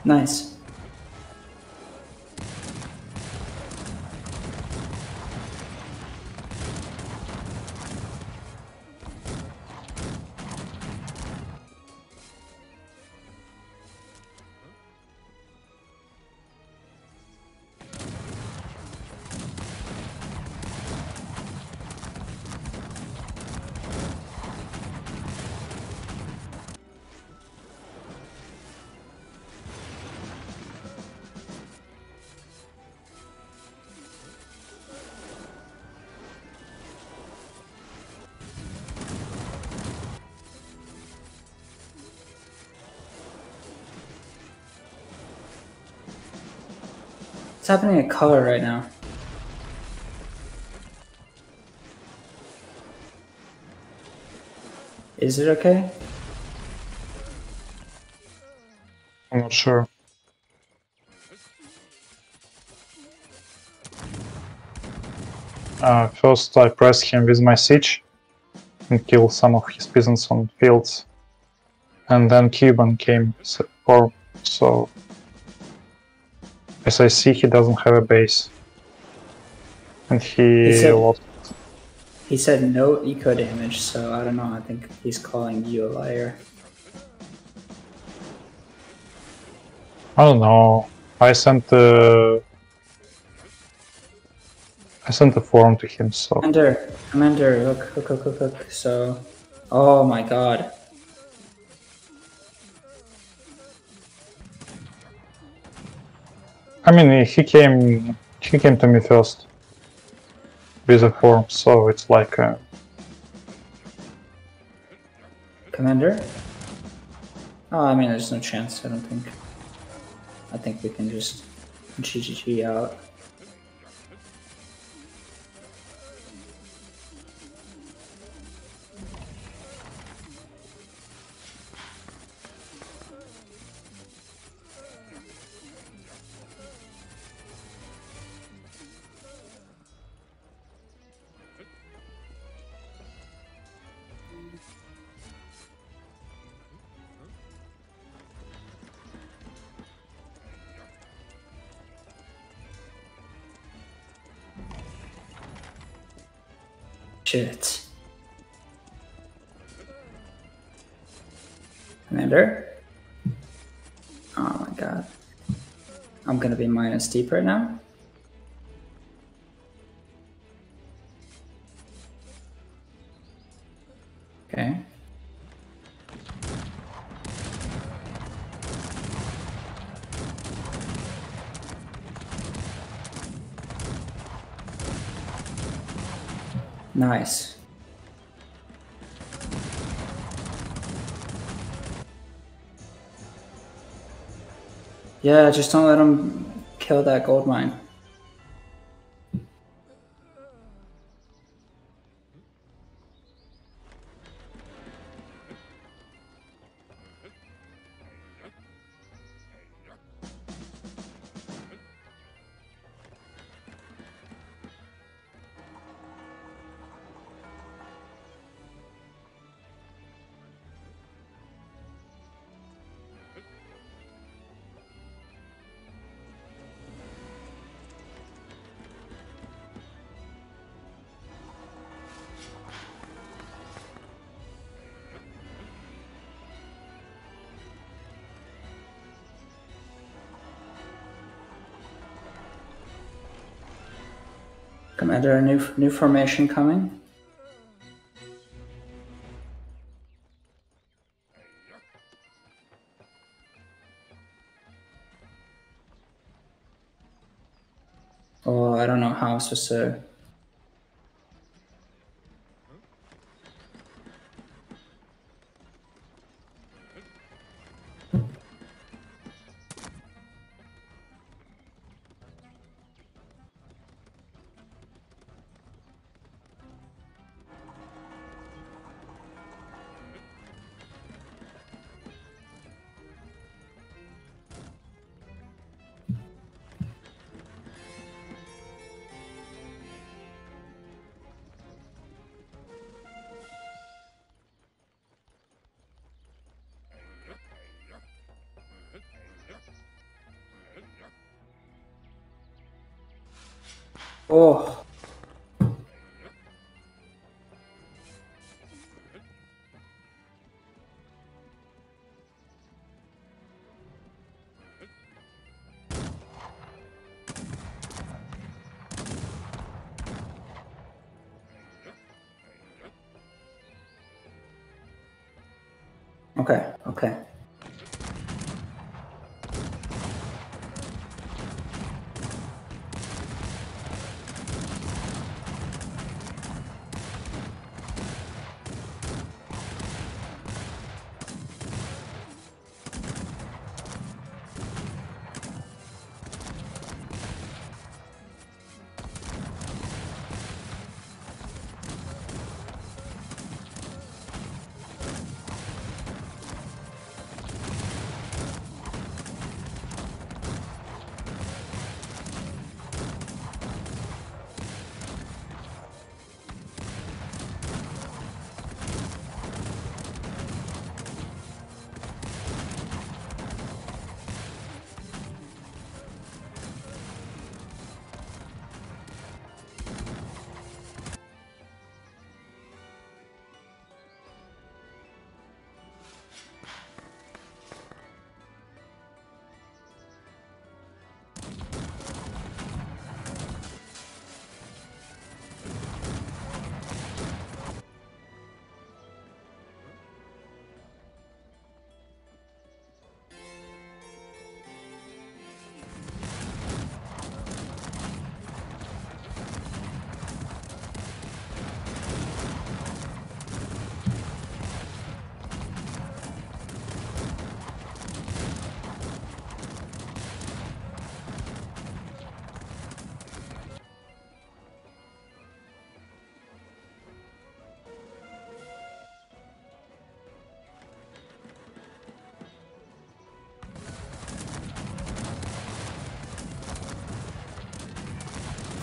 Nice. What's happening at Color right now? Is it okay? I'm not sure. Uh, first I press him with my siege and kill some of his peasants on fields. And then Cuban came for so... As I see, he doesn't have a base, and he, he said, lost. He said no eco damage, so I don't know. I think he's calling you a liar. I don't know. I sent the I sent the form to him. So Commander, Commander, look, look, look, look, look. So, oh my God. I mean, he came. He came to me first with a form, so it's like a... Commander. Oh, I mean, there's no chance. I don't think. I think we can just G G G out. Shit. Commander? Oh my God. I'm gonna be minus deep right now. Okay. Nice. Yeah, just don't let him kill that gold mine. Commander, a new, new formation coming. Oh, I don't know how I'm supposed to... Oh. Okay, okay.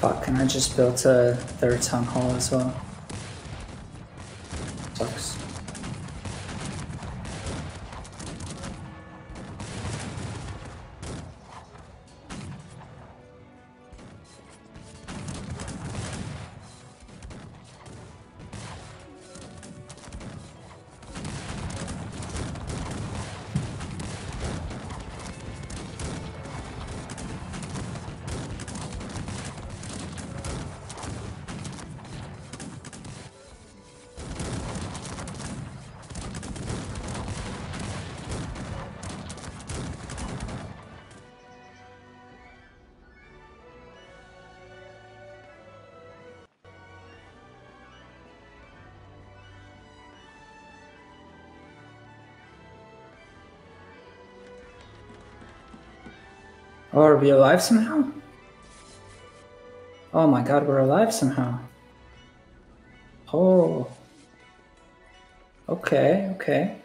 Fuck, and I just built a third town hall as well. Sucks. Oh, are we alive somehow? Oh my god, we're alive somehow. Oh. Okay, okay.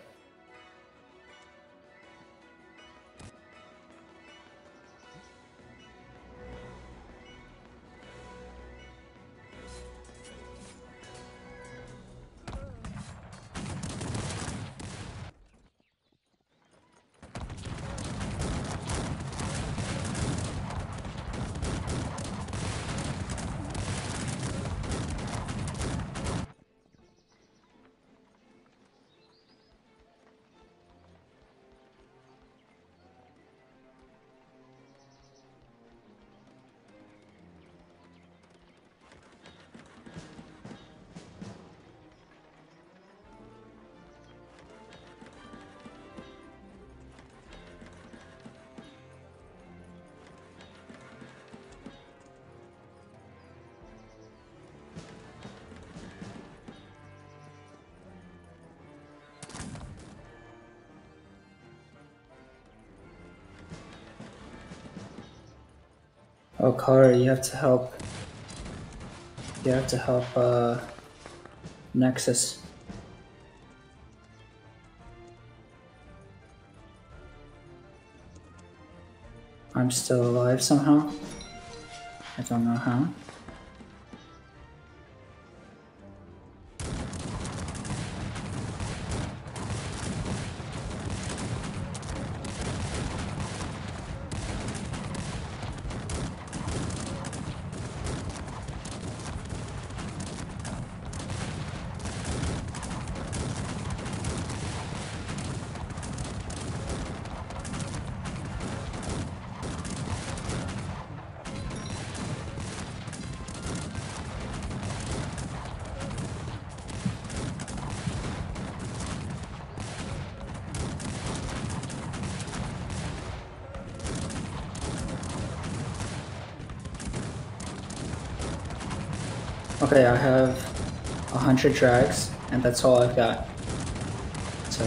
Oh, Kara, you have to help. You have to help uh, Nexus. I'm still alive somehow. I don't know how. Okay, I have a hundred drags, and that's all I've got. So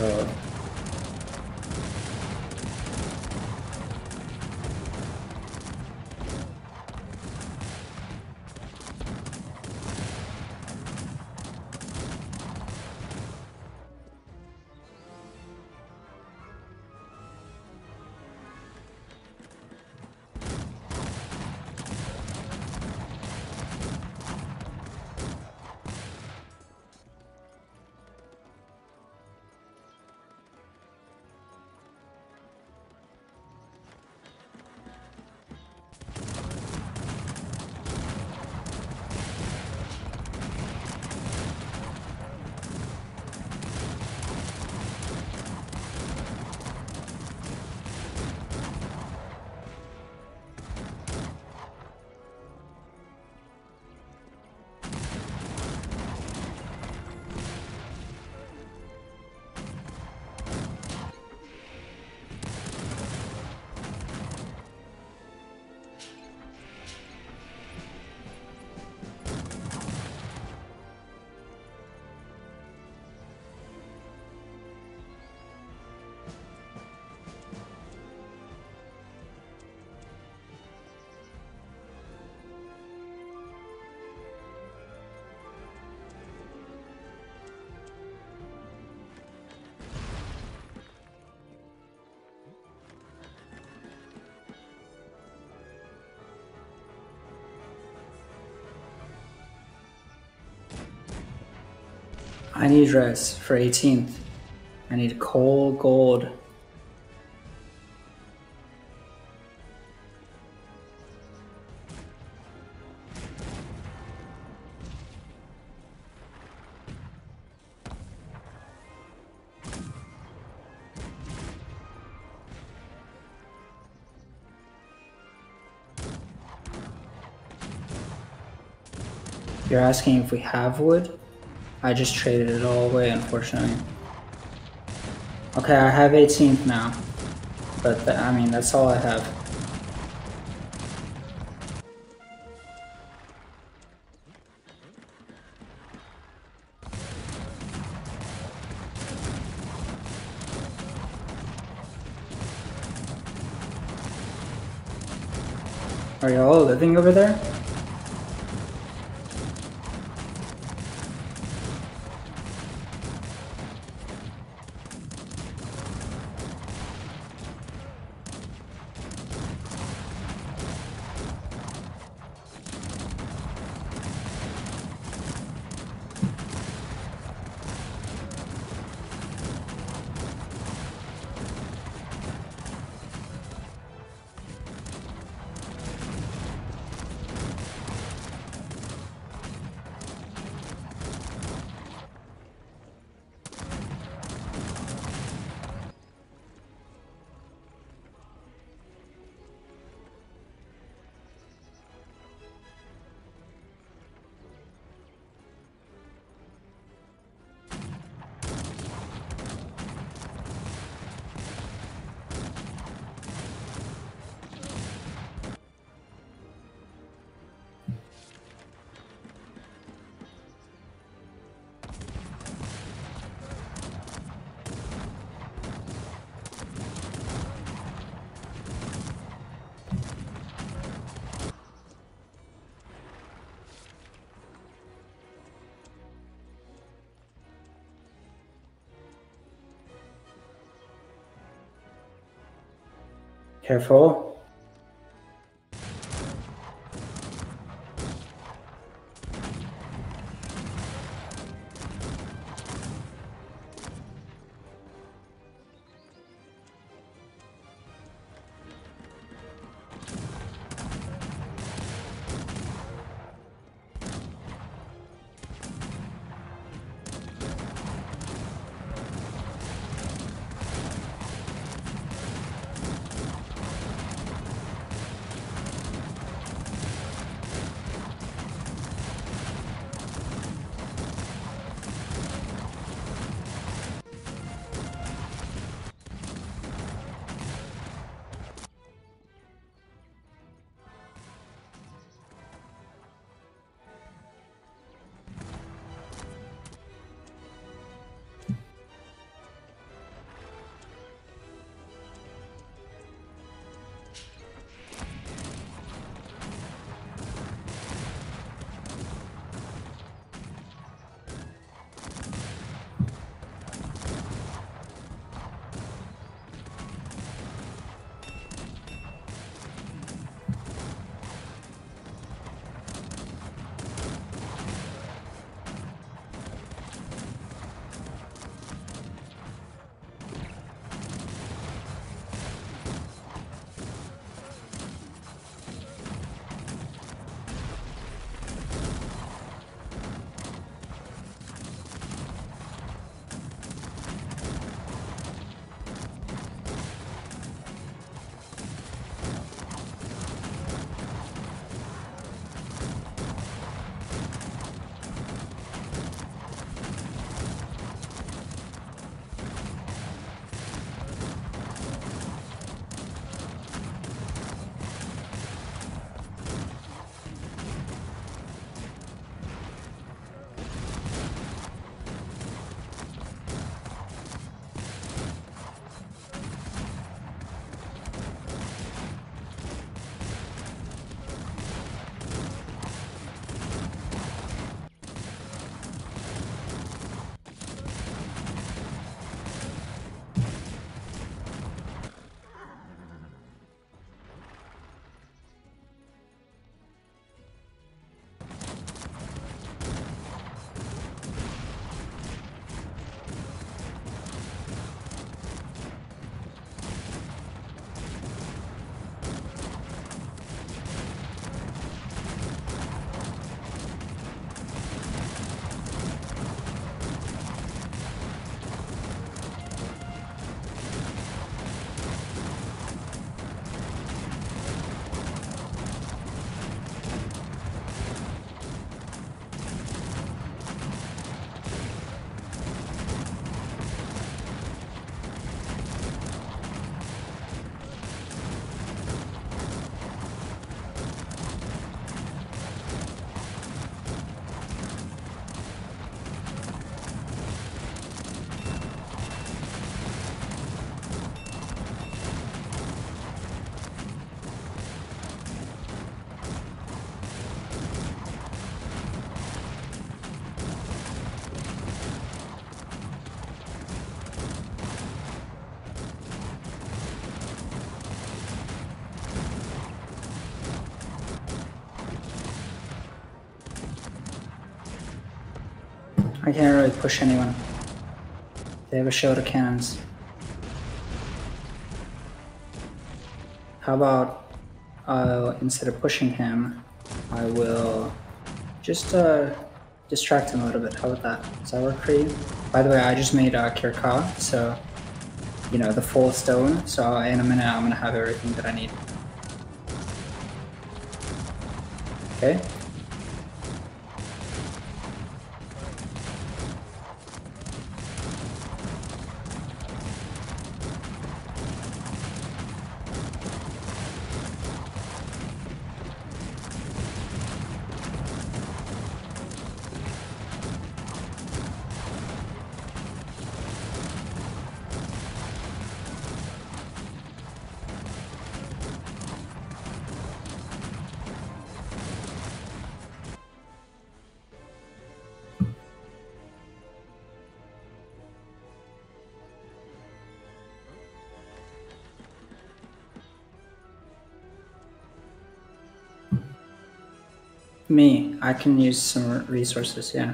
I need reds for eighteenth. I need coal, gold. You're asking if we have wood? I just traded it all away, unfortunately. Okay, I have eighteenth now, but th- I mean, that's all I have. Are y'all living over there? Careful. I can't really push anyone. They have a show to cannons. How about uh, instead of pushing him, I will just uh, distract him a little bit. How about that? Does that work for you? By the way, I just made uh, Kirka, so you know, the full stone. So in a minute, I'm gonna have everything that I need. Okay. Me, I can use some resources, yeah.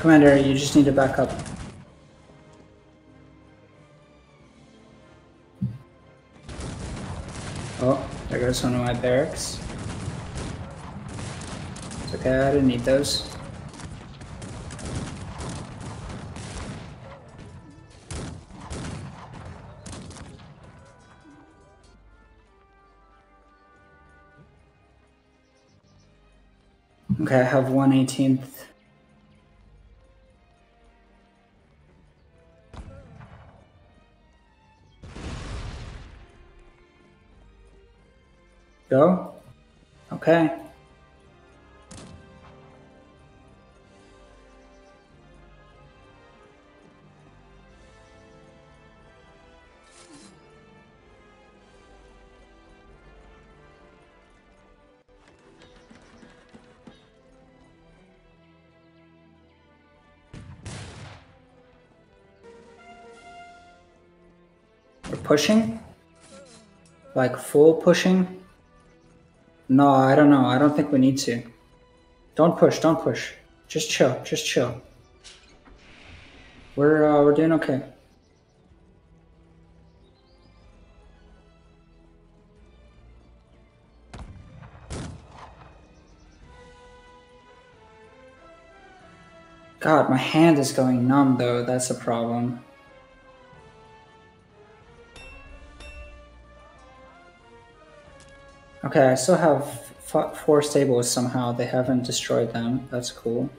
Commander, you just need to back up. Oh, there goes one of my barracks. It's okay, I didn't need those. Okay, I have one eighteenth. Go? Okay. We're pushing? Like full pushing? No, I don't know. I don't think we need to. Don't push. Don't push. Just chill. Just chill. We're uh, we're doing okay. God, my hand is going numb though. That's a problem. Okay, I still have f four stables somehow. They haven't destroyed them. That's cool.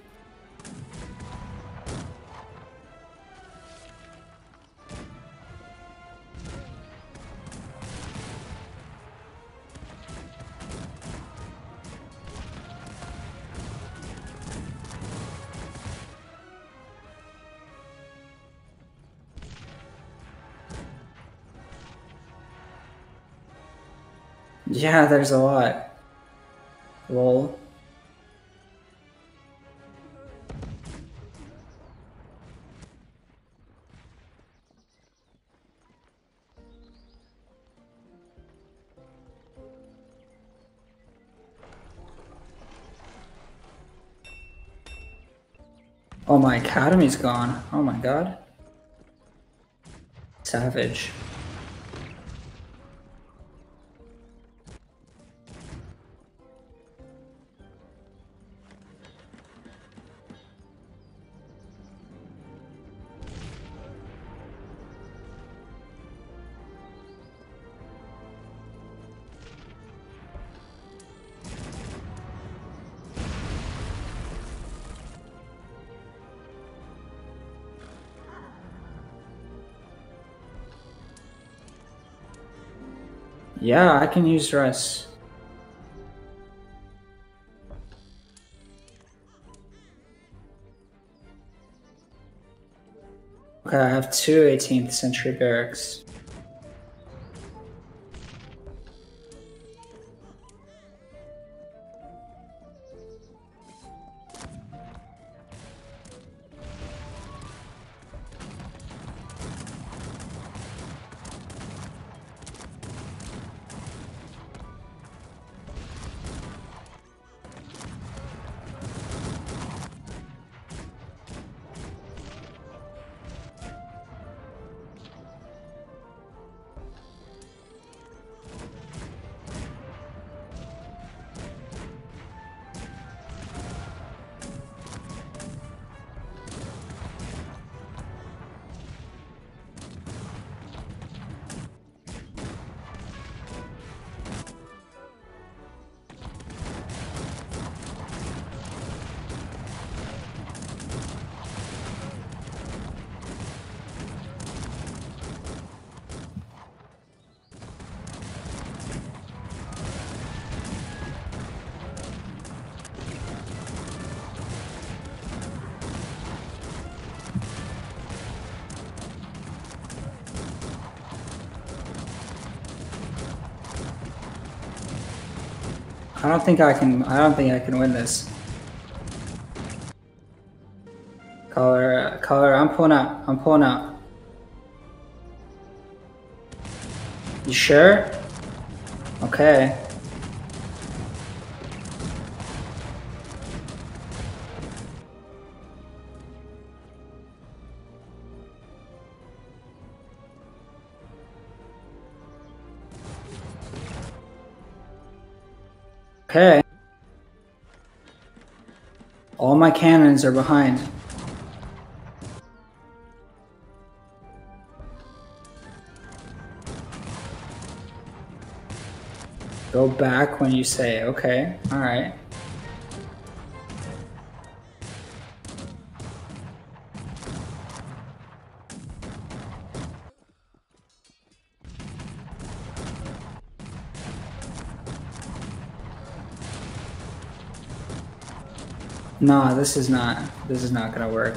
Yeah, there's a lot. Lol. Oh, my academy's gone. Oh my god. Savage. Yeah, I can use rest. Okay, I have two eighteenth century barracks. I don't think I can. I don't think I can win this. Color, color. I'm pulling out. I'm pulling out. You sure? Okay. Okay. All my cannons are behind. Go back when you say, okay, all right. Nah, this is not, this is not gonna work.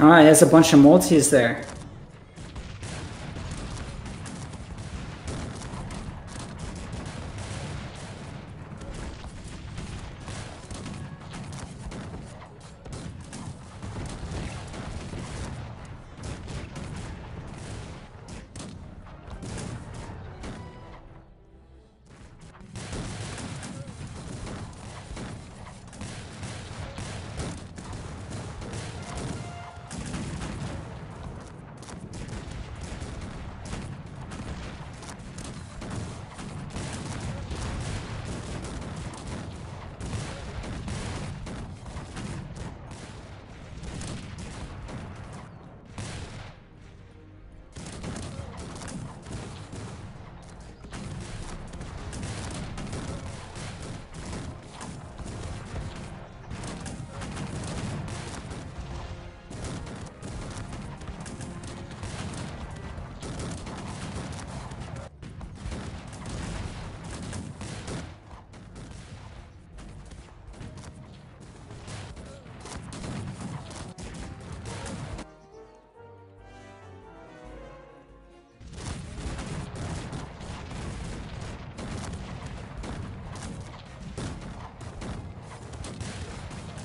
Alright, there's a bunch of multis there.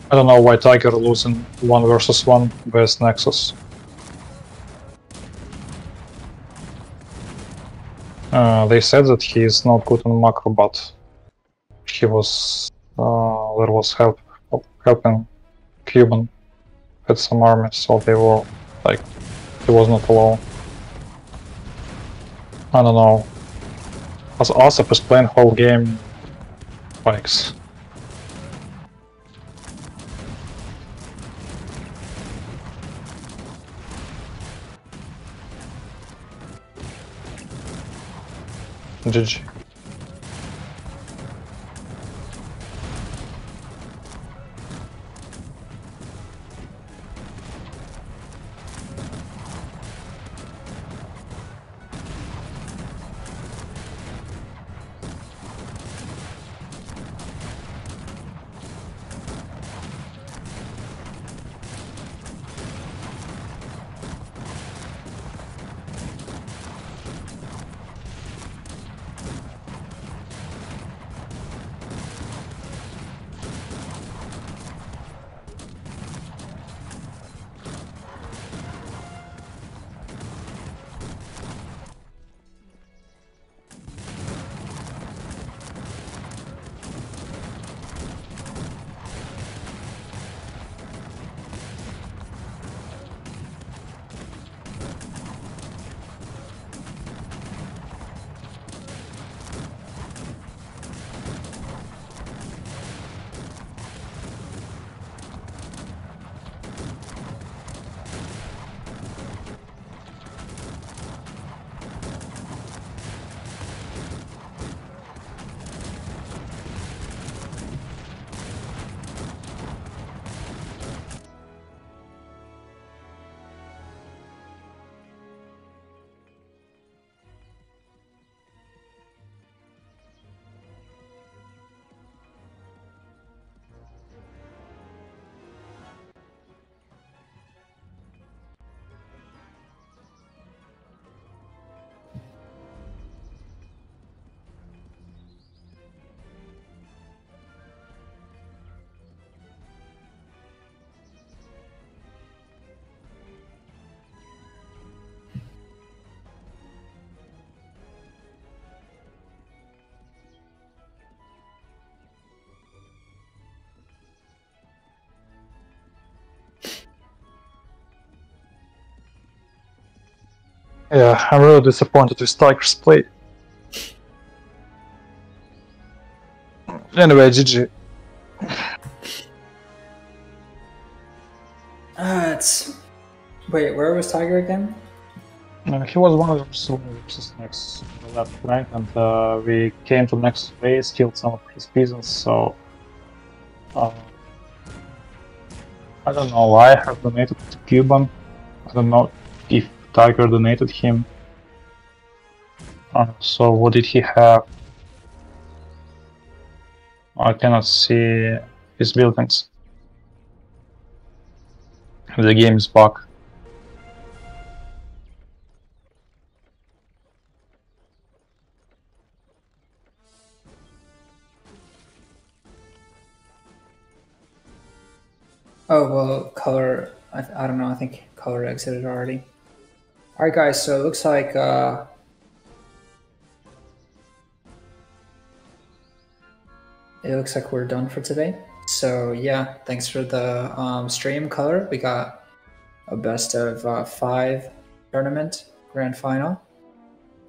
I don't know why Tiger losing one versus one with Nexus. Uh, they said that he is not good in macro, but he was uh, there was help helping Cuban with some armies, so they were like he was not alone. I don't know. As ASAP is playing whole game bikes. G G. Yeah, I'm really disappointed with Tiger's play. Anyway, G G. Uh, it's... Wait, where was Tiger again? Uh, he was one of the next on the left flank, and uh, we came to the next base, killed some of his peasants, so... Uh, I don't know why I have donated to Cuban. I don't know if Tiger donated him. Uh, so what did he have? I cannot see his buildings. The game is back. Oh, well, Color... I, I don't know, I think Color exited already. Alright guys, so it looks like... Uh, it looks like we're done for today. So yeah, thanks for the um, stream, Color. We got a best of uh, five tournament grand final,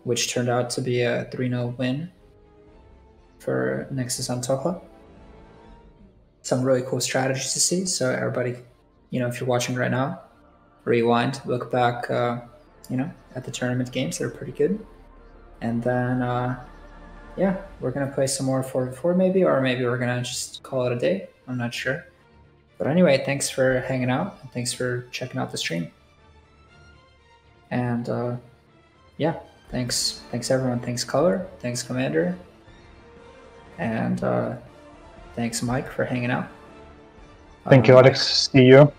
which turned out to be a three zero win for Nexus on Antoxa. Some really cool strategies to see, so everybody, you know, if you're watching right now, rewind, look back, uh, you know, at the tournament games. They're pretty good. And then, uh, yeah, we're going to play some more four v four maybe, or maybe we're going to just call it a day. I'm not sure. But anyway, thanks for hanging out, and thanks for checking out the stream. And, uh, yeah, thanks. Thanks, everyone. Thanks, Color. Thanks, Commander. And, uh... thanks, Mike, for hanging out. Thank um, you, Alex. See you.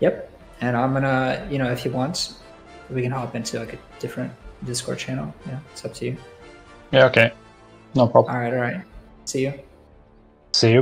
Yep. And I'm gonna, you know, if he wants, we can hop into like a different Discord channel. Yeah, it's up to you. Yeah, okay. No problem. All right, all right. See you. See you.